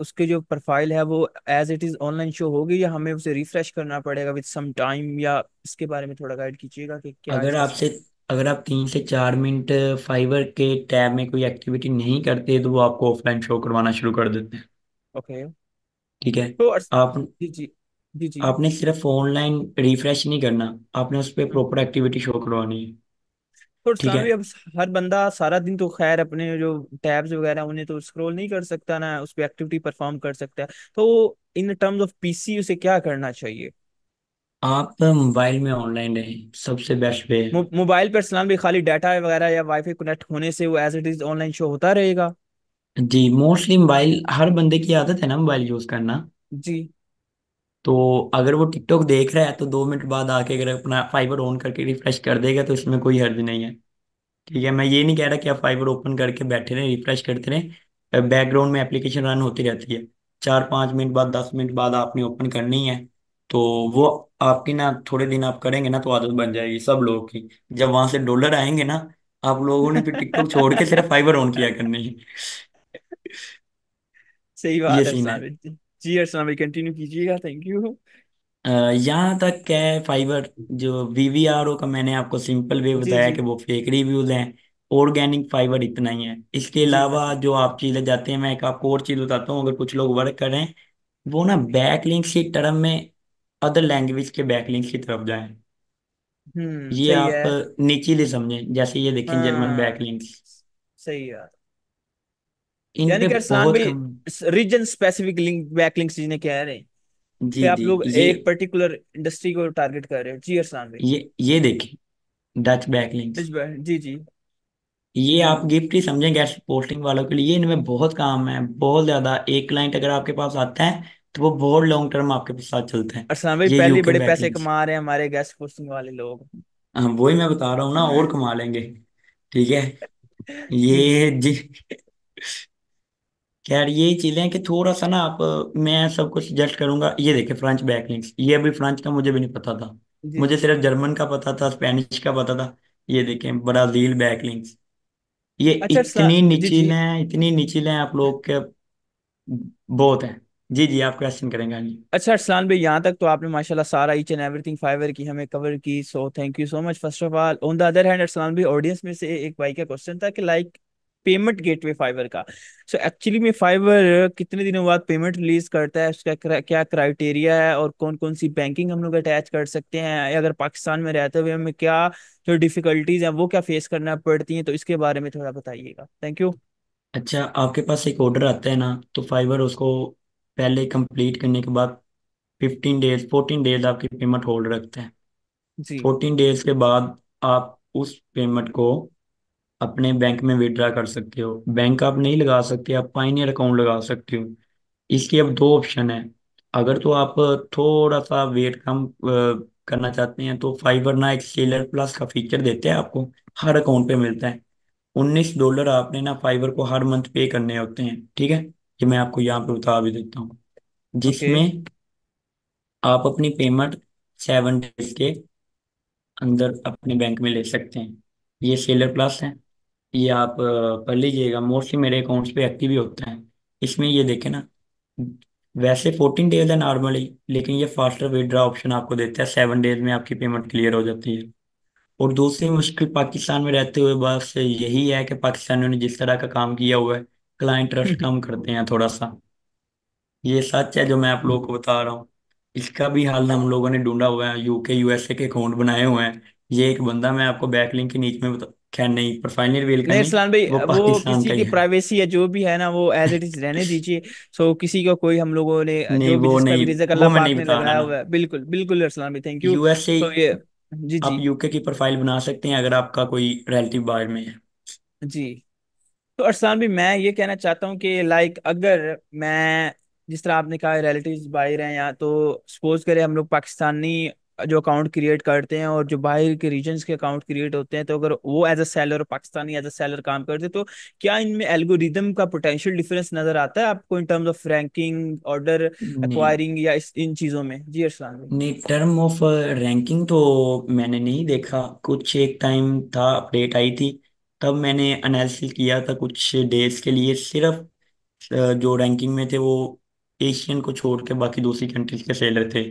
उसके जो प्रोफाइल है वो as it is online show होगी या हमें उसे रिफ्रेश करना पड़ेगा विद सम टाइम, या इसके बारे में थोड़ा गाइड कीजिएगा कि क्या अगर ऐसा आपसे सीन। अगर आप तीन से चार मिनट फाइवर के टैब में कोई एक्टिविटी नहीं करते तो वो आपको ऑफलाइन शो करवाना शुरू कर देते हैं। ओके ठीक है। तो अर्स- आप जी जी जी जी आपने सिर्फ ऑनलाइन रिफ्रेश नहीं करना, आपने उस पर प्रॉपर एक्टिविटी शो करवानी है। तो ठीक है। इस्लामी अब हर बंदा सारा दिन तो खैर अपने जो टैब्स वगैरह हैं, उन्हें तो स्क्रॉल नहीं कर सकता ना, उस पर एक्टिविटी परफॉर्म कर सकता है, तो इन टर्म्स ऑफ पीसी उसे क्या करना चाहिए? आप मोबाइल में ऑनलाइन रहें, सबसे बेस्ट वे है। मो- मोबाइल पर इस्लाम भी खाली डाटा वगैरह या वाईफाई कनेक्ट होने से वो as it is online show होता रहेगा। जी, मोस्टली मोबाइल, हर बंदे की आदत है ना मोबाइल यूज करना। जी तो अगर वो टिकटॉक देख रहा है तो दो मिनट बाद आके अगर अपना फाइबर ऑन करके रिफ्रेश कर देगा तो इसमें कोई हर्ज नहीं है। ठीक है। मैं ये नहीं कह रहा कि आप फाइबर ओपन करके बैठे रहें, रिफ्रेश करते रहें। बैकग्राउंड में एप्लीकेशन रन होती रहती है। चार पाँच मिनट बाद, दस मिनट बाद आपने ओपन करनी है। तो वो आपकी ना, थोड़े दिन आप करेंगे ना तो आदत बन जाएगी सब लोगों की। जब वहां से डॉलर आएंगे ना, आप लोगों ने फिर टिकटॉक छोड़ के सिर्फ फाइबर ऑन किया करनी है। सही ये बात है सीन है। अरसलान जी। जी अरसलान भाई कंटिन्यू कीजिएगा, थैंक यू। अ, यहाँ तक है फाइबर। जो वीवीआरओ का मैंने आपको सिंपल वे जी बताया जी कि वो फेक रिव्यूज हैं। ऑर्गेनिक फाइबर इतना ही है। इसके जी अलावा जो आप चीज़ें जाते हैं, मैं एक आपको और चीज़ बताता हूँ। अगर कुछ लोग वर्क कर रहे हैं वो ना बैकलिंक्स की टर्म में अदर लैंग्वेज के बैकलिंक्स की तरफ जाएं। हम्म ये सही आप है, निचले समझें, जैसे ये देखें जर्मन हाँ बैकलिंक्स, सही है, इन यानी पे कि अरसलान बहुत भाई कम। रीजन स्पेसिफिक लिंक बैकलिंक्स जिन्हें कह रहे हैं जी कि आप जी लोग ये एक पर्टिकुलर इंडस्ट्री को टारगेट कर रहे हो। जी अरसलान भाई ये ये देखें डच बैकलिंक्स। बिल्कुल, जी जी ये आप हम्म गिफ्ट ही समझें गेस्ट पोस्टिंग वालों के लिए। इनमें बहुत काम है, बहुत ज्यादा। एक क्लाइंट अगर आपके पास आता है तो वो बहुत लॉन्ग टर्म आपके साथ चलते हैं। अरसलान भाई ये पहले ही यूके बड़े पैसे बैकलिंक्स, कमा रहे हैं हमारे गेस्ट पोस्टिंग वाले लोग। हाँ वही मैं बता रहा हूँ ना, और कमा लेंगे। ठीक है। जी ये जी खैर ये चीजें हैं कि थोड़ा सा ना आप मैं सबको सजेस्ट करूंगा। ये देखे फ्रेंच बैकलिंक्स, ये अभी फ्रेंच का मुझे भी नहीं पता था, जी मुझे सिर्फ जर्मन का पता था, स्पेनिश का पता था। ये देखें ब्राजील बैकलिंक्स। ये अच्छा अरसलान इतनी जी जी निचील हैं, इतनी निचील हैं आप लोग के बहुत है। जी जी आप क्वेश्चन करेंगे। हाँ जी अच्छा अरसलान भाई यहाँ तक तो आपने माशाल्लाह सारा ईच एंड एवरीथिंग फाइवर की हमें कवर की, so thank you so much. First of all on the other hand Arsalan भाई, ऑडियंस में से एक भाई का क्वेश्चन था कि लाइक पेमेंट गेटवे फाइवर का, सो एक्चुअली में फाइवर कितने दिनों बाद पेमेंट रिलीज करता है, उसका क्रा, क्या क्राइटेरिया है और कौन कौन सी बैंकिंग हम लोग अटैच कर सकते हैं, या अगर पाकिस्तान में रहते हुए हमें क्या जो डिफिकल्टीज हैं वो क्या फेस करना पड़ती हैं, तो इसके बारे में थोड़ा बताइएगा, थैंक यू। अच्छा, आपके पास एक ऑर्डर आता है ना तो फाइबर उसको पहले कंप्लीट करने के बाद फिफ्टीन डेज फोर्टीन डेज आपकी पेमेंट होल्ड रखते हैं। जी फोर्टीन डेज के बाद आप उस पेमेंट को अपने बैंक में विड्रा कर सकते हो। बैंक आप नहीं लगा सकते, आप पाइनियर अकाउंट लगा सकते हो। इसकी अब दो ऑप्शन है। अगर तो आप थोड़ा सा वेट कम करना चाहते हैं तो फाइवर ना एक सेलर प्लस का फीचर देते हैं आपको, हर अकाउंट पे मिलता है। उन्नीस डॉलर आपने ना फाइवर को हर मंथ पे करने होते हैं, ठीक है, ये मैं आपको यहाँ पे बता भी देता हूँ, जिसमें okay. आप अपनी पेमेंट सेवन डेज के अंदर अपने बैंक में ले सकते हैं। ये सेलर प्लस है, ये आप पढ़ लीजिएगा, मोस्टली मेरे अकाउंट्स पे एक्टिव ही होता है। इसमें ये देखें ना, वैसे फोर्टीन डेज है नॉर्मली, लेकिन ये फास्टर विदड्रा ऑप्शन आपको देता है, सेवन डेज में आपकी पेमेंट क्लियर हो जाती है। और दूसरी मुश्किल पाकिस्तान में रहते हुए बस यही है कि पाकिस्तानियों ने जिस तरह का काम किया हुआ है, क्लाइंट ट्रस्ट कम करते हैं थोड़ा सा, ये सच है जो मैं आप लोगों को बता रहा हूँ। इसका भी हाल हम लोगों ने ढूंढा हुआ है, यूके यूएसए के अकाउंट बनाए हुए हैं। ये एक बंदा मैं आपको बैकलिंक के नीचे में बता, खैर नहीं प्रोफाइल नहीं रिवील करनी, अरसलान भाई वो, वो किसी की प्राइवेसी है जो भी है ना, वो एज इट इज रहने दीजिए। सो किसी का कोई हम लोगों ने नहीं, जो भी वो नहीं, जिसका वो मैं नहीं बता रहा। बिल्कुल बिल्कुल अरसलान भाई, थैंक यू। यूएसए जी जी आप यूके की प्रोफाइल बना सकते हैं अगर आपका कोई रिलेटिव बाहर में है जी। तो अरसलान भाई मैं ये कहना चाहता हूँ कि लाइक अगर मैं, जिस तरह आपने कहा रिलेटिव्स बाहर हैं या, तो सपोज करें हम लोग पाकिस्तानी जो अकाउंट क्रिएट करते हैं और जो बाहर के रीजन्स के अकाउंट क्रिएट होते हैं, तो अगर वो as a seller, Pakistani as a seller काम करते हैं, तो क्या इनमें एल्गोरिदम का पोटेंशियल डिफरेंस नजर आता है आपको in terms of ranking, order acquiring या इस, इन चीजों में? जी अरसलान भाई नहीं, टर्म ऑफ रैंकिंग तो मैंने नहीं देखा, कुछ एक टाइम था अपडेट आई थी तब मैंने एनालिसिस किया था कुछ डेज के लिए, सिर्फ जो रैंकिंग में थे वो एशियन को छोड़ के बाकी दूसरी कंट्रीज के सेलर थे,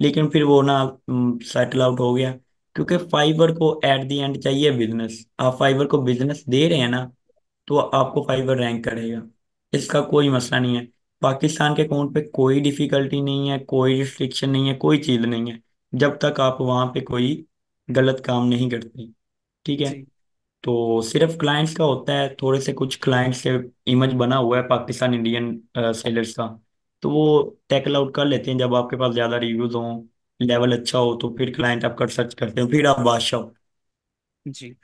लेकिन फिर वो ना सेटल आउट हो गया, क्योंकि फाइवर को एट दी एंड चाहिए बिजनेस। आप फाइवर को बिजनेस दे रहे हैं ना तो आपको फाइवर रैंक करेगा, इसका कोई मसला नहीं है। पाकिस्तान के अकाउंट पे कोई डिफिकल्टी नहीं है, कोई रिस्ट्रिक्शन नहीं है, कोई चीज़ नहीं है, जब तक आप वहाँ पे कोई गलत काम नहीं करते, ठीक है। तो सिर्फ क्लाइंट्स का होता है, थोड़े से कुछ क्लाइंट्स से इमेज बना हुआ है पाकिस्तान इंडियन सेलर्स का, तो वो टैकल आउट कर लेते हैं। जब आपके पास ज्यादा रिव्यूज हों, लेवल अच्छा हो, तो फिर क्लाइंट आपका सर्च करते हैं, फिर आप बादशाह जी।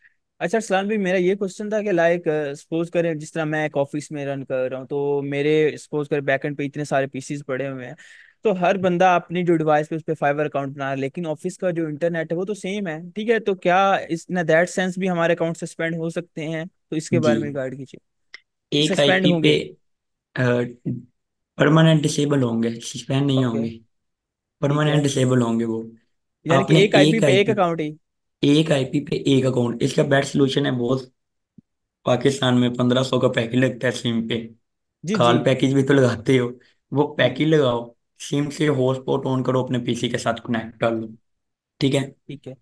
अच्छा अरसलान भाई मेरा ये क्वेश्चन था कि लाइक सपोज करें जिस तरह मैं एक ऑफिस में रन कर रहा हूँ, तो मेरे सपोज करें बैकएंड पे इतने सारे पीसीज पड़े हुए हैं, तो हर बंदा अपनी जो डिवाइस पे उस पर फाइवर अकाउंट बना रहा है, लेकिन ऑफिस का जो इंटरनेट है वो तो सेम है, ठीक है। तो क्या इस इन दैट सेंस भी हमारे अकाउंट सस्पेंड हो सकते हैं? तो इसके बारे में गाइड कीजिए। एक आईपी पे परमानेंट डिसेबल होंगे, सस्पेंड नहीं होंगे, परमानेंट डिसेबल होंगे वो। यानी कि एक आईपी पे एक अकाउंट ही, एक आईपी पे एक अकाउंट, इसका बेस्ट सॉल्यूशन है बहुत। पाकिस्तान में पंद्रह सौ का पैकेज लगता है सिम पे, कॉल पैकेज भी तो लगाते हो, वो पैकेज लगाओ, सिम से हॉटस्पॉट ऑन करो, अपने पीसी के साथ कनेक्ट कर लो, ठीक है ठीक है।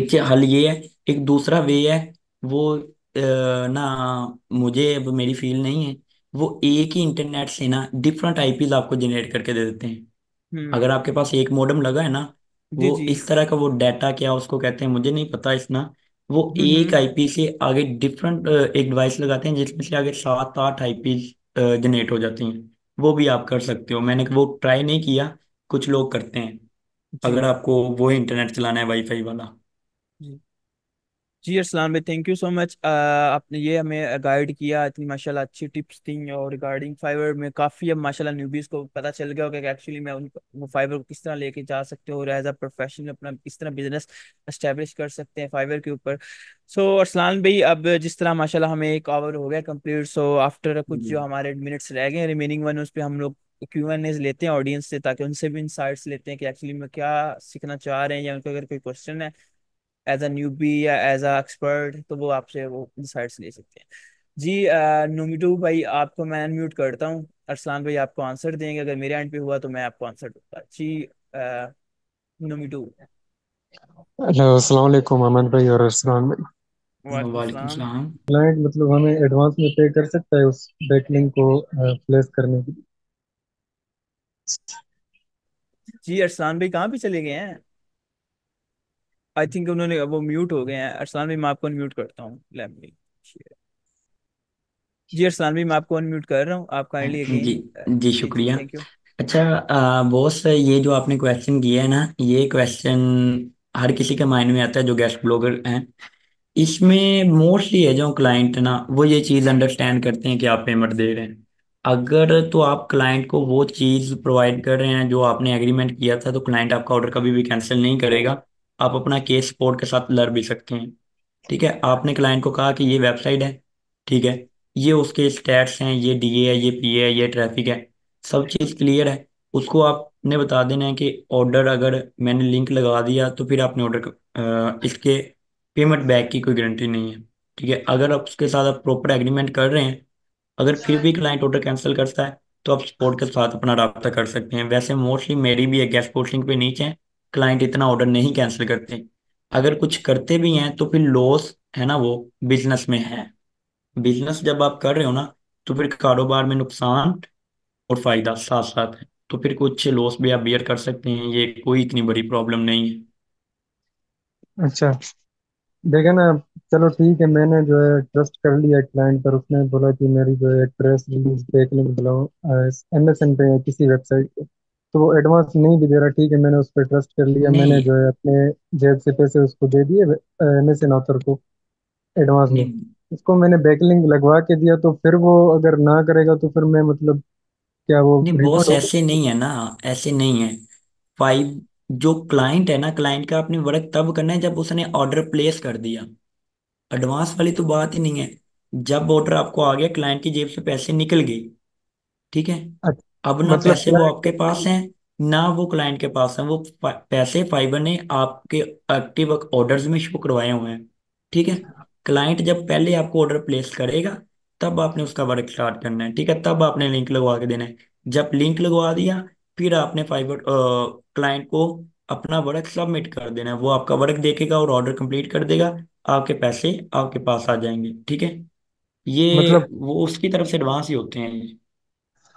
एक हल ये है, एक दूसरा वे है वो ना, मुझे अब मेरी फील नहीं है, वो एक ही इंटरनेट से ना डिफरेंट आईपीज आपको जनरेट करके दे देते हैं। अगर आपके पास एक मॉडम लगा है ना, वो इस तरह का वो डाटा क्या उसको कहते हैं मुझे नहीं पता, इस ना वो एक आईपी से आगे डिफरेंट एक डिवाइस लगाते हैं जिसमें से आगे सात आठ आईपीज जनरेट हो जाती हैं, वो भी आप कर सकते हो। मैंने वो ट्राई नहीं किया, कुछ लोग करते हैं, अगर आपको वो इंटरनेट चलाना है वाईफाई वाला। जी अरसलान भाई थैंक यू सो मच, आपने ये हमें गाइड किया, इतनी माशाल्लाह अच्छी टिप्स थी, और रिगार्डिंग फाइवर में काफ़ी अब माशाल्लाह न्यूबीज़ को पता चल गया होगा कि एक्चुअली मैं उनको फाइवर को किस तरह लेके जा सकते हो, एज अ प्रोफेशनल अपना किस तरह बिजनेस एस्टेब्लिश कर सकते हैं फाइवर के ऊपर। सो so, अरसलान भाई अब जिस तरह माशाल्लाह हमें एक आवर हो गया कम्प्लीट, सो आफ्टर कुछ जो हमारे मिनट्स रह गए रिमेनिंग वन, उस पर हम लोग क्यू एंड एज लेते हैं ऑडियंस से, ताकि उनसे भी इंसाइट्स लेते हैं कि एक्चुअली में क्या सीखना चाह रहे हैं, या उनका अगर कोई क्वेश्चन है एज अ न्यूबी या एज अ एक्सपर्ट, तो वो आपसे वो इंसाइट्स ले सकते हैं जी। नोमिटू भाई आपको मैं अनम्यूट करता हूँ, अरसलान भाई आपको आंसर देंगे, अगर मेरे एंड पे हुआ तो मैं आपको आंसर दूंगा जी। नोमिटू हेलो, अस्सलाम वालेकुम अमन भाई और अरसलान भाई। वालेकुम सलाम। क्लाइंट मतलब हमें एडवांस में पे कर सकता है उस बैकलिंक को प्लेस करने के लिए? जी अरसलान भाई कहाँ पे चले गए हैं? आई थिंक उन्होंने वो म्यूट हो गए हैं। अरसलान भाई मैं आपको अनम्यूट करता हूँ। जी अरसलान भाई मैं आपको अनम्यूट कर रहा हूँ, आप काइंडली अगेन। जी जी शुक्रिया। अच्छा बॉस, ये जो आपने क्वेश्चन किया है ना, ये क्वेश्चन हर किसी के माइंड में आता है जो गेस्ट ब्लॉगर हैं। इसमें मोस्टली है जो क्लाइंट ना, वो ये चीज़ अंडरस्टैंड करते हैं कि आप पेमेंट दे रहे हैं, अगर तो आप क्लाइंट को वो चीज़ प्रोवाइड कर रहे हैं जो आपने एग्रीमेंट किया था, तो क्लाइंट आपका ऑर्डर कभी भी कैंसिल नहीं करेगा। आप अपना केस सपोर्ट के साथ लड़ भी सकते हैं। ठीक है, आपने क्लाइंट को कहा कि ये वेबसाइट है, ठीक है, ये उसके स्टैट्स हैं, ये डीए है, ये पीए है, ये ट्रैफिक है, सब चीज़ क्लियर है। उसको आपने बता देना है कि ऑर्डर अगर मैंने लिंक लगा दिया तो फिर आपने ऑर्डर, इसके पेमेंट बैक की कोई गारंटी नहीं है। ठीक है, अगर आप उसके साथ आप प्रॉपर एग्रीमेंट कर रहे हैं, अगर फिर भी क्लाइंट ऑर्डर कैंसिल करता है तो आप सपोर्ट के साथ अपना रब्ता कर सकते हैं। वैसे मोस्टली मेरी भी एक गेस्ट पोस्टिंग पे नीचे है, क्लाइंट इतना ऑर्डर नहीं कैंसिल करते, अगर कुछ करते भी हैं तो फिर लॉस है ना, वो बिजनेस में है। बिजनेस जब आप कर रहे हो ना तो फिर कारोबार में नुकसान और फायदा साथ साथ है, तो फिर कुछ लॉस भी आप बियर कर सकते हैं, ये कोई इतनी बड़ी प्रॉब्लम नहीं है। अच्छा देखे ना, चलो ठीक है, मैंने जो है ट्रस्ट कर लिया क्लाइंट पर। उसने बोला कि मेरी जो है प्रेस रिलीज देखने को बुलाओ एमएसएन पे या किसी वेबसाइट पे, तो वो एडवांस नहीं भी दे रहा। ठीक है, मैंने उस पर ट्रस्ट कर लिया, मैंने जो है अपने जेब से पैसे उसको दे दिए एमएसएन ऑथर को एडवांस में, उसको मैंने बैकलिंक लगवा के दिया। तो फिर वो अगर ना करेगा तो फिर मैं मतलब क्या वो नहीं बॉस, ऐसे नहीं है ना, ऐसे नहीं है। फाइव जो क्लाइंट है ना, क्लाइंट का आपने वर्क तब करना है जब उसने ऑर्डर प्लेस कर दिया। एडवांस वाली तो बात ही नहीं है, जब ऑर्डर आपको आ गया, क्लाइंट की जेब से पैसे निकल गए, ठीक है, अब ना मतलब पैसे वो आपके पास हैं ना वो क्लाइंट के पास हैं, वो पैसे फाइबर ने आपके एक्टिव ऑर्डर्स में शो करवाए हुए हैं। ठीक है, क्लाइंट जब पहले आपको ऑर्डर प्लेस करेगा तब आपने उसका वर्क स्टार्ट करना है। ठीक है, तब आपने लिंक लगवा के देना है। जब लिंक लगवा दिया फिर आपने फाइबर क्लाइंट को अपना वर्क सबमिट कर देना है, वो आपका वर्क देखेगा और ऑर्डर कंप्लीट कर देगा, आपके पैसे आपके पास आ जाएंगे। ठीक है, ये मतलब वो उसकी तरफ से एडवांस ही होते हैं ये।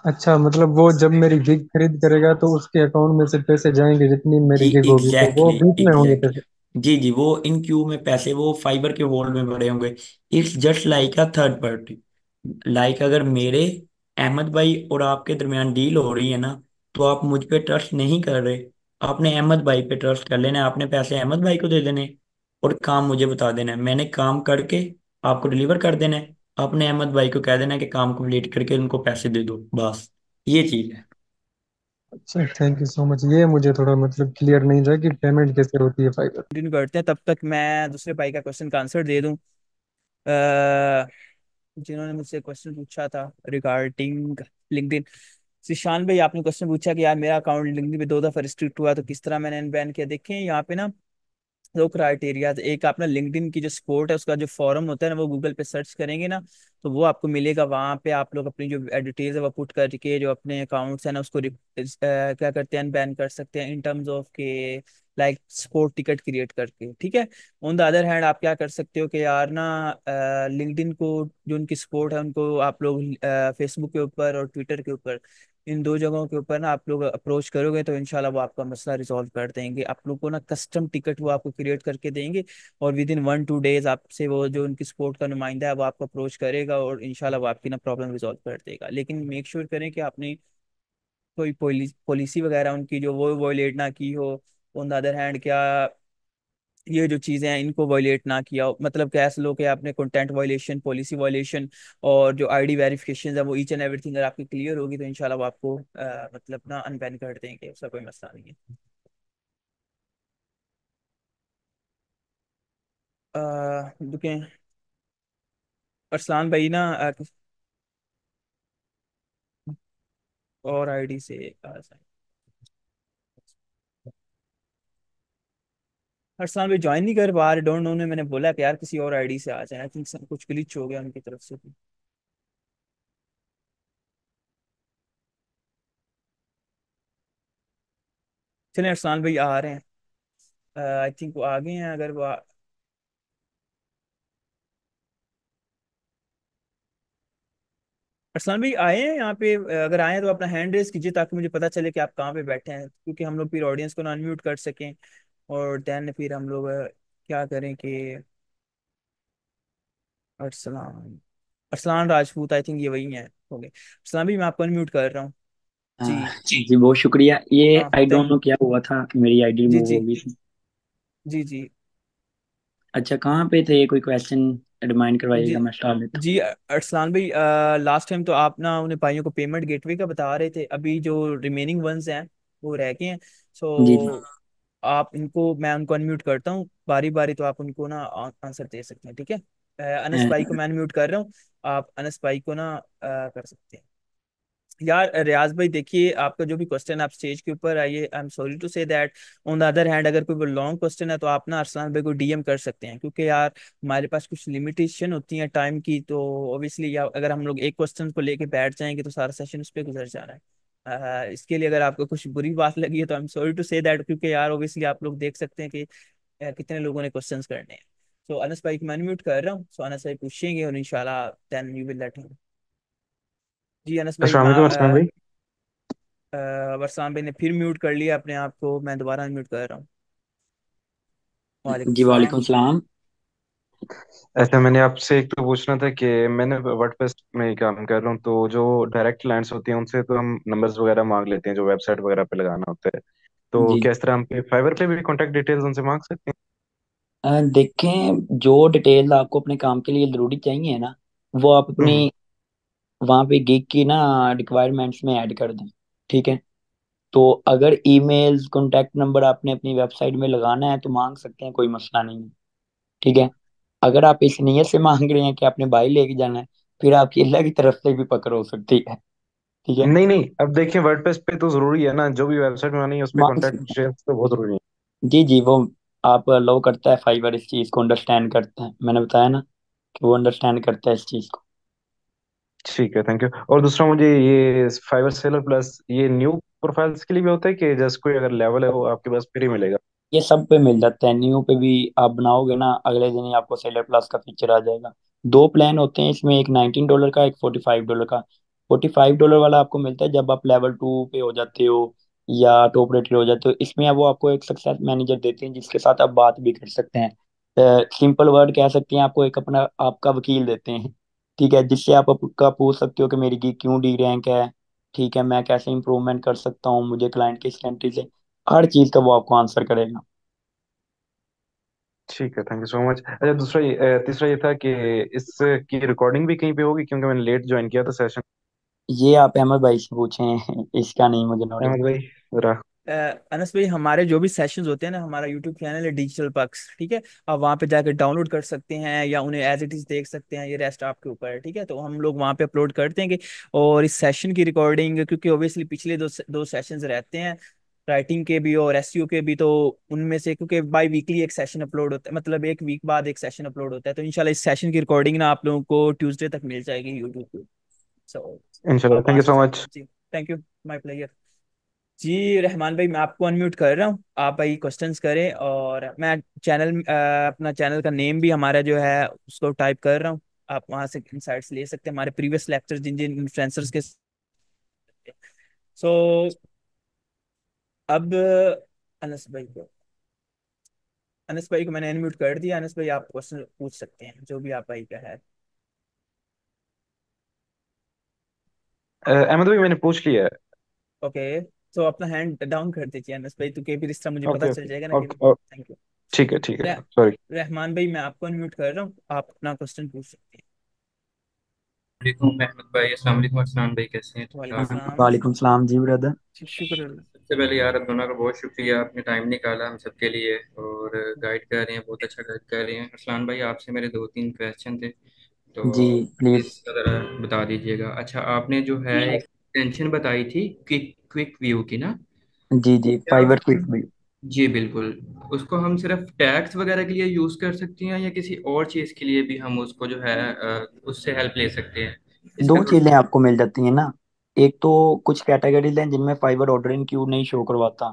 अच्छा, मतलब वो जब मेरी गिग खरीद करेगा तो उसके अकाउंट में से पैसे जाएंगे जितनी मेरी जी गिग होगी, तो वो बीच में होंगे पैसे। एग्जैक्टली जी जी वो इन क्यू में पैसे वो फाइबर के वॉल्ट में भरे होंगे। It's just like a third party, like अगर मेरे अहमद भाई और आपके दरमियान डील हो रही है ना, तो आप मुझ पे ट्रस्ट नहीं कर रहे, आपने अहमद भाई पे ट्रस्ट कर लेना, आपने पैसे अहमद भाई को दे देने और काम मुझे बता देना है, मैंने काम करके आपको डिलीवर कर देना है, आपने अहमद भाई को कह देना है कि काम कंप्लीट करके उनको पैसे दे दो, बस ये चीज़ है। अच्छा, थैंक यू सो मच, ये मुझे थोड़ा मतलब क्लियर नहीं था कि पेमेंट कैसे होती है फाइबर। कंटिन्यू करते हैं, तब तक मैं दूसरे भाई का क्वेश्चन का आंसर दे दूं, जिन्होंने मुझसे क्वेश्चन पूछा था रिगार्डिंग लिंक्डइन। सिशान भाई आपने क्वेश्चन पूछा कि यार मेरा अकाउंट लिंक्डइन पे दो दफ़ा रिस्ट्रिक्ट हुआ तो किस तरह मैंने अनबैन किया। देखें यहाँ पे ना दो क्राइटेरिया, एक आप ना लिंक्डइन की जो सपोर्ट है उसका जो फॉरम होता है ना, वो गूगल पे सर्च करेंगे ना तो वो आपको मिलेगा। वहाँ पे आप लोग अपनी जो डिटेल्स है वो पुट करके जो अपने अकाउंट्स है ना उसको क्या करते हैं बैन कर सकते हैं, इन टर्म्स ऑफ के लाइक सपोर्ट टिकट क्रिएट करके। ठीक है, ऑन द अदर हैंड आप क्या कर सकते हो कि यार ना लिंक्डइन को जो उनकी सपोर्ट है उनको आप लोग फेसबुक के ऊपर और ट्विटर के ऊपर, इन दो जगहों के ऊपर ना आप लोग अप्रोच करोगे तो इंशाल्लाह वो आपका मसला रिजॉल्व कर देंगे। आप लोग को ना कस्टम टिकट वो आपको क्रिएट करके देंगे और within one two days आपसे वो जो उनकी सपोर्ट का नुमाइंदा है वो आपको अप्रोच करेगा और इंशाल्लाह वो आपकी ना प्रॉब्लम रिजॉल्व कर देगा। लेकिन मेक श्योर sure करें कि आपने कोई पॉलिसी वगैरह उनकी जो वो वॉयलेट ना की हो। ऑन द अदर हैंड क्या ये जो चीज़ें हैं इनको वायलेट ना किया, मतलब कैसे लोग है आपने कंटेंट वायलेशन, पॉलिसी वायलेशन और जो आईडी वेरिफिकेशन है वो ईच एंड एवरीथिंग अगर आपकी क्लियर होगी तो इंशाल्लाह वो आपको आ, मतलब ना अनबैन कर देंगे, उसका कोई मसला नहीं है। देखिए अरसलान भाई ना आ, और आईडी से आ, अरसलान भाई ज्वाइन नहीं कर पा रहे, डोंट नो ने मैंने बोला कि यार किसी और आईडी से आ जाए, आई थिंक सब कुछ ग्लिच हो गया उनकी तरफ से भी। चलें अरसलान भाई आ रहे हैं, आई थिंक वो आ गए हैं। अगर वो अरसलान भाई आए हैं यहाँ पे, अगर आए हैं तो अपना हैंड रेज कीजिए ताकि मुझे पता चले कि आप कहाँ पे बैठे हैं, क्योंकि हम लोग फिर ऑडियंस को अनम्यूट कर सकें और दैन फिर हम लोग क्या करें कि अरसलान अरसलान राजपूत आई थिंक ये वही है। हो गए अरसलान भी, मैं आपको अनम्यूट कर रहा हूँ। जी जी जी बहुत शुक्रिया। ये आई डोंट नो क्या हुआ था, मेरी आईडी मूव हो गई थी। जी जी अच्छा, कहाँ पे थे? कोई क्वेश्चन एडमाइन करवाइएगा, मैं डाल देता हूं। जी अरसलान भाई, लास्ट टाइम तो आप ना उन्हें भाइयों को पेमेंट गेटवे का बता रहे थे, अभी जो रिमेनिंग वंस हैं वो रह गए हैं, सो आप इनको, मैं उनको अनम्यूट करता हूँ बारी बारी, तो आप उनको ना आंसर दे सकते हैं, ठीक है? अनस भाई को मैं अनम्यूट कर रहा हूँ, आप अनस भाई को ना कर सकते हैं। यार रियाज भाई देखिए, आपका जो भी क्वेश्चन आप स्टेज के ऊपर आइए, I am sorry to say that. On the other hand अगर कोई लॉन्ग क्वेश्चन है तो आप ना अरसलान भाई को डीएम कर सकते हैं, क्योंकि यार हमारे पास कुछ लिमिटेशन होती है टाइम की, तो ऑब्वियसली अगर हम लोग एक क्वेश्चन को लेके बैठ जाएंगे तो सारा सेशन उस पर गुजर जा रहा है। Uh, इसके लिए अगर आपको कुछ बुरी बात लगी है तो I am sorry to say that, क्योंकि यार ओबियसली आप लोग देख सकते हैं कि uh, कितने लोगों ने क्वेश्चंस करने हैं। सो अनस भाई को मैं म्यूट कर रहा हूँ, सो अनस भाई पूछेंगे और इंशाल्लाह then you will let him. जी अनस भाई, अस्सलाम वालेकुम। वरसान भाई ने फिर म्यूट कर लिया अपने आप को, मैं दोबारा म्यूट कर रहा हूँ। वालेकुम जी वालेकुम सलाम। अच्छा, मैंने आपसे एक तो पूछना था कि मैंने वर्डप्रेस में ही काम कर रहा हूँ, तो जो डायरेक्ट क्लाइंट्स होते हैं उनसे तो हम नंबर्स वगैरह मांग लेते हैं जो वेबसाइट वगैरह पे लगाना होता है, तो जी क्या इस तरह हम पे फाइवर पे भी कॉन्टेक्ट डिटेल्स उनसे मांग सकते अ, देखें, जो डिटेल आपको अपने काम के लिए ज़रूरी चाहिए ना, वो आप हैं? अपनी हम्म, वहाँ पे गिग की ना रिक्वायरमेंट्स में ऐड कर दें, ठीक है? तो अगर ईमेल्स, कॉन्टैक्ट नंबर आपने अपनी वेबसाइट में लगाना है तो मांग सकते हैं, कोई मसला नहीं है, ठीक है? अगर आप इस नीयत से मांग रहे हैं कि आपने भाई लेके जाना है, फिर आपकी अल्लाह की तरफ से भी पकड़ हो सकती है, ठीक है? नहीं नहीं अब देखिए वर्डप्रेस पे तो जरूरी है ना, जो भी वेबसाइट बनानी है उस पे मांग कॉन्टेक्ट सकते हैं। डिटेल्स तो बहुत जरूरी है। जी जी वो आप लो करता है, फाइबर इस चीज़ को अंडरस्टैंड करता है, मैंने बताया ना कि वो अंडरस्टैंड करता है इस चीज़ को। ठीक है, थैंक यू। और दूसरा मुझे ये फाइवर सेलर प्लस, ये न्यू प्रोफाइल्स के लिए भी होता है कि जस्ट कोई अगर लेवल है वो आपके पास फ्री मिलेगा? ये सब पे मिल जाता है, न्यू पे भी आप बनाओगे ना, अगले दिन ही आपको सेलर प्लस का फीचर आ जाएगा। दो प्लान होते हैं इसमें, एक नाइनटीन डॉलर का, एक फोर्टी फाइव डॉलर का। फोर्टी फाइव डॉलर वाला आपको मिलता है जब आप लेवल टू पे हो जाते हो या टॉप रेटेड हो जाते हो। इसमें वो आपको एक सक्सेस मैनेजर देते हैं जिसके साथ आप बात भी कर सकते हैं, सिंपल वर्ड कह सकते हैं, आपको एक अपना आपका वकील देते हैं, ठीक है? जिससे आप आपका पूछ सकते हो कि मेरी की क्यों डी रैंक है, ठीक है, मैं कैसे इंप्रूवमेंट कर सकता हूँ, मुझे क्लाइंट किस कंट्री से, हर चीज़ का वो आपको आंसर करेगा। ठीक है, थैंक यू सो मच। अच्छा दूसरा ये अ, तीसरा ये था कि इसकी रिकॉर्डिंग भी कहीं पे होगी, क्योंकि मैंने लेट ज्वाइन किया था सेशन। ये आप अहमद भाई से पूछें इसका नहीं मुझे नॉलेज। अहमद भाई जरा- अ, अनस भाई, हमारे जो भी सेशंस होते हैं ना, हमारा यूट्यूब चैनल है डिजिटल बक्स, ठीक है? आप वहाँ पे जाकर डाउनलोड कर सकते हैं या उन्हें एज इट इज देख सकते हैं, ये रेस्ट आपके ऊपर है, ठीक है? तो हम लोग वहाँ पे अपलोड कर देंगे। और इस सेशन की रिकॉर्डिंग, क्योंकि ओबियसली पिछले दो दो सेशंस रहते हैं राइटिंग के भी और एसईओ के भी, तो उनमें से क्योंकि बाई वीकली एक सेशन अपलोड होता है, मतलब एक वीक बाद एक सेशन अपलोड होता है, तो इंशाल्लाह इस सेशन की रिकॉर्डिंग ना आप लोगों को ट्यूसडे तक मिल जाएगी यूट्यूब पे। सो इंशाल्लाह, आप थैंक आ यू सो सकते मच। हैं। जी थैंक यू, माय प्लेजर। जी रहमान भाई, मैं आपको अनम्यूट कर रहा हूँ, आप भाई क्वेश्चंस करें, और मैं चैनल अ, अपना चैनल का नेम भी हमारा जो है उसको टाइप कर रहा हूँ, आप वहाँ से इनसाइट्स ले सकते हैं, हमारे प्रीवियस लेक्चर जिन जिन इन्फ्लुएंसर्स के। सो अब अनस भाई को अनस भाई को मैंने अनम्यूट कर दिया। अनस भाई, आप क्वेश्चन पूछ सकते हैं जो भी आप भाई का है। अ, अहमद भाई मैंने पूछ लिया है। ओके, तो अपना हैंड डाउन कर दीजिए अनस भाई, तो के भी रिश्ता मुझे पता ओके चल जाएगा ना ओके कि। Okay thank you. ठीक है ठीक है, रह, सॉरी। रहमान भाई, मैं आपको अनम्यूट कर रहा हूँ, आप अपना क्वेश्चन पूछ सकते हैं। वालेकुम अहमद भाई, अस्सलाम वालेकुम अरसलान भाई, कैसे हैं? ठीक वालेकुम ठाक। सलाम। वालेकुम सलाम जी ब्रदर। शु- शुक्र अल्लाह। सबसे पहले यार आप दोनों का बहुत शुक्रिया, आपने टाइम निकाला हम सबके लिए और गाइड कर रहे हैं, बहुत अच्छा गाइड कर रहे हैं। अरसलान भाई आपसे मेरे दो तीन क्वेश्चन थे, तो जी प्लीज। प्लीज़ ज़रा बता दीजिएगा। अच्छा, आपने जो है एक एक्सटेंशन बताई थी क्विक क्विक व्यू की ना, जी जी क्या फाइबर क्विक भी जी बिल्कुल, उसको हम सिर्फ टैक्स वगैरह के लिए यूज़ कर सकते हैं या किसी और चीज़ के लिए भी हम उसको जो है अ, उससे हेल्प ले सकते हैं? इसका दो थोड़ा चीजें आपको मिल जाती हैं ना। एक तो कुछ कैटेगरीज हैं जिनमें फाइबर ऑर्डर इन क्यू नहीं शो करवाता,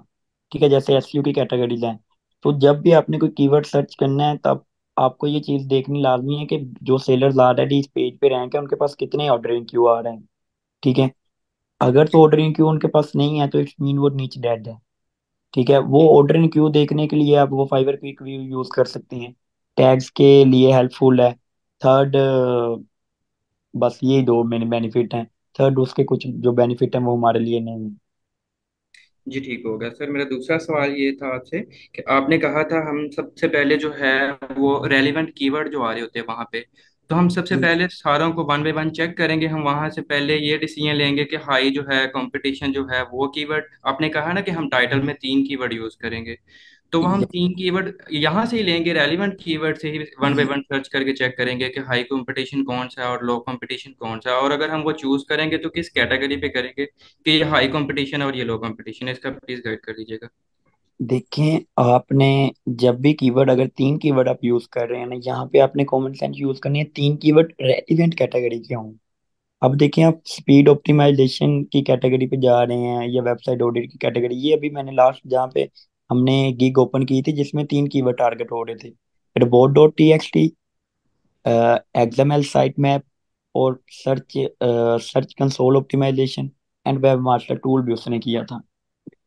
ठीक है, जैसे एसईओ की कैटेगरीज हैं। तो जब भी आपने कोई कीवर्ड सर्च करना है तब आपको ये चीज़ देखनी लाजमी है कि जो सेलर्स ऑलरेडी इस पेज पे रैंक है उनके पास कितने ऑर्डर इन क्यू आ रहे हैं, ठीक है? अगर तो ऑर्डर इन क्यू उनके पास नहीं है तो इट्स मीन वो नीच डेड है, ठीक है? वो ऑर्डर इन क्यू देखने के लिए आप वो फाइबर क्विक व्यू यूज कर सकते हैं, टैग्स के लिए हेल्पफुल है। थर्ड, बस यही दो मेन बेनिफिट हैं। थर्ड, उसके कुछ जो बेनिफिट हैं वो हमारे लिए नहीं है। जी ठीक होगा सर। मेरा दूसरा सवाल ये था आपसे कि आपने कहा था हम सबसे पहले जो है वो रेलिवेंट कीवर्ड जो आ रहे होते हैं वहाँ पे, तो हम सबसे पहले सारों को वन बाई वन चेक करेंगे, हम वहाँ से पहले ये डिसीजन लेंगे कि हाई जो है कंपटीशन जो है वो कीवर्ड, आपने कहा ना कि हम टाइटल में तीन कीवर्ड यूज करेंगे, तो वह हम तीन कीवर्ड यहाँ से ही लेंगे, रेलिवेंट कीवर्ड से ही वन बाई वन सर्च करके चेक करेंगे कि हाई कंपटीशन कौन सा है और लो कंपटीशन कौन सा है, और अगर हम वो चूज करेंगे तो किस कैटेगरी पे करेंगे कि ये हाई कंपटीशन और ये लो कंपटीशन है, इसका प्लीज गाइड कर दीजिएगा। देखें, आपने जब भी कीवर्ड, अगर तीन कीवर्ड आप यूज कर रहे हैं ना, यहाँ पे आपने कॉमन सेंस यूज करनी है, तीन कीवर्ड रेलिवेंट कैटेगरी के हों। अब देखिए, आप स्पीड ऑप्टिमाइजेशन की कैटेगरी पे जा रहे हैं या वेबसाइट ऑडिट की कैटेगरी, ये अभी मैंने लास्ट जहाँ पे हमने गिग ओपन की थी जिसमें तीन कीवर्ड टारगेट हो रहे थे, report dot T X T, XML site map और search search console optimization and webmaster tool भी उसने किया था।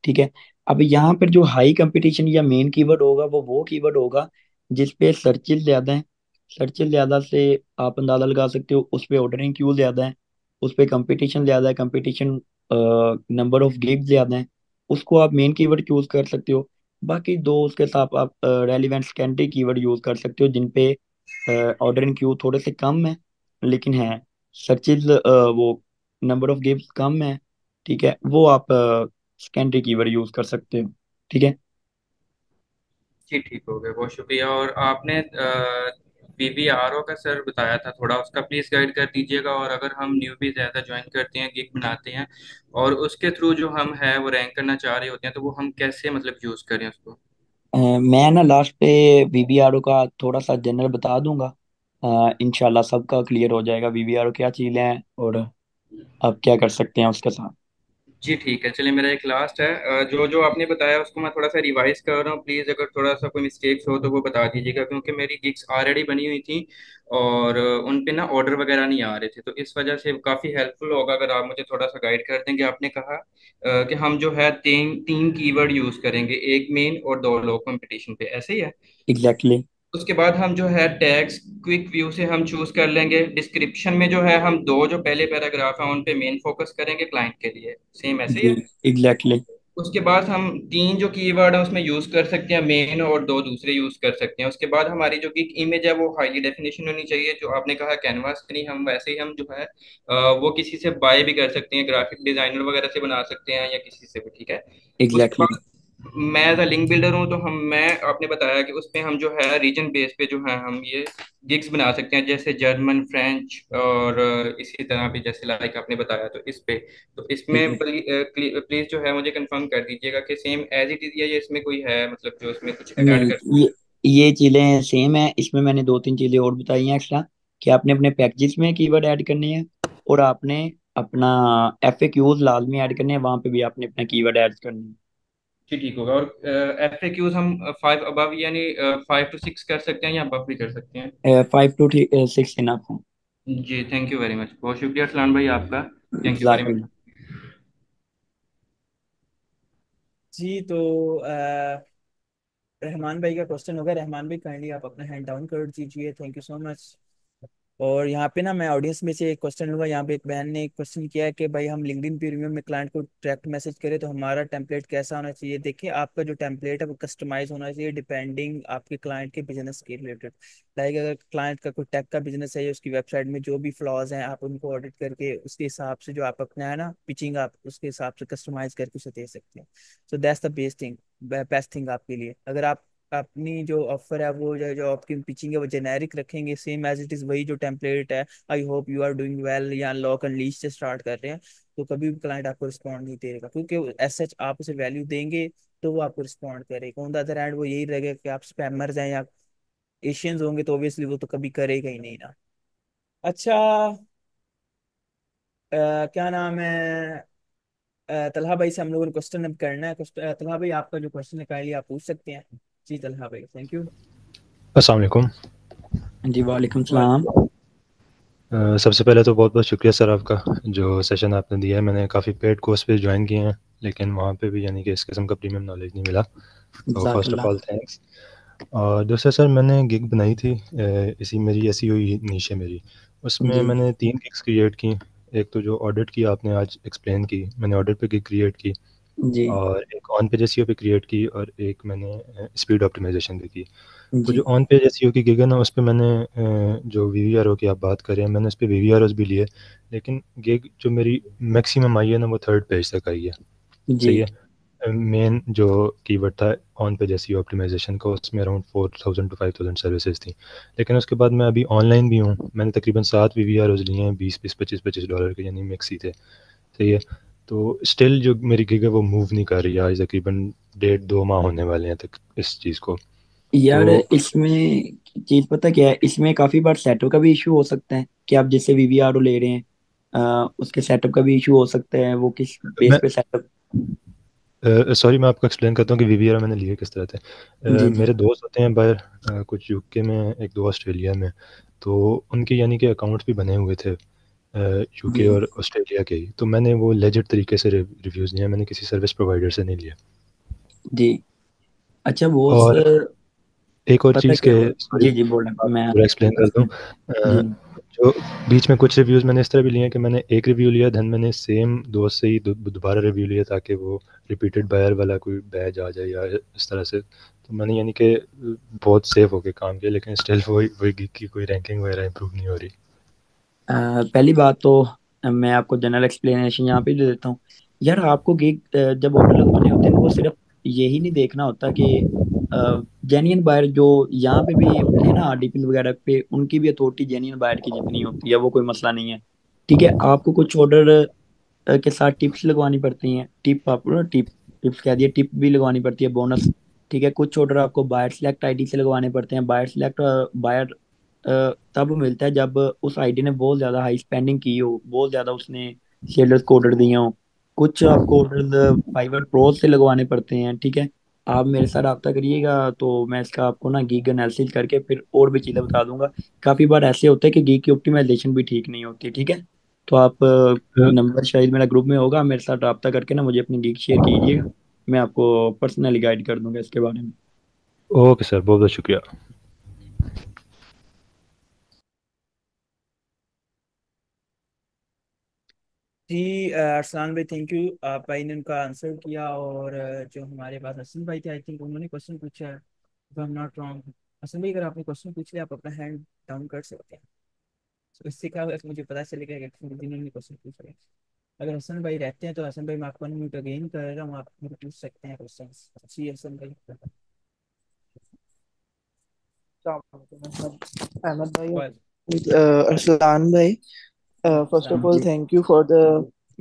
ठीक है, अब यहाँ पर जो हाई कंपटीशन या मेन कीवर्ड होगा वो वो कीवर्ड होगा जिसपे सर्चेज ज़्यादा हैं, सर्चेज ज़्यादा से आप अंदाज़ा लगा सकते हो उस पर ऑर्डरिंग क्यू ज़्यादा है, उस पर कंपटीशन ज़्यादा है, कंपटीशन नंबर ऑफ गिग्स ज़्यादा हैं, उसको आप मेन कीवर्ड यूज़ कर सकते हो। बाकी दो उसके साथ आप रेलिवेंट सेकेंडरी कीवर्ड यूज़ कर सकते हो जिन पे ऑर्डर इन क्यू थोड़े से कम है लेकिन है, सर्चेज वो नंबर ऑफ गिग्स कम है, ठीक है, वो आप सेकेंडरी कीवर्ड यूज़ कर सकते हो। ठीक है जी, ठीक हो गया, बहुत शुक्रिया। और आपने वीवीआरओ का सर बताया था, थोड़ा उसका प्लीज गाइड कर दीजिएगा, और अगर हम न्यूबीज ज्यादा ज्वाइन करते हैं, गिग बनाते हैं और उसके थ्रू जो हम है वो रैंक करना चाह रहे होते हैं, तो वो हम कैसे मतलब यूज करें उसको। आ, मैं ना लास्ट पे वीवीआरओ का थोड़ा सा जनरल बता दूंगा, इंशाल्लाह सबका क्लियर हो जाएगा वीवीआरओ क्या चीज है और आप क्या कर सकते हैं उसके साथ। जी ठीक है, चलिए मेरा एक लास्ट है, जो जो आपने बताया उसको मैं थोड़ा सा रिवाइज कर रहा हूँ, प्लीज़ अगर थोड़ा सा कोई मिस्टेक्स हो तो वो बता दीजिएगा, क्योंकि मेरी गिग्स ऑलरेडी बनी हुई थी और उन पे ना ऑर्डर वगैरह नहीं आ रहे थे, तो इस वजह से काफ़ी हेल्पफुल होगा अगर आप मुझे थोड़ा सा गाइड कर देंगे। आपने कहा कि हम जो है तीन तीन कीवर्ड यूज़ करेंगे, एक मेन और दो लो कॉम्पिटिशन पे, ऐसे ही है। Exactly exactly. उसके बाद हम जो है टैग्स क्विक व्यू से हम चूज कर लेंगे, डिस्क्रिप्शन में जो है हम दो जो पहले पैराग्राफ है उन पे मेन फोकस करेंगे क्लाइंट के लिए, सेम ऐसे ही है। एग्जैक्टली। उसके बाद हम तीन जो कीवर्ड है उसमें यूज कर सकते हैं मेन और दो दूसरे यूज कर सकते हैं। उसके बाद हमारी जो गिग इमेज है वो हाईली डेफिनेशन होनी चाहिए, जो आपने कहा कैनवास की, हम वैसे ही हम जो है वो किसी से बाय भी कर सकते हैं, ग्राफिक डिजाइनर वगैरह से बना सकते हैं या किसी से भी, ठीक है। एग्जैक्टली, मैं एज अ लिंक बिल्डर हूँ, तो हम मैं आपने बताया कि उसमें हम जो है रीजन बेस पे जो है हम ये गिग्स बना सकते हैं, जैसे जर्मन, फ्रेंच और इसी तरह भी, जैसे लाइक आपने बताया, तो इस पे तो इसमें प्लीज जो है मुझे कंफर्म कर दीजिएगा कि सेम एज इट इज है या इसमें कोई है मतलब जो इसमें कुछ ऐड कर। ये, ये चीज़ें सेम है, इसमें मैंने दो तीन चीज़ें और बताई हैं एक्स्ट्रा कि आपने अपने पैकेजेस में कीवर्ड ऐड करने हैं और आपने अपना एफएक्यूज लाजमी ऐड करने हैं, वहाँ पे भी आपने अपना कीवर्ड ऐड करना है। जी ठीक होगा। और एफ ए क्यूज हम फाइव अबव यानी फाइव टू सिक्स कर सकते हैं या अबव भी कर सकते हैं, फाइव टू सिक्स इनफ है जी। थैंक यू वेरी मच, बहुत शुक्रिया अरसलान भाई आपका, थैंक यू वेरी मच जी। तो आ, रहमान भाई का क्वेश्चन होगा, रहमान भाई काइंडली आप अपना हैंड डाउन कर दीजिए, थैंक यू सो मच। और यहाँ पे ना मैं ऑडियंस में से एक क्वेश्चन लूँगा, यहाँ पे एक बहन ने एक क्वेश्चन किया है कि भाई हम लिंक्डइन प्रीमियम में क्लाइंट को डायरेक्ट मैसेज करें तो हमारा टेम्पलेट कैसा होना चाहिए। देखिए, आपका जो टेम्पलेट है वो कस्टमाइज होना चाहिए डिपेंडिंग आपके क्लाइंट के बिजनेस के रिलेटेड, लाइक अगर क्लाइंट का कोई टेक का बिजनेस है या उसकी वेबसाइट में जो भी फ्लॉज हैं आप उनको ऑडिट करके उसके हिसाब से जो आप अपना है ना पिचिंग आप उसके हिसाब से कस्टमाइज करके उसे दे सकते हैं। So that's the best thing best thing आपके लिए। अगर आप अपनी जो ऑफर है वो जो जो आपकी पिचिंग है वो जेनेरिक रखेंगे, सेम एज इट इज़ वही जो टेम्पलेट है, I hope you are doing well या अनलॉक अनलीश से स्टार्ट कर रहे हैं, तो कभी भी क्लाइंट आपको रिस्पॉन्ड नहीं देगा, क्योंकि एज सच आप उसे वैल्यू देंगे तो वो आपको रिस्पॉन्ड करेगा। ऑन द अदर हैंड वो यही रहेगा कि आप स्पैमर्स हैं या एशियंस होंगे तो ऑब्वियसली वो तो कभी करेगा ही नहीं ना। अच्छा, आ, क्या नाम है, तलहा भाई से हम लोगों ने क्वेश्चन अब करना है। तलहा भाई आपका जो क्वेश्चन है काइंडली आप पूछ सकते हैं जी। तलहा भाई थैंक यू। अस्सलाम वालेकुम जी। वालेकुम सलाम। uh, सबसे पहले तो बहुत बहुत शुक्रिया सर आपका, जो सेशन आपने दिया है। मैंने काफ़ी पेड कोर्स पे ज्वाइन किए हैं लेकिन वहाँ पे भी यानी कि इस किस्म का प्रीमियम नॉलेज नहीं मिला, तो फर्स्ट ऑफ ऑल थैंक्स। और दूसरा सर, मैंने गिग बनाई थी इसी मेरी एसईओ नीश है मेरी, उसमें मैंने तीन गिग्स क्रिएट की। एक तो जो ऑडिट की आपने आज एक्सप्लेन की, मैंने ऑडिट पर गिग क्रिएट की, जी, और एक ऑन पेज एसईओ पे क्रिएट की, और एक मैंने स्पीड ऑप्टिमाइजेशन देखी। तो जो ऑन पेज एसईओ की गिग है ना, उस पर मैंने जो वीवीआरओ की आप बात करें, मैंने उस पर वीवीआरओस भी लिए, लेकिन गिग जो मेरी मैक्सिमम आई है ना वो थर्ड पेज तक आई है। सही है, मेन जो कीवर्ड था ऑन पेज एसईओ ऑप्टिमाइजेशन का, उसमें around four thousand to five thousand services थी। लेकिन उसके बाद मैं अभी ऑनलाइन भी हूँ, मैंने तकरीबन सात वीवीआरओस लिए हैं, बीस बीस पच्चीस पच्चीस डॉलर के, यानी मिक्स ही थे। सही है, तो स्टिल जो मेरी गिग है वो मूव नहीं कर रही है। आज तकरीबन डेढ़ दो माह होने वाले हैं तक इस चीज़ को। यार तो, इसमें चीज़ पता क्या है, इसमें काफ़ी बार सेटअप का भी इशू हो सकता है कि आप जैसे वीवीआरओ ले रहे हैं आ, उसके सेटअप का भी इशू हो सकता है। वो किस बेस पे सेटअप, सॉरी uh, मैं आपको एक्सप्लेन करता हूँ कि वीवीआर मैंने लिए किस तरह थे। uh, मेरे दोस्त होते हैं बाहर, uh, कुछ यूके में, एक दो ऑस्ट्रेलिया में, तो उनके यानी कि अकाउंट्स भी बने हुए थे यूके uh, और ऑस्ट्रेलिया के ही। तो मैंने वो लेजिट तरीके से रिव्यूज़ लिया, मैंने किसी सर्विस प्रोवाइडर से नहीं लिया जी। अच्छा वो, और सर, एक और चीज़ के जी जी बोलना एक्सप्लेन करता हूँ, जो बीच में कुछ रिव्यूज़ मैंने इस तरह भी लिए हैं कि मैंने एक रिव्यू लिया, धन मैंने सेम दोस्त से ही दोबारा रिव्यू लिया, ताकि वो रिपीटेड बायर वाला कोई बैज आ जाए या इस तरह से। तो मैंने यानी कि बहुत सेफ होके काम किया, लेकिन स्टिल वही वही गिग की कोई रैंकिंग वगैरह इंप्रूव नहीं हो रही। आ, पहली बात तो मैं आपको जनरल एक्सप्लेनेशन यहाँ पे दे देता हूँ। यार आपको गिग जब ऑर्डर लगवाने होते हैं वो सिर्फ यही नहीं देखना होता कि जेन्युइन बायर जो यहाँ पे भी है ना डीपीएल वगैरह पे, उनकी भी अथॉरिटी जेन्युइन बायर की जितनी होती है, वो कोई मसला नहीं है। ठीक है, आपको कुछ ऑर्डर के साथ टिप्स लगवानी पड़ती हैं, टिप आप टिप टिप्स कह दिए, टिप भी लगवानी पड़ती है, बोनस। ठीक है, कुछ ऑर्डर आपको बायर सेलेक्ट आईडी से लगवाने पड़ते हैं। बायर सेलेक्ट बायर तब मिलता है जब उस आईडी ने बहुत ज़्यादा हाई स्पेंडिंग की हो, बहुत ज़्यादा उसने सेलर्स को ऑर्डर दिए हों। कुछ आपको ऑर्डर फाइवर प्रो से लगवाने पड़ते हैं। ठीक है, आप मेरे साथ रब्ता करिएगा तो मैं इसका आपको ना गिग एनालिसिस करके फिर और भी चीज़ें बता दूंगा। काफ़ी बार ऐसे होता है कि गिग की ऑप्टिमाइजेशन भी ठीक नहीं होती है। ठीक है, तो आप नंबर शायद मेरा ग्रुप में होगा, मेरे साथ रब्ता करके ना मुझे अपनी गिग शेयर कीजिएगा, मैं आपको पर्सनली गाइड कर दूंगा इसके बारे में। ओके सर, बहुत बहुत शुक्रिया। जी अरसलान भाई, थैंक यू, आप भाई ने उनका आंसर किया। और जो हमारे पास हसन भाई थे, आई थिंक उन्होंने क्वेश्चन पूछा है, if I am not wrong. Hasan भाई अगर आपने क्वेश्चन पूछ लिया, आप अपना हैंड डाउन कर सकते हैं। तो इससे क्या होगा, मुझे पता चलेगा कि जिन्होंने क्वेश्चन पूछा है। अगर हसन भाई रहते हैं तो हसन भाई मैं आपको अनम्यूट अगेन कर रहा हूँ, आप पूछ सकते हैं क्वेश्चन। जी हसन भाई, अहमद भाई, अरसलान भाई, Uh, first of all, thank you for the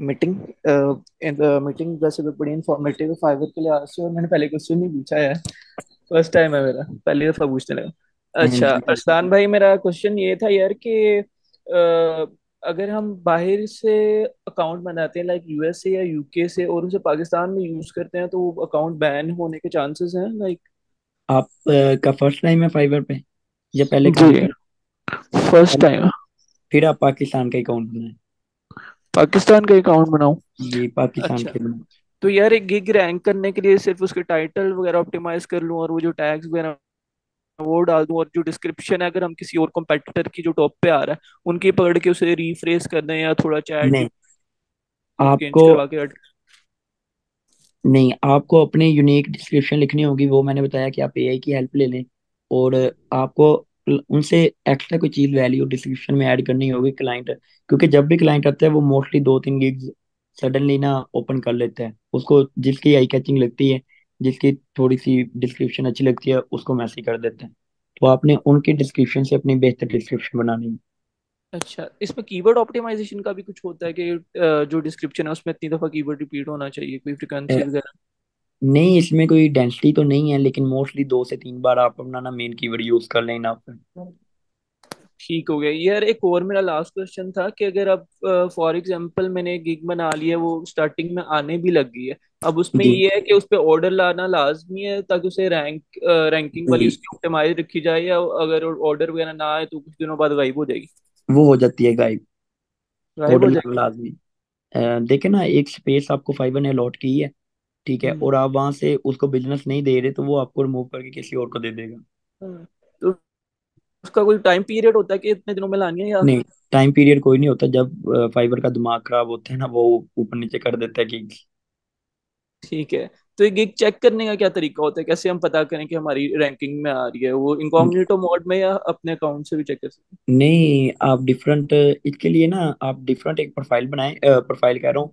meeting. Uh, in the meeting, वैसे तो बड़ी informative है Fiverr के लिए आज से, और मैंने पहले क्वेश्चन नहीं पूछा है, first time है मेरा, पहली दफा पूछने लगा। अच्छा अरसलान भाई, मेरा क्वेश्चन ये था यार कि uh, अगर हम बाहर से अकाउंट बनाते हैं लाइक यूएस से या यूके से, और उसे पाकिस्तान में यूज करते हैं, तो अकाउंट बैन होने के चांसेस हैं? लाइक आप uh, का फर्स्ट टाइम है Fiverr पे या पहले? First time. फिर आप पाकिस्तान का अकाउंट बनाएं। पाकिस्तान का अकाउंट बनाऊं? जी पाकिस्तान अच्छा। के लिए तो यार एक गिग रैंक करने के लिए सिर्फ उसके टाइटल वगैरह ऑप्टिमाइज कर लूं, और वो जो टैग्स वगैरह वो डाल दूं, और जो डिस्क्रिप्शन है अगर हम किसी और कंपेटिटर की जो टॉप पे आ रहा है उनकी पकड़ के उसे रीफ्रेश कर दें, या थोड़ा चैट आपको नहीं, आपको अपनी यूनिक डिस्क्रिप्शन लिखनी होगी। वो मैंने बताया कि आप एआई की हेल्प ले लें, और आपको उनसे एक्स्ट्रा कोई चीज़ वैल्यू डिस्क्रिप्शन में ऐड करनी होगी क्लाइंट, क्योंकि जब भी क्लाइंट आता है वो मोस्टली दो तीन गिग्स सडनली ना ओपन कर लेता है। उसको जिसकी आई कैचिंग लगती है, जिसकी थोड़ी सी डिस्क्रिप्शन अच्छी लगती है, उसको मैसेज कर देते हैं। तो आपने उनकी डिस्क्रिप्शन से अपनी बेहतर डिस्क्रिप्शन बनानी है। अच्छा, इसमें कीवर्ड ऑप्टिमाइजेशन का भी कुछ होता है कि जो डिस्क्रिप्शन है उसमें इतनी दफ़ा कीवर्ड रिपीट होना चाहिए, कोई फ्रीक्वेंसी वगैरह? नहीं, इसमें कोई डेंसिटी तो नहीं है, लेकिन मोस्टली दो से तीन बार आप अपना ना मेन कीवर्ड यूज कर लेना आप। ठीक हो गया यार। एक और मेरा लास्ट क्वेश्चन था कि अगर आप फॉर एग्जांपल मैंने गिग बना लिया, वो स्टार्टिंग में आने भी लग गई है, अब उसमें ये है कि उस पे ऑर्डर लाना लाजमी है ताकि उसे रैंक रैंकिंग वाली उसकी ऑप्टिमाइज रखी जाए, या अगर ऑर्डर वगैरह ना आए तो कुछ दिनों बाद गायब हो जाएगी? वो हो जाती है गायब, ऑर्डर लाजमी। देखे ना, एक स्पेस आपको फाइवर ने अलॉट की है, ठीक है, और आप वहां से उसको बिजनेस नहीं दे रहे तो वो आपको रिमूव करके किसी और को दे देगा। तो उसका कोई टाइम पीरियड होता है कि इतने दिनों में लानी है या नहीं? टाइम पीरियड कोई नहीं होता, जब फाइवर का दिमाग खराब होता है ना वो ऊपर नीचे कर देता है कि ठीक है, तो ये गिग चेक करने का क्या तरीका होता है, कैसे हम पता करें कि हमारी रैंकिंग में आ रही है, वो इनकॉग्निटो मोड में या अपने अकाउंट से भी चेक कर सकते हैं? नहीं, आप डिफरेंट, इसके लिए ना आप डिफरेंट एक प्रोफाइल बनाएं, प्रोफाइल कह रहा हूँ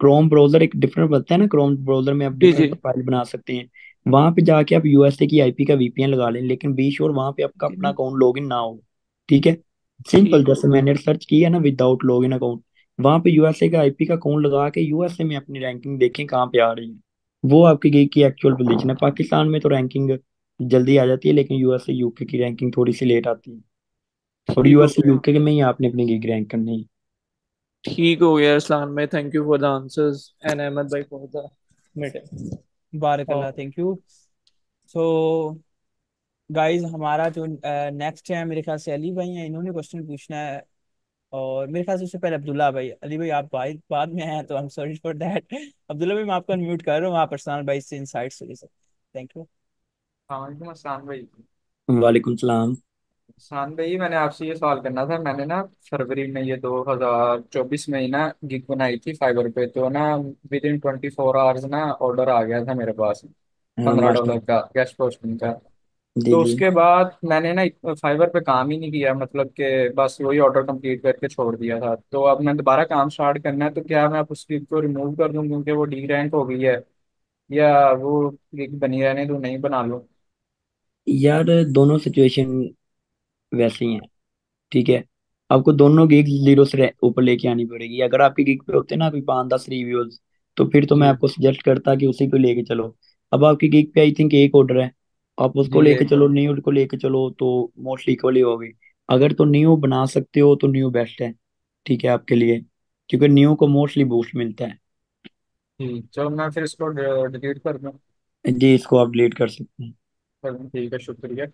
क्रोम ब्राउजर एक डिफरेंट बनता है ना, क्रोम ब्राउजर में आप डिफरेंट प्रोफाइल बना सकते हैं, वहां पे जाके आप यूएसए की आईपी का वीपीएन लगा लें, लेकिन बी श्योर वहां पे आपका अपना अकाउंट लॉगिन ना हो, ठीक है? सिंपल, जैसे मैंने सर्च किया ना विदाउट लॉगिन अकाउंट, वहां पे यूएसए का आईपी का अकाउंट लगा के यूएसए में अपनी रैंकिंग देखें कहाँ पे आ रही है, वो आपकी गिग की एक्चुअल पोजीशन है। पाकिस्तान में तो रैंकिंग जल्दी आ जाती है, लेकिन यूएसए यूके की रैंकिंग थोड़ी सी लेट आती है, और यूएसए यूके में ही आपने अपनी गिग रैंक करनी है। ठीक हो गया अरसलान भाई, thank you for the answers, and Ahmad भाई फॉर द मीटिंग, बारकल्ला, थैंक यू। सो गाइज हमारा जो नेक्स्ट है, मेरे ख्याल से अली भाई हैं, इन्होंने क्वेश्चन पूछना है, और मेरे ख्याल से उससे पहले अब्दुल्ला भाई। अली भाई आप भाई बाद में हैं, तो I am sorry for that. Abdullah भाई मैं आपको अनम्यूट कर रहा हूँ, आप अरसलान भाई से इनसाइट्स ले सकते हैं। Thank you. वालेकुम अस्सलाम भाई। वालेकुम सलाम। अरसलान भाई मैंने आपसे ये सवाल करना था, मैंने ना फरवरी में ये दो हज़ार चौबीस में ही ना गिग बनाई थी फाइबर पे, तो ना within twenty four hours ना ऑर्डर आ गया था मेरे पास पंद्रह डॉलर का कैश पोस्टिंग का, तो उसके बाद मैंने ना फाइवर पे काम ही नहीं किया, मतलब कि बस वही ऑर्डर कंप्लीट करके छोड़ दिया था। तो अब मैं दोबारा काम स्टार्ट करना है, तो क्या मैं अब उस गिग को रिमूव कर दूं क्योंकि वो डी रैंक हो गई है, या वो गिग बनी रहने तो नहीं बना लूं? यार दोनों सिचुएशन वैसे ही हैं, ठीक है? आपको दोनों गिग जीरो से ऊपर लेके आनी पड़ेगी। अगर आपकी गिग पे होते ना कोई पाँच दस रिव्यूज, तो फिर तो मैं आपको सजेस्ट करता कि उसी को लेके चलो। अब आपकी गिग पे आई थिंक एक ऑर्डर है, आप उसको लेके चलो, न्यू को लेके चलो, तो मोस्टली इक्वली हो गई। अगर तो न्यू बना सकते हो तो न्यू बेस्ट है, ठीक है, आपके लिए, क्योंकि न्यू को मोस्टली बूस्ट मिलता है। चलो मैं फिर इसको डिलीट कर दूं। जी, इसको आप डिलीट कर सकते हैं। ठीक है, शुक्रिया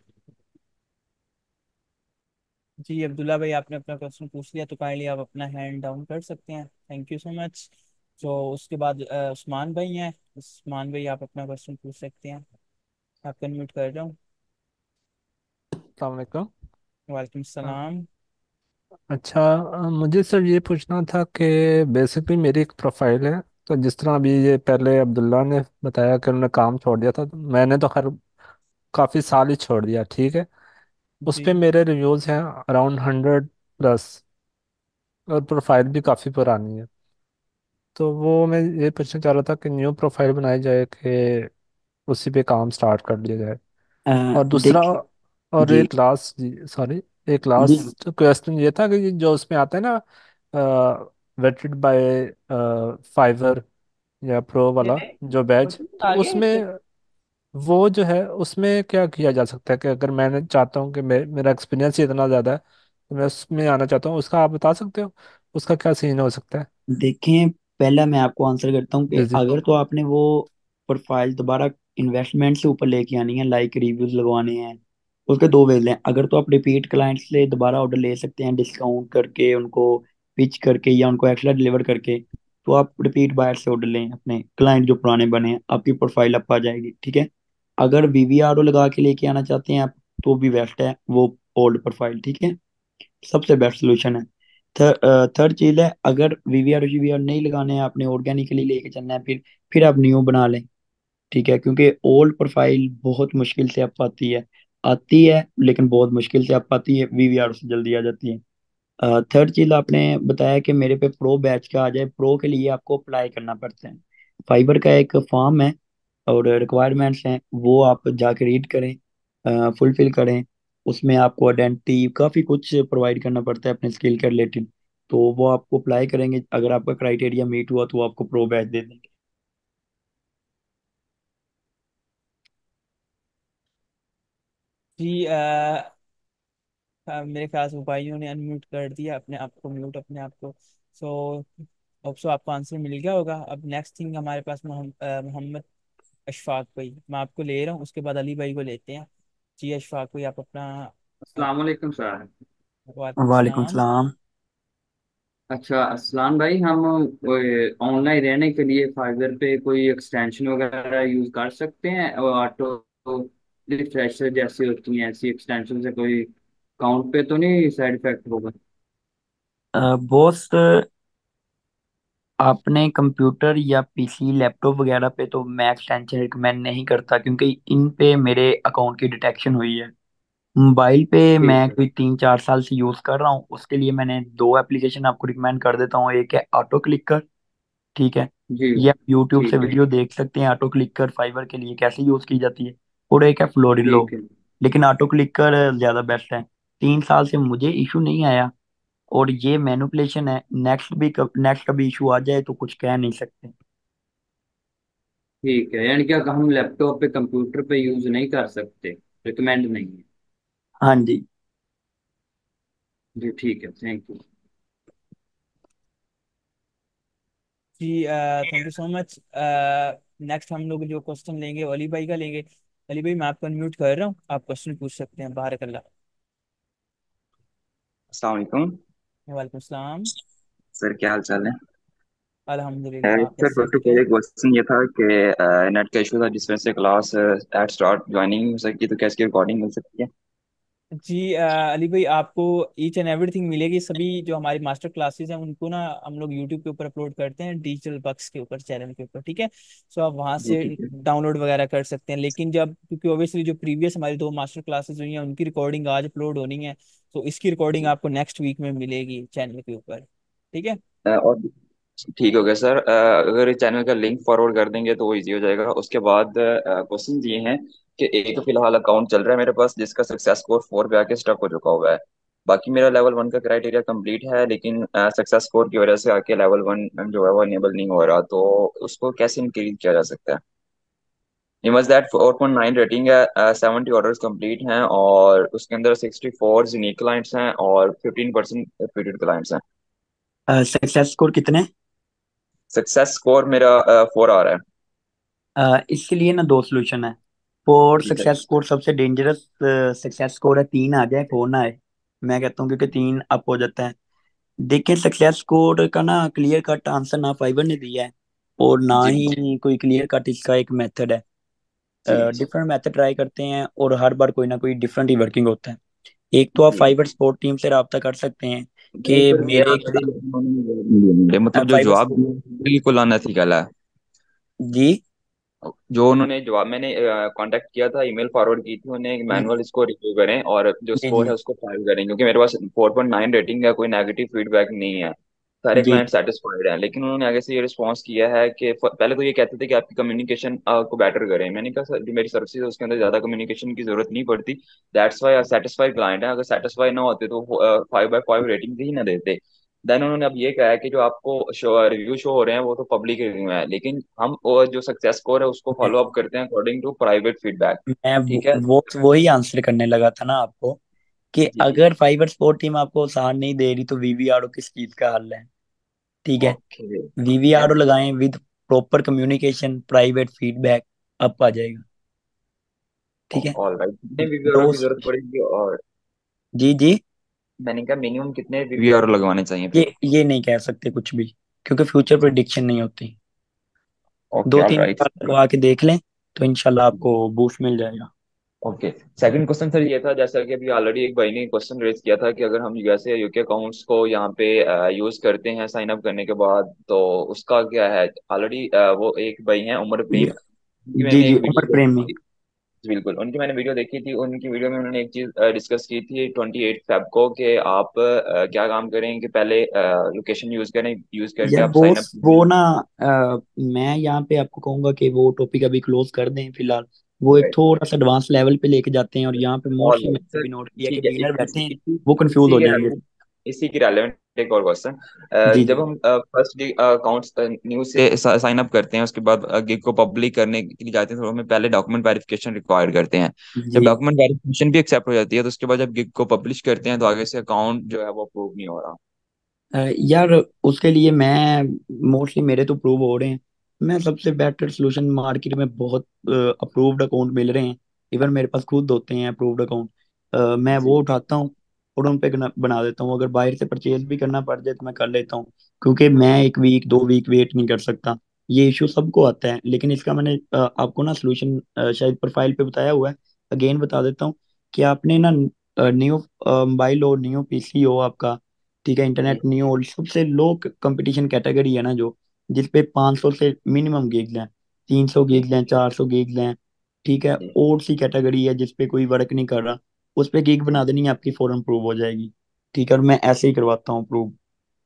जी। अब्दुल्ला भाई आपने अपना क्वेश्चन पूछ लिया, तो काइंडली आप अपना हैंड डाउन कर सकते हैं, थैंक यू सो मच। तो उसके बाद उस्मान भाई हैं, उस्मान भाई आप अपना क्वेश्चन पूछ सकते हैं, आपको म्यूट कर रहा हूँ। अस्सलाम वालेकुम। वालेकुम सलाम। अच्छा, मुझे सर ये पूछना था कि बेसिकली मेरी एक प्रोफाइल है, तो जिस तरह अभी ये पहले अब्दुल्ला ने बताया कि उन्होंने काम छोड़ दिया था, तो मैंने तो खैर काफ़ी साल ही छोड़ दिया, ठीक है? उस पे मेरे रिव्यूज़ हैं अराउंड हंड्रेड प्लस, और प्रोफाइल भी काफ़ी पुरानी है, तो वो मैं ये पूछना चाह रहा था कि न्यू प्रोफाइल बनाई जाए कि उसी पे काम स्टार्ट कर लिया जाए। आ, और दूसरा और एक लास्ट सॉरी एक लास्ट क्वेश्चन ये था कि जो उसमें आता है ना वेटेड बाय फाइवर या प्रो वाला जो बैच, तो उसमें वो जो है उसमें क्या किया जा सकता है कि अगर मैंने चाहता हूँ कि मे, मेरा एक्सपीरियंस ही इतना ज़्यादा है तो मैं उसमें आना चाहता हूँ, उसका आप बता सकते हो उसका क्या सीन हो सकता है? देखें, पहला मैं आपको आंसर करता हूँ कि अगर तो आपने वो प्रोफाइल दोबारा इन्वेस्टमेंट से ऊपर लेके आनी है, लाइक रिव्यूज लगवाने हैं, उसके दो वेज हैं। अगर तो आप रिपीट क्लाइंट्स से दोबारा ऑर्डर ले सकते हैं डिस्काउंट करके, उनको पिच करके या उनको एक्स्ट्रा डिलीवर करके, तो आप रिपीट बायर से ऑर्डर लें, अपने क्लाइंट जो पुराने बने हैं, आपकी प्रोफाइल अप आ जाएगी, ठीक है? अगर वीवीआरओ लगा के लेके आना चाहते हैं आप, तो भी बेस्ट है वो ओल्ड प्रोफाइल, ठीक है? सबसे बेस्ट सोल्यूशन है। थर्ड चीज़ है, अगर वीवीआरओ वीवीआर नहीं लगाने हैं आपने, ऑर्गेनिकली लेके चलना है, फिर फिर आप न्यू बना लें, ठीक है? क्योंकि ओल्ड प्रोफाइल बहुत मुश्किल से अप आती है, आती है लेकिन बहुत मुश्किल से अप आती है, वीवीआर से जल्दी आ जाती है। थर्ड चीज़ आपने बताया कि मेरे पे प्रो बैच का आ जाए, प्रो के लिए आपको अप्लाई करना पड़ता है, फाइबर का एक फॉर्म है और रिक्वायरमेंट्स हैं, वो आप जाके रीड करें, फुलफिल करें, उसमें आपको आइडेंटिटी काफ़ी कुछ प्रोवाइड करना पड़ता है अपने स्किल के रिलेटेड, तो वो आपको अप्लाई करेंगे, अगर आपका क्राइटेरिया मीट हुआ तो आपको प्रो बैच दे देंगे। जी, आ, आ, मेरे ख्याल से भाइयों ने अनम्यूट कर दिया अपने आप को, म्यूट अपने आप को। सो so, सो आपको आंसर मिल गया होगा। अब नेक्स्ट थिंग हमारे पास मोहम्मद अशफाक भाई, मैं आपको ले रहा हूँ, उसके बाद अली भाई को लेते हैं। जी अशफाक भाई आप अपना। अस्सलाम वालेकुम सर। वालेकुम सलाम। अच्छा असलान भाई, हम ऑनलाइन रहने के लिए फाइवर पे कोई एक्सटेंशन वगैरह यूज कर सकते हैं? ऑटो रिफ्रेशर जैसी होती हैं, ऐसी एक्सटेंशन से कोई अकाउंट पे तो नहीं साइड इफेक्ट होगा? बॉस आपने कंप्यूटर या पीसी लैपटॉप वगैरह पे तो मैं एक्सटेंशन रिकमेंड नहीं करता, क्योंकि इन पे मेरे अकाउंट की डिटेक्शन हुई है। मोबाइल पे ठीक मैं है। कोई तीन चार साल से यूज़ कर रहा हूँ, उसके लिए मैंने दो एप्लीकेशन आपको रिकमेंड कर देता हूँ। एक है ऑटो क्लिकर, ठीक है, जी ये आप यूट्यूब से ठीक है वीडियो देख सकते हैं ऑटो क्लिकर फाइवर के लिए कैसे यूज़ की जाती है, और एक है फ्लोरिलो, ठीक है लेकिन ऑटो क्लिकर ज़्यादा बेस्ट है। तीन साल से मुझे इशू नहीं आया, और ये मैनुपुलेशन है, नेक्स्ट भी कब नेक्स्ट कभी इशू आ जाए तो कुछ कह नहीं सकते। ठीक है। यानी कि अगर हम लैपटॉप पे कंप्यूटर पे यूज नहीं कर सकते, रिकमेंड नहीं है हाँ जी, जी। ठीक है, थैंक यू। जी thank you so much. Next हम लोग जो क्वेश्चन लेंगे वली भाई का लेंगे। वली भाई मैं आपको अनम्यूट कर रहा हूँ, आप क्वेश्चन पूछ सकते हैं। बारकल्ला। अस्सलाम वालेकुम वालेकुम सलाम। सर, क्या हाल चाल है? अल्हम्दुलिल्लाह, अह, आप सर, कैसे हो? ठीक है। पहले क्वेश्चन ये था कि नेट का इशू था, जिस वजह से क्लास एट स्टार्ट ज्वाइनिंग नहीं हो सकी, तो क्या इसकी रिकॉर्डिंग मिल सकती है? जी अ, अली भाई आपको ईच एंड एवरीथिंग मिलेगी। सभी जो हमारी मास्टर क्लासेस हैं उनको ना हम लोग यूट्यूब के ऊपर अपलोड करते हैं, डिजिटल बक्स के ऊपर चैनल के ऊपर, ठीक है। सो आप वहाँ जी से ठीक है डाउनलोड वगैरह कर सकते हैं। लेकिन जब क्योंकि ऑब्वियसली जो प्रीवियस हमारी दो मास्टर क्लासेस हुई हैं उनकी रिकॉर्डिंग आज अपलोड होनी है, तो इसकी रिकॉर्डिंग जी। आपको नेक्स्ट वीक में मिलेगी चैनल के ऊपर, ठीक है। अह, और ठीक हो गया सर। अह, अगर चैनल का लिंक फॉरवर्ड कर देंगे तो वो इजी हो जाएगा। उसके बाद क्वेश्चन ये हैं कि एक फिलहाल अकाउंट चल रहा है मेरे पास, जिसका सक्सेस स्कोर फोर पे आके स्टक हो चुका हुआ है। बाकी मेरा लेवल वन का क्राइटेरिया कंप्लीट है, लेकिन सक्सेस स्कोर की वजह से आके लेवल वन जो है वो इनेबल नहीं हो रहा, तो उसको कैसे इंक्रीज किया जा सकता है? इमज that four point nine rating है, सेवेंटी ऑर्डर्स कंप्लीट हैं, और उसके अंदर सिक्सटी फोर यूनिक क्लाइंट्स हैं और फिफ्टीन परसेंट रिपीटेड क्लाइंट्स हैं। सक्सेस स्कोर कितने? सक्सेस स्कोर मेरा फोर आ रहा है। अ, इसके लिए ना दो सोल्यूशन है। फोर ठीक है सक्सेस स्कोर सबसे डेंजरस सक्सेस स्कोर है, तीन आ जाए फोर ना आए, मैं कहता हूँ, क्योंकि तीन अप हो जाता है। देखिए सक्सेस स्कोर का ना क्लियर कट आंसर ना फाइवर ने दिया है, और ना जी ही कोई क्लियर कट इसका एक मेथड है। जी जी डिफरेंट मेथड ट्राई करते हैं, और हर बार कोई ना कोई डिफरेंट ही वर्किंग होता है। एक तो आप जी फाइवर सपोर्ट टीम से रब्ता कर सकते हैं नहीं कि सर, ये मेरे ऑलरेडी उन्होंने ये मतलब जो फाइवर जवाब दिया बिल्कुल अनएथिकल है, जी जो उन्होंने जवाब मैंने कांटेक्ट किया था, ईमेल फॉरवर्ड की थी उन्हें, हम्म, मैनुअल इसको रिव्यू करें और जो जी स्कोर जी है उसको फाइव करें, क्योंकि मेरे पास फोर पॉइंट नाइन रेटिंग है, कोई नेगेटिव फीडबैक नहीं है, सारे जी क्लाइंट सेटिस्फाइड हैं। लेकिन उन्होंने आगे से ये रिस्पॉन्स किया है कि फ- पहले तो ये कहते थे कि आपकी कम्युनिकेशन को बेटर करें। मैंने कहा सर, जो मेरी सर्विस है उसके अंदर ज्यादा कम्युनिकेशन की जरूरत नहीं पड़ती, दैट्स वाई आप सेटिस्फाइड क्लाइंट हैं। अगर सेटिस्फाई ना होते तो फाइव बाई फाइव रेटिंग भी ना देते। देन उन्होंने अब ये कहा है कि जो आपको शो, रिव्यू शो हो रहे हैं वो तो पब्लिक रिव्यू है, लेकिन हम वो जो सक्सेस स्कोर है उसको मैं फॉलो अप करते हैं अकॉर्डिंग टू प्राइवेट फीडबैक। मैं वो ठीक है वो वही आंसर करने लगा था ना आपको, कि जी जी अगर फाइवर सपोर्ट टीम आपको सहारा नहीं दे रही तो वीवीआरओ किस चीज का हल है, ठीक है। ओके ठीक है वीवीआरओ लगाएं with proper communication, private feedback, up आ जाएगा, ठीक है। All right. कितने वीवीआर दो की जरूरत पड़ेगी, और जी जी मैंने कहा मिनिमम कितने वीवीआर लगवाने चाहिए ये फिर? ये नहीं कह सकते कुछ भी, क्योंकि फ्यूचर प्रिडिक्शन नहीं होती। ओके दो ऑल तीन राइट। बार लगवा के देख लें तो इंशाल्लाह आपको बूस्ट मिल जाएगा। ओके, सेकंड क्वेश्चन सर ये था, जैसा कि अभी ऑलरेडी एक भाई ने क्वेश्चन रेज किया था कि अगर हम यूएसए यूके अकाउंट्स को यहाँ पे यूज करते हैं साइन अप करने के बाद, तो उसका क्या है? ऑलरेडी वो एक भाई हैं उमर जी प्रेम, उनकी जी मैंने जी एक वीडियो उमर प्रेमी, देखी थी, बिल्कुल उनकी मैंने वीडियो देखी थी। उनकी वीडियो में उन्होंने एक चीज डिस्कस की थी ट्वेंटी एट फेब को, कि आप अ, क्या काम करें कि पहले लोकेशन यूज करें, यूज करके यार आप वो साइन अप वो कीजिए। ना अ, मैं यहाँ पे आपको कहूंगा कि वो टॉपिक अभी क्लोज कर दें फिलहाल। वो एक Right. थोड़ा सा एडवांस लेवल पे लेके जाते हैं, और यहाँ पे ऑल मोस्टली राइट मैंने सर, भी नोट किया कि ठीक है। इस, बिगिनर बैठे इसी हैं इसी वो कंफ्यूज इसी हो के जाएंगे। relevant- इसी की रेलेवेंट एक और क्वेश्चन, जी जी जब हम फर्स्ट अकाउंट्स न्यू से साइन अप करते हैं, उसके बाद गिग को पब्लिक करने के लिए जाते हैं, तो हमें पहले डॉक्यूमेंट वेरिफिकेशन रिक्वायर करते हैं। जब जी डॉक्यूमेंट वेरिफिकेशन भी एक्सेप्ट हो जाती है, तो उसके बाद जब गिग को पब्लिश करते हैं तो आगे से अकाउंट जो है वो अप्रूव नहीं हो रहा। अ, यार उसके लिए मैं मोस्टली मेरे तो प्रूव हो रहे हैं। मैं सबसे बेटर सोल्यूशन, मार्केट में बहुत अप्रूव्ड अकाउंट मिल रहे हैं, इवन मेरे पास खुद होते हैं अप्रूव्ड अकाउंट, मैं जी वो उठाता हूँ और उन पे गना- बना देता हूँ। अगर बाहर से परचेज भी करना पड़ जाए तो मैं कर लेता हूँ, क्योंकि मैं एक वीक दो वीक वेट नहीं कर सकता। ये इशू सबको आता है, लेकिन इसका मैंने अ, आपको ना सोल्यूशन शायद प्रोफाइल पे बताया हुआ है, अगेन बता देता हूँ कि आपने ना न्यू मोबाइल हो, न्यू पीसी हो आपका, ठीक है, जी इंटरनेट न्यू हो, सबसे लो कंपटीशन कैटेगरी है ना जो, जिसपे पाँच सौ से मिनिमम गिग लें, तीन सौ गिग लें, चार सौ गिग लें, ठीक है। और सी कैटेगरी है जिसपे कोई वर्क नहीं कर रहा, उस पर गिग बना देनी है, आपकी फौरन प्रूव हो जाएगी, ठीक है। और मैं ऐसे ही करवाता हूँ प्रूव,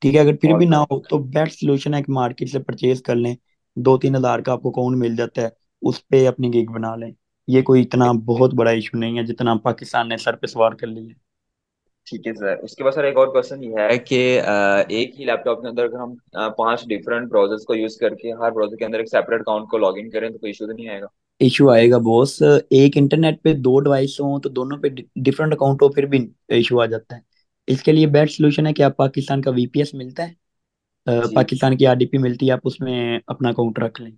ठीक है। अगर फिर भी ना हो तो बेस्ट सोल्यूशन है कि मार्केट से परचेज कर लें, दो तीन हजार का आपको अकाउंट मिल जाता है, उस पर अपनी गिग बना लें। ये कोई इतना बहुत बड़ा इशू नहीं है जितना पाकिस्तान ने सर पे सवार कर लिया है। ठीक है सर, उसके बाद सर एक और क्वेश्चन ये है कि एक ही लैपटॉप के अंदर अगर हम पांच डिफरेंट ब्राउजर्स को यूज करके हर ब्राउजर के अंदर एक सेपरेट अकाउंट को लॉगिन करें तो कोई इशू तो नहीं आएगा? इशू आएगा बॉस, एक इंटरनेट पे दो डिवाइस हो तो दोनों पे डिफरेंट अकाउंट हो फिर भी इशू आ जाता है। इसके लिए बेस्ट सोल्यूशन है कि आप पाकिस्तान का वीपीएस मिलता है, पाकिस्तान की आरडीपी मिलती है, आप उसमें अपना अकाउंट रख लें।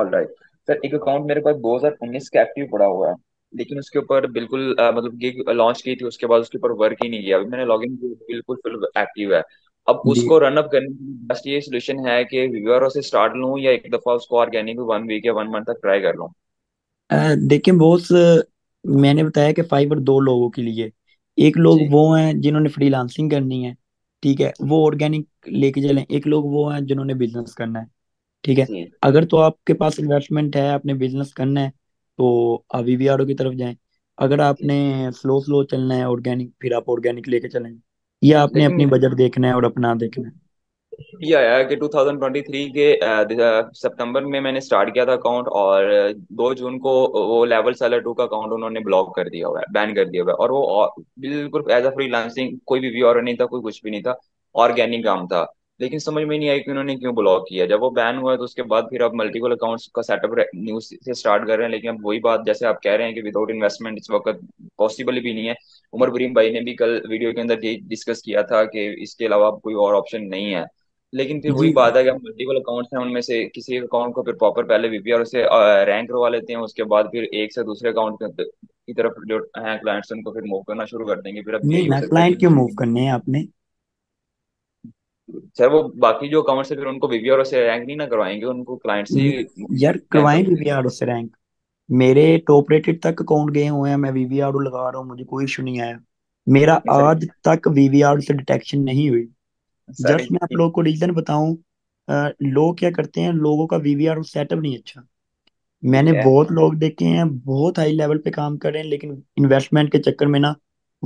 ऑलराइट सर, एक अकाउंट मेरे पास दो हज़ार उन्नीस का एक्टिव पड़ा हुआ है, लेकिन उसके ऊपर बिल्कुल आ, मतलब गिग लॉन्च की थी, उसके बाद उसके ऊपर वर्क ही नहीं किया। अभी मैंने लॉगिन किया, बिल्कुल फुल एक्टिव है। अब उसको रन अप करने के लिए बेस्ट ये सॉल्यूशन है कि वीवीआर से स्टार्ट लूं या एक दफा उसको ऑर्गेनिक वन वीक या वन मंथ तक ट्राई कर लूं? देखिए बॉस, मैंने बताया कि फाइवर दो लोगों के लिए, एक लोग वो हैं जिन्होंने फ्रीलांसिंग करनी है, ठीक है, वो ऑर्गेनिक लेके चलें, एक लोग वो हैं जिन्होंने बिजनेस करना है, ठीक है। अगर तो आपके पास इन्वेस्टमेंट है, आपने बिजनेस करना है तो आप वीवीआरओ की तरफ जाएं। अगर आपने स्लो स्लो चलना है ऑर्गेनिक, फिर आप ऑर्गेनिक लेके चलेंगे, या आपने अपनी बजट देखना है और अपना देखना है। ये आया कि दो हज़ार तेईस के सितंबर में मैंने स्टार्ट किया था अकाउंट, और दो जून को वो लेवल सेलर टू का अकाउंट उन्होंने ब्लॉक कर दिया हुआ है, बैन कर दिया हुआ है, और वो बिल्कुल एज अ फ्रीलांसिंग, कोई भी वीआर नहीं था, कोई कुछ भी नहीं था, ऑर्गेनिक काम था। लेकिन समझ में नहीं आई कि उन्होंने क्यों ब्लॉक किया। जब वो बैन हुआ तो उसके बाद फिर आप मल्टीपल अकाउंट्स का सेटअप न्यूज से स्टार्ट कर रहे हैं, लेकिन अब वही बात जैसे आप कह रहे हैं कि विदाउट इन्वेस्टमेंट इस वक्त पॉसिबल भी नहीं है। उमर बरीम भाई ने भी कल वीडियो के अंदर डिस्कस किया था कि इसके अलावा कोई और ऑप्शन नहीं है, लेकिन फिर वही बात है कि मल्टीपल अकाउंट्स हैं, उनमें से किसी एक अकाउंट को फिर प्रॉपर पहले वीपीआर से रैंक करवा लेते हैं, उसके बाद फिर एक से दूसरे अकाउंट की तरफ जो है क्लाइंट्स उनको फिर मूव करना शुरू कर देंगे। फिर क्लाइंट क्यों मूव करने हैं आपने सर? वो बाकी जो अकाउंट से फिर उनको वीवीआर से रैंक नहीं ना करवाएंगे, उनको क्लाइंट से यार करवाएं वीवीआर से रैंक। मेरे टॉप रेटेड तक अकाउंट गए हुए हैं, मैं वीवीआर लगा रहा हूं, मुझे कोई इशू नहीं आया, मेरा आज तक वीवीआर से डिटेक्शन नहीं हुई। जस्ट मैं आप लोगों को रीजन बताऊं, लोग क्या करते हैं, लोगों का वीवीआर सेटअप नहीं अच्छा। मैंने बहुत लोग देखे हैं बहुत हाई लेवल पे काम कर रहे हैं, लेकिन इन्वेस्टमेंट के चक्कर में ना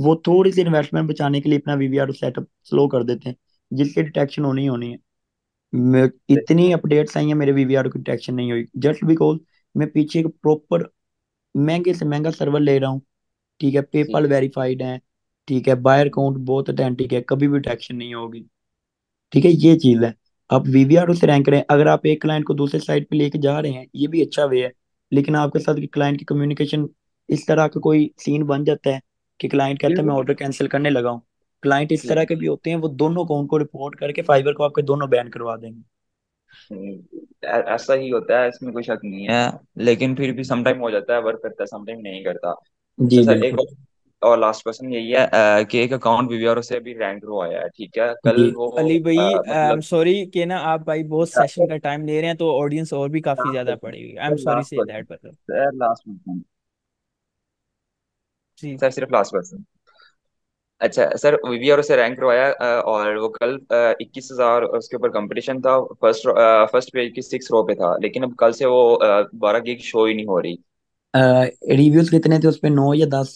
वो थोड़ी सी इन्वेस्टमेंट बचाने के लिए अपना वीवीआर सेटअप स्लो कर देते हैं, जिसके डिटेक्शन होनी ही होनी है। इतनी अपडेट्स आई हैं, मेरे वीवीआर की डिटेक्शन नहीं हुई, जस्ट बिकॉज मैं पीछे एक प्रॉपर महंगे से महंगा सर्वर ले रहा हूँ, ठीक है, पेपल वेरीफाइड है, ठीक है, बायर अकाउंट बहुत ऑथेंटिक है, कभी भी डिटेक्शन नहीं होगी, ठीक है। ये चीज है, आप वीवीआर से रैंक करें। अगर आप एक क्लाइंट को दूसरे साइड पे लेके जा रहे हैं, ये भी अच्छा वे है, लेकिन आपके साथ क्लाइंट की कम्युनिकेशन इस तरह का कोई सीन बन जाता है कि क्लाइंट कहता है मैं ऑर्डर कैंसिल करने लगा हूँ। क्लाइंट इस तरह के भी होते हैं, वो दोनों अकाउंट को रिपोर्ट करके फाइबर को आपके दोनों बैन करवा देंगे। ऐसा ही होता है, इसमें कोई शक नहीं है, लेकिन फिर भी समटाइम हो जाता है, वर्क करता है, समटाइम नहीं करता। जी सर, एक और लास्ट क्वेश्चन यही है आ, कि एक अकाउंट वीवीआर से अभी रैंक रो आया है, ठीक है, कल वो अली भाई आई एम सॉरी कि ना आप भाई बहुत सेशन का टाइम ले रहे हैं तो ऑडियंस और भी काफी ज्यादा पड़ेगी, I am sorry say that. पर सर लास्ट क्वेश्चन, जी सर सिर्फ लास्ट क्वेश्चन। अच्छा सर, वीवीआर से रैंक करवाया और वो कल इक्कीस हजार उसके ऊपर कंपटीशन था, फर्स्ट फर्स्ट पेज की सिक्स रो पे था, लेकिन अब कल से वो बारह गिग शो ही नहीं हो रही। रिव्यूज कितने थे उस पे, नौ या दस?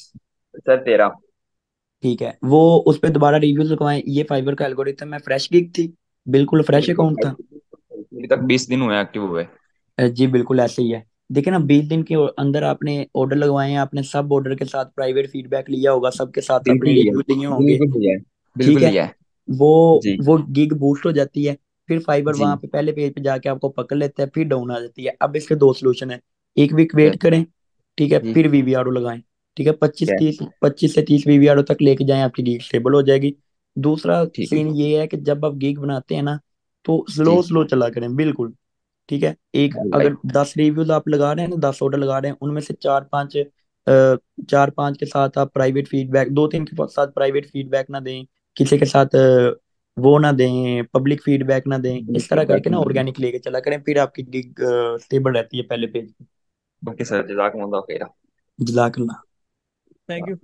सर तेरह। ठीक है, वो उस पे दोबारा रिव्यूज लगवाएं, ये फाइबर का एल्गोरिथम है। फ्रेश गिग थी, बिल्कुल फ्रेश अकाउंट था, अभी तक बीस दिन हुए एक्टिव हुए। जी बिल्कुल ऐसे ही है, देखिए ना, बीस दिन के अंदर आपने ऑर्डर लगवाए हैं, आपने सब ऑर्डर के साथ प्राइवेट फीडबैक लिया होगा, सबके साथ अपने रिव्यू दिए होंगे, ठीक है, वो वो गिग बूस्ट हो जाती है, फिर फाइबर वहां पे पहले पेज पे जाके आपको पकड़ लेता है, फिर डाउन आ जाती है। अब इसके दो सोल्यूशन है, एक वीक वेट करें, ठीक है, फिर वीवीआरओ लगाएं, ठीक है, पच्चीस तीस पच्चीस से तीस वीवीआरओ तक लेके जाएं, आपकी गिग स्टेबल हो जाएगी। दूसरा सीन ये है कि जब आप गिग बनाते हैं ना तो स्लो स्लो चला करें, बिल्कुल ठीक है। एक अगर दस रिव्यूज आप लगा रहे हैं ना, दस ऑर्डर लगा रहे हैं, उनमें से चार पांच चार पांच के साथ आप प्राइवेट फीडबैक, दो तीन के साथ प्राइवेट फीडबैक ना दें, किसी के साथ वो ना दें, पब्लिक फीडबैक ना दें, इस तरह करके ना ऑर्गेनिक लेके चला करें, फिर आपकी गिग स्टेबल रहती है पहले पेज पे। ओके सर, जज़ाकल्लाह खैर। जज़ाकल्लाह, थैंक यू।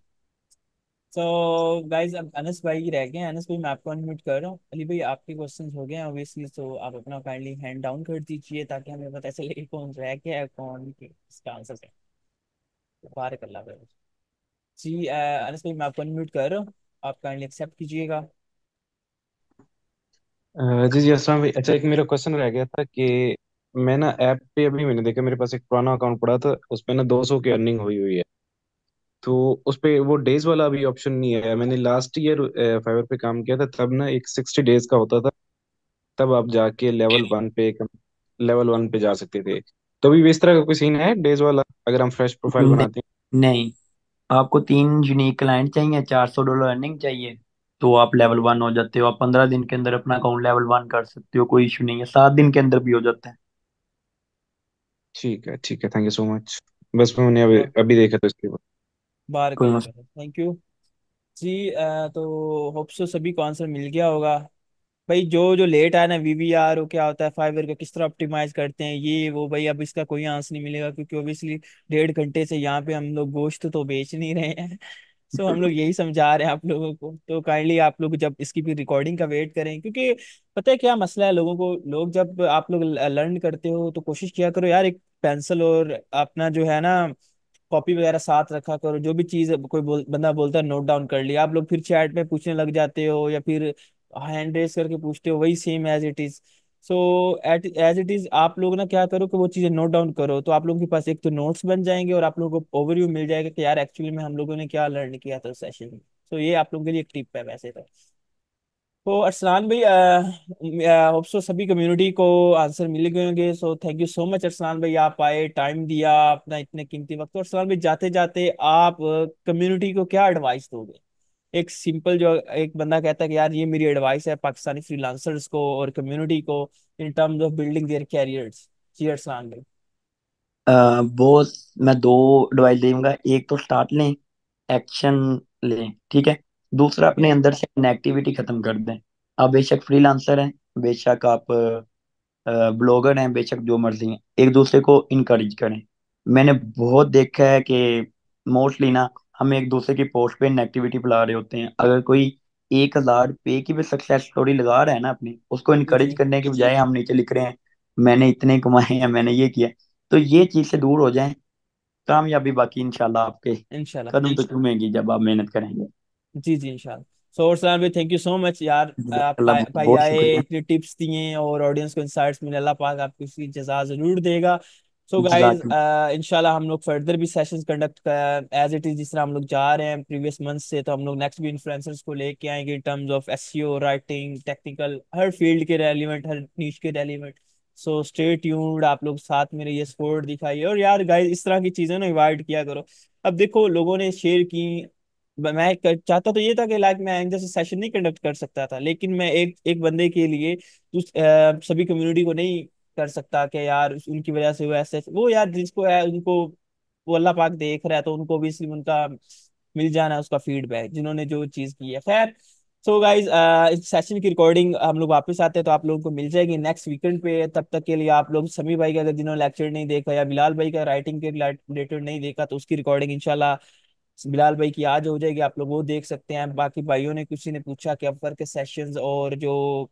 तो गाइज अब अनस भाई ही रह गए हैं। अनस भाई मैं आपको अनम्यूट कर रहा हूँ। अली भाई आपके क्वेश्चंस हो गए हैं ऑब्वियसली, तो आप अपना काइंडली हैंड डाउन कर दीजिए ताकि हमें पता चले कौन रह गया है, कौन इसका आंसर है। बारकल्ला भाई जी। अ, अनस भाई मैं आपको अनम्यूट कर रहा हूँ, आप काइंडली एक्सेप्ट कीजिएगा। अह, जी जी असलम भाई। अच्छा, एक मेरा क्वेश्चन रह गया था कि मैं ना ऐप पे, अभी मैंने देखा मेरे पास एक पुराना अकाउंट पड़ा था, उस पे ना दो सौ की अर्निंग हुई हुई है, तो उस पे वो डेज वाला अभी ऑप्शन नहीं आया। मैंने लास्ट ईयर फाइवर पे काम किया था, तब ना एक सिक्सटी डेज का होता था, तब आप जाके लेवल वन पे लेवल वन पे जा सकते थे। तो अभी भी इस तरह का कोई सीन है डेज वाला, अगर हम फ्रेश प्रोफाइल नहीं बनाते नहीं आपको तीन यूनिक क्लाइंट चाहिए, चार सौ डॉलर अर्निंग चाहिए तो आप लेवल वन हो जाते हो। आप पंद्रह दिन के अंदर अपना अकाउंट लेवल वन कर सकते हो, कोई इशू नहीं है। सात दिन के अंदर भी हो जाता है। हैं? ठीक है ठीक है, थैंक यू सो मच। बस मैंने अभी और अभी देखा तो इसके बाद। कोई बारकल्ला मसला भाई थैंक यू जी। अ, तो होप सो सभी को आंसर मिल गया होगा। भाई जो जो लेट आया ना, वीवीआर वो क्या होता है, फाइबर का किस तरह ऑप्टिमाइज करते हैं, ये वो, भाई अब इसका कोई आंसर नहीं मिलेगा क्योंकि ऑब्वियसली डेढ़ घंटे से यहाँ पे हम लोग गोश्त तो बेच नहीं रहे हैं। सो हम लोग यही समझा रहे हैं आप लोगों को। तो काइंडली आप लोग जब इसकी भी रिकॉर्डिंग का वेट करें, क्योंकि पता है क्या मसला है लोगों को, लोग जब आप लोग लर्न करते हो तो कोशिश किया करो यार एक पेंसिल और अपना जो है ना कॉपी वगैरह साथ रखा करो। जो भी चीज कोई बोल, बंदा बोलता है नोट डाउन कर लिया, आप लोग फिर चैट में पूछने लग जाते हो या फिर हैंड रेस करके पूछते हो, वही same as it is. So at as it is आप लोग ना क्या करो कि वो चीजें नोट डाउन करो, तो आप लोगों के पास एक तो नोट्स बन जाएंगे और आप लोगों को ओवरव्यू मिल जाएगा कि यार एक्चुअली में हम लोगों ने क्या लर्न किया था सेशन में। सो ये आप लोगों के लिए एक टिप है वैसे तो। तो अरसलान भाई होप सो सभी कम्युनिटी को आंसर मिल गए होंगे। So thank you so much Arsalan भाई, आप आए, टाइम दिया अपना, इतने कीमती वक्त। तो अरसलान भाई जाते जाते आप कम्युनिटी को क्या एडवाइस दोगे? एक सिंपल जो एक बंदा कहता है कि यार ये मेरी एडवाइस है पाकिस्तानी फ्रीलांसर्स को और कम्युनिटी को in terms of building their careers. जी अरसलान भाई। अह, वो मैं दो एडवाइस दूंगा। एक तो स्टार्ट लें, एक्शन लें, ठीक है। दूसरा ओके अपने अंदर से नेगेटिविटी खत्म कर दें। आप बेशक फ्रीलांसर हैं, बेशक आप ब्लॉगर हैं, बेशक जो मर्जी हैं, एक दूसरे को इनकरेज करें। मैंने बहुत देखा है कि मोस्टली ना हम एक दूसरे की पोस्ट पे नेगेटिविटी फैला रहे होते हैं। अगर कोई एक हजार पे की भी सक्सेस स्टोरी लगा रहा है ना अपनी, उसको जी इनकरेज जी करने के बजाय हम नीचे लिख रहे हैं मैंने इतने कमाए हैं, मैंने ये किया है। तो ये चीज से दूर हो जाएं। कामयाबी बाकी इंशाल्लाह आपके इंशाल्लाह कदम तो चूमेंगी जब आप मेहनत करेंगे। जी जी इंशाल्लाह। सो अरसलान भाई थैंक यू सो मच यार, आप अल्लाह भाई भाई बहुत आए, शुक्रिया। इतनी टिप्स दिए और ऑडियंस को इंसाइट्स मिले। अल्लाह पाक आपको इसकी जजा जरूर देगा। सो गाइज जजाक इंशाल्लाह हम लोग फर्दर भी sessions conduct as it is जिस तरह हम लोग जा रहे हैं प्रीवियस मंथ से, तो हम लोग नेक्स्ट भी इन्फ्लुएंसर्स को लेके आएंगे in terms of SEO, writing, technical, हर फील्ड के रेलिवेंट, हर नीश के रेलिवेंट। सो स्टे ट्यून्ड, आप लोग साथ में रहिए, सपोर्ट दिखाइए। और यार गाइज इस तरह की चीजें ना अवॉइड किया करो। अब देखो लोगों ने शेयर की, ब- मैं कर, चाहता तो ये था कि लाइक मैं आइंदा से सेशन नहीं कंडक्ट कर सकता था, लेकिन मैं एक एक बंदे के लिए उस, अ, सभी कम्युनिटी को नहीं कर सकता कि यार उस- उनकी वजह से वो ऐसे वो यार जिसको है उनको वो अल्लाह पाक देख रहा है, तो उनको भी इसलिए उनका मिल जाना है उसका फीडबैक जिन्होंने जो चीज़ की है। खैर सो गाइज इस सेशन की रिकॉर्डिंग हम लोग वापस आते हैं तो आप लोगों को मिल जाएगी नेक्स्ट वीकेंड पे। तब तक के लिए आप लोग समी भाई का अगर जिन्होंने लेक्चर नहीं देखा या बिलाल भाई का राइटिंग के रिलेटेड नहीं देखा तो उसकी रिकॉर्डिंग इंशाल्लाह बिलाल भाई की आज हो जाएगी, आप लोग वो देख सकते हैं। बाकी भाइयों ने किसी ने पूछा कि अपवर के सेशंस और जो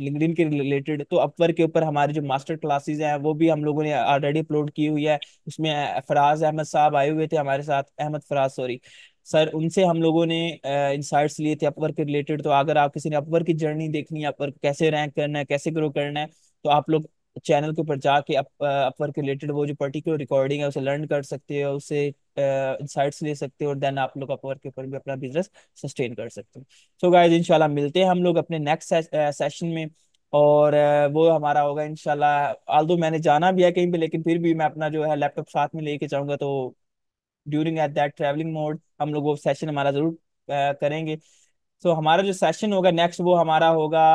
लिंक्डइन के रिलेटेड, तो अपवर के ऊपर हमारी जो मास्टर क्लासेस हैं वो भी हम लोगों ने ऑलरेडी अपलोड की हुई है। उसमें अ, फराज अहमद साहब आए हुए थे हमारे साथ, अहमद फराज सॉरी सर, उनसे हम लोगों ने इंसाइट्स लिए थे अपवर के रिलेटेड। तो अगर आप किसी ने अपवर की जर्नी देखनी है, अपवर कैसे रैंक करना है, कैसे ग्रो करना है, तो आप लोग चैनल के ऊपर जाके अप अपवर के रिलेटेड वो जो पर्टिकुलर रिकॉर्डिंग है उसे लर्न कर सकते हो, उससे इंसाइट्स ले सकते हो और देन आप लोग अपवर्क के ऊपर भी अपना बिजनेस सस्टेन कर सकते हो। सो गाइज इंशाल्लाह मिलते हैं हम लोग अपने नेक्स्ट सेशन में और अ, वो हमारा होगा इंशाल्लाह। ऑल्दो मैंने जाना भी है कहीं पे, लेकिन फिर भी मैं अपना जो है लैपटॉप साथ में लेके जाऊंगा, तो during at that travelling mode हम लोग वो सेशन हमारा जरूर अ, करेंगे। तो हमारा जो सेशन होगा नेक्स्ट वो हमारा होगा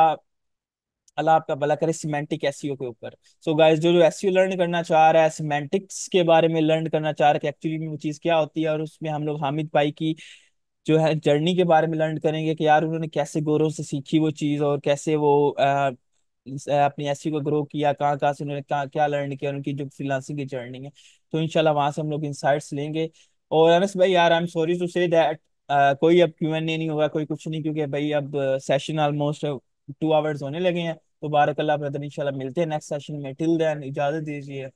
अल्लाह आपका भला करे सिमेंटिक एसईओ के ऊपर। सो गाइस जो जो एसईओ लर्न करना चाह रहा है, सिमेंटिक्स के बारे में लर्न करना चाह रहा है कि एक्चुअली में वो चीज़ क्या होती है, और उसमें हम लोग हामिद भाई की जो है जर्नी के बारे में लर्न करेंगे कि यार उन्होंने कैसे गोरों से सीखी वो चीज़ और कैसे वो अ, इस- अ, अपनी एसईओ को ग्रो किया, कहाँ कहाँ से उन्होंने कहाँ क्या लर्न किया, उनकी जो फ्रीलांसिंग की जर्नी है। तो इंशाल्लाह वहाँ से हम लोग इंसाइट्स लेंगे। और अनस भाई यार I am sorry to say that uh, कोई अब क्यू एन ए नहीं होगा, कोई कुछ नहीं, क्योंकि भाई अब सेशन ऑलमोस्ट टू आवर्स होने लगे हैं। तो बारकल्ला ब्रदर, इंशाल्लाह मिलते हैं नेक्स्ट सेशन में। टिल देन इजाजत दीजिए।